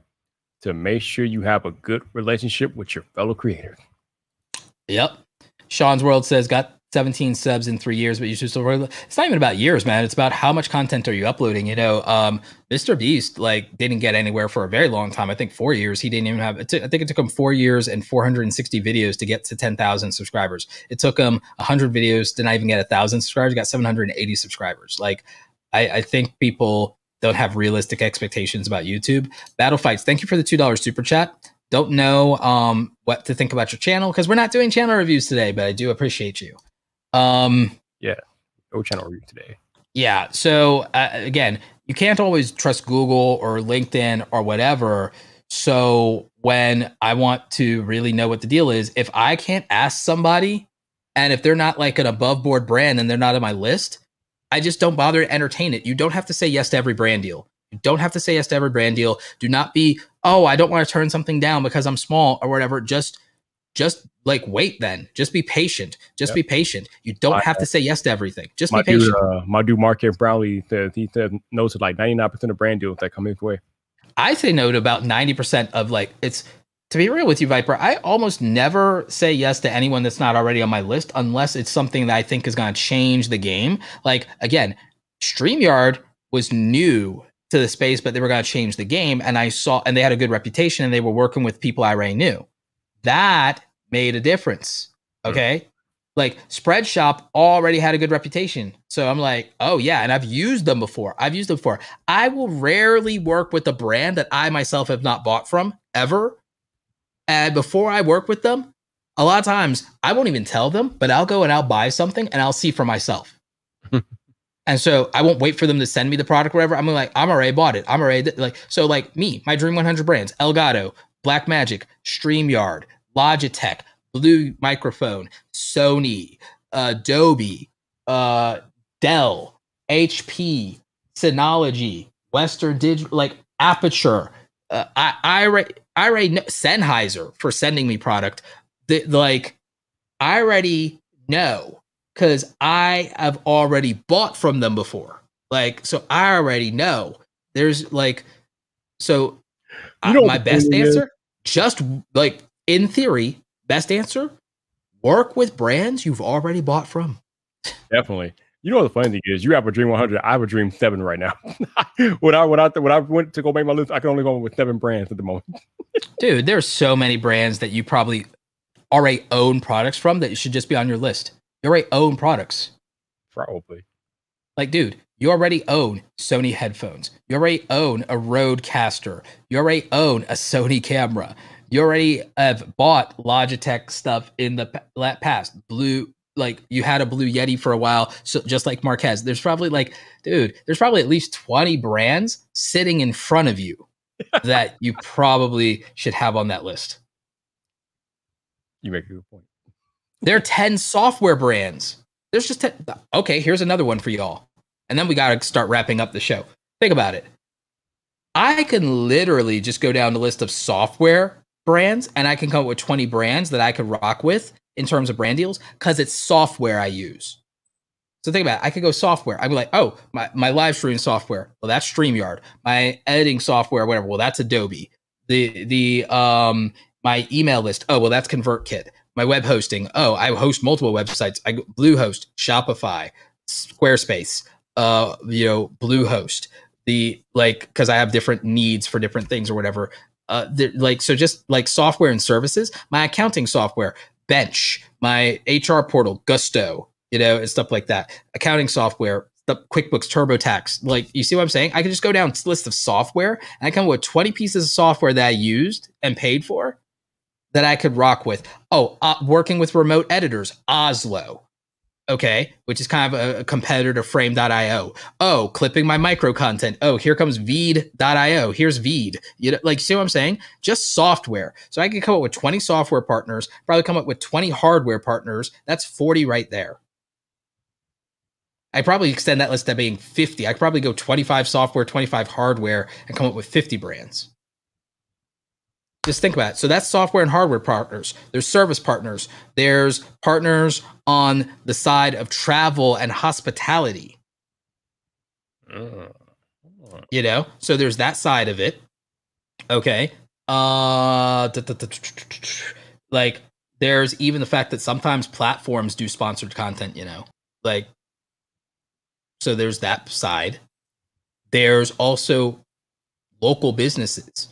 to make sure you have a good relationship with your fellow creators. Yep. Sean's World says, got seventeen subs in three years, but you should still work. It's not even about years, man. It's about how much content are you uploading? You know, um, Mister Beast, like, didn't get anywhere for a very long time. I think four years. He didn't even have, it took, I think it took him four years and four hundred sixty videos to get to ten thousand subscribers. It took him one hundred videos to not even get one thousand subscribers. He got seven hundred eighty subscribers. Like, I, I think people don't have realistic expectations about YouTube. Battle Fights, thank you for the two dollar super chat. Don't know um, what to think about your channel because we're not doing channel reviews today, but I do appreciate you. Um, yeah, no channel review today. Yeah, so uh, again, you can't always trust Google or LinkedIn or whatever. So when I want to really know what the deal is, if I can't ask somebody and if they're not like an above board brand and they're not on my list, I just don't bother to entertain it. You don't have to say yes to every brand deal. You don't have to say yes to every brand deal. Do not be, oh, I don't want to turn something down because I'm small or whatever. Just, just like wait then. Just be patient. Just yep. be patient. You don't my, have to say yes to everything. Just be patient. Dude, uh, my dude, Mark F. Brownlee, says, he says no to like ninety-nine percent of brand deals that come his way. I say no to about ninety percent of like, it's, to be real with you, Viper, I almost never say yes to anyone that's not already on my list unless it's something that I think is going to change the game. Like, again, StreamYard was new to the space, but they were going to change the game. And I saw, and they had a good reputation and they were working with people I already knew. That made a difference. Okay. Mm-hmm. Like Spreadshop already had a good reputation. So I'm like, oh yeah. And I've used them before. I've used them before. I will rarely work with a brand that I myself have not bought from ever. And before I work with them, a lot of times I won't even tell them, but I'll go and I'll buy something and I'll see for myself. And so I won't wait for them to send me the product or whatever. I'm like, I'm already bought it. I'm already like, so like me, my Dream one hundred brands, Elgato, Black Magic, StreamYard, Logitech, Blue Microphone, Sony, Adobe, uh, Dell, H P, Synology, Western Digital, like Aperture, uh, I, I, already, I already know Sennheiser for sending me product. The, like I already know. Because I have already bought from them before. Like, so I already know. There's like, so uh, my best answer, just like in theory, best answer, work with brands you've already bought from. Definitely. You know what the funny thing is? You have a Dream one hundred. I have a Dream seven right now. when I when I when I went to go make my list, I can only go with seven brands at the moment. Dude, there's so many brands that you probably already own products from that you should just be on your list. You already own products. Probably. Like, dude, you already own Sony headphones. You already own a Rodecaster. You already own a Sony camera. You already have bought Logitech stuff in the past. Blue like you had a Blue Yeti for a while. So just like Marquez, there's probably like, dude, there's probably at least twenty brands sitting in front of you that you probably should have on that list. You make a good point. There are ten software brands. There's just ten. Okay, here's another one for y'all. And then we got to start wrapping up the show. Think about it. I can literally just go down the list of software brands and I can come up with twenty brands that I could rock with in terms of brand deals because it's software I use. So think about it. I could go software. I'd be like, oh, my, my live streaming software. Well, that's StreamYard. My editing software, whatever. Well, that's Adobe. The, the, um, my email list. Oh, well, that's ConvertKit. My web hosting. Oh, I host multiple websites. I Bluehost, Shopify, Squarespace, uh, you know, Bluehost. The like, cause I have different needs for different things or whatever. Uh, like, so just like software and services, my accounting software, Bench, my H R portal, Gusto, you know, and stuff like that. Accounting software, the QuickBooks, Turbo Tax. Like, you see what I'm saying? I can just go down this list of software and I come with twenty pieces of software that I used and paid for that I could rock with. Oh, uh, working with remote editors, Oslo. Okay, which is kind of a, a competitor to frame dot i o. Oh, clipping my micro content. Oh, here comes vid dot i o. Here's vid. You know, like, see what I'm saying? Just software. So I could come up with twenty software partners, probably come up with twenty hardware partners. That's forty right there. I probably extend that list to being fifty. I could probably go twenty-five software, twenty-five hardware, and come up with fifty brands. Just think about it. So that's software and hardware partners. There's service partners. There's partners on the side of travel and hospitality. Uh, uh. You know? So there's that side of it. Okay. Uh, like, there's even the fact that sometimes platforms do sponsored content, you know? Like, so there's that side. There's also local businesses.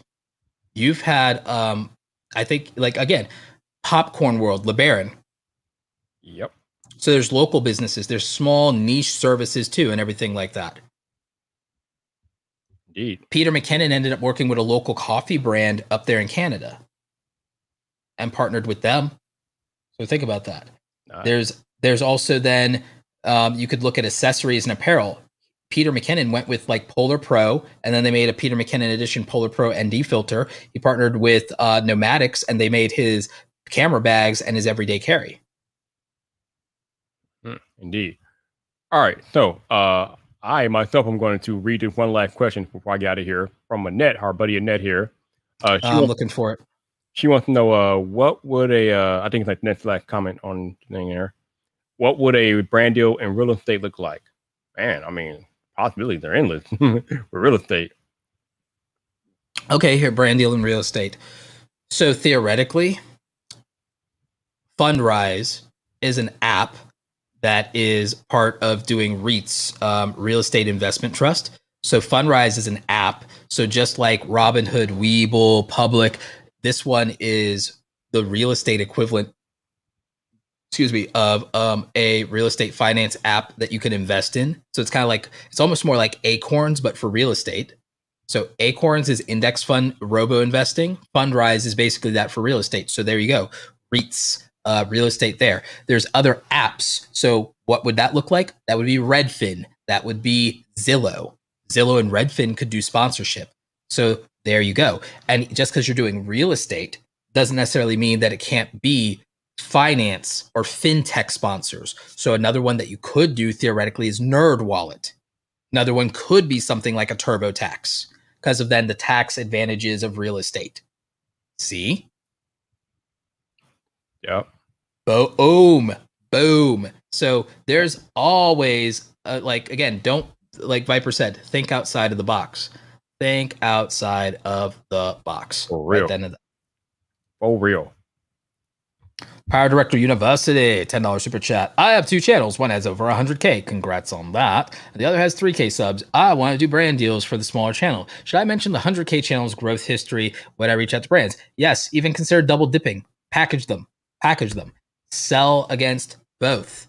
You've had, um, I think, like, again, Popcorn World, LeBaron. Yep. So there's local businesses. There's small niche services, too, and everything like that. Indeed. Peter McKinnon ended up working with a local coffee brand up there in Canada and partnered with them. So think about that. Nice. There's there's also then, um, you could look at accessories and apparel. Peter McKinnon went with like Polar Pro, and then they made a Peter McKinnon edition Polar Pro N D filter. He partnered with uh, Nomadics, and they made his camera bags and his everyday carry. Indeed. All right. So uh, I myself am going to read one last question before I get out of here from Annette, our buddy Annette here. Uh, she I'm looking for it. She wants to know uh, what would a, uh, I think it's like next last comment on thing there. What would a brand deal in real estate look like? Man, I mean, possibilities are endless for real estate. Okay, here, brand deal in real estate. So theoretically, Fundrise is an app that is part of doing REITs, um, real estate investment trust. So Fundrise is an app. So just like Robinhood, Webull, Public, this one is the real estate equivalent, excuse me, of um, a real estate finance app that you can invest in. So it's kind of like, it's almost more like Acorns, but for real estate. So Acorns is index fund robo-investing. Fundrise is basically that for real estate. So there you go. REITs, uh, real estate there. There's other apps. So what would that look like? That would be Redfin. That would be Zillow. Zillow and Redfin could do sponsorship. So there you go. And just because you're doing real estate doesn't necessarily mean that it can't be finance or fintech sponsors. So another one that you could do theoretically is Nerd Wallet. Another one could be something like a Turbo Tax because of then the tax advantages of real estate. See? Yep. Boom. Boom. So there's always uh, like, again, don't, like Viper said, think outside of the box. Think outside of the box. For real. Right then and there. For real. Power Director University, ten dollar super chat. I have two channels. One has over one hundred K. Congrats on that. And the other has three K subs. I want to do brand deals for the smaller channel. Should I mention the one hundred K channel's growth history when I reach out to brands? Yes, even consider double dipping. Package them. Package them. Sell against both.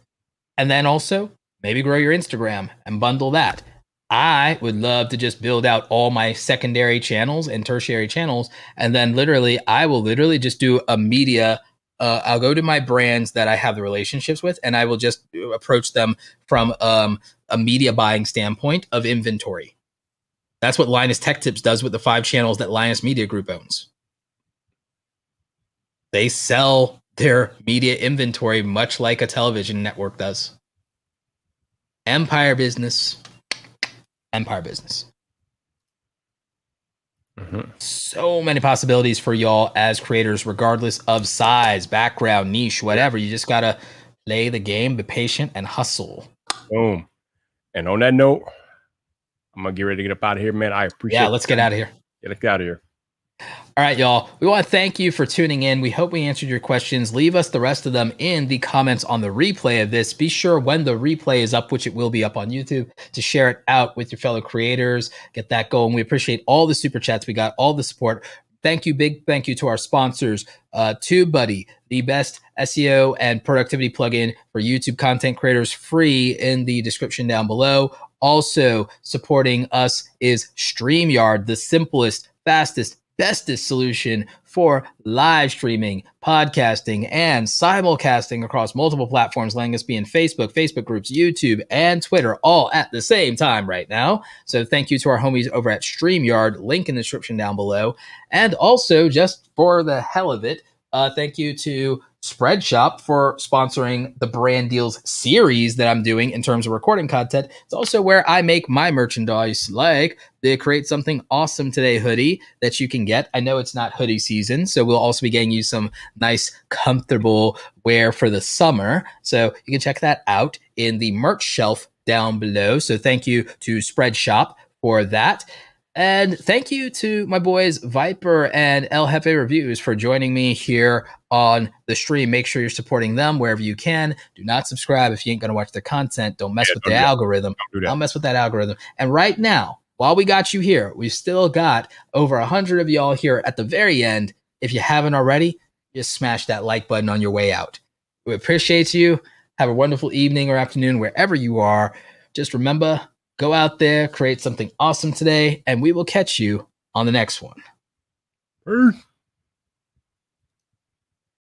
And then also, maybe grow your Instagram and bundle that. I would love to just build out all my secondary channels and tertiary channels. And then literally, I will literally just do a media uh, I'll go to my brands that I have the relationships with, and I will just approach them from um, a media buying standpoint of inventory. That's what Linus Tech Tips does with the five channels that Linus Media Group owns. They sell their media inventory much like a television network does. Empire business, empire business. Mm-hmm. So many possibilities for y'all as creators, regardless of size, background, niche, whatever. You just got to play the game, be patient, and hustle. Boom. And on that note, I'm going to get ready to get up out of here, man. I appreciate it. Yeah, let's get out of here. Yeah, let's get out of here. All right, y'all. We want to thank you for tuning in. We hope we answered your questions. Leave us the rest of them in the comments on the replay of this. Be sure when the replay is up, which it will be up on YouTube, to share it out with your fellow creators. Get that going. We appreciate all the super chats. We got all the support. Thank you. Big thank you to our sponsors, uh, TubeBuddy, the best S E O and productivity plugin for YouTube content creators, free in the description down below. Also supporting us is StreamYard, the simplest, fastest, bestest solution for live streaming, podcasting, and simulcasting across multiple platforms, letting us be in Facebook, Facebook groups, YouTube, and Twitter all at the same time right now. So thank you to our homies over at StreamYard, link in the description down below. And also, just for the hell of it, uh, thank you to Spreadshop for sponsoring the Brand Deals series that I'm doing in terms of recording content. It's also where I make my merchandise, like the Create Something Awesome Today hoodie that you can get. I know it's not hoodie season, so we'll also be getting you some nice, comfortable wear for the summer. So you can check that out in the merch shelf down below. So thank you to Spreadshop for that. And thank you to my boys Viper and El Jefe Reviews for joining me here on the stream. Make sure you're supporting them wherever you can. Do not subscribe if you ain't going to watch their content. Don't mess yeah, with don't the do algorithm. Don't, do don't mess with that algorithm. And right now, while we got you here, we've still got over a hundred of y'all here at the very end. If you haven't already, just smash that like button on your way out. We appreciate you. Have a wonderful evening or afternoon wherever you are. Just remember, go out there, create something awesome today, and we will catch you on the next one. Peace.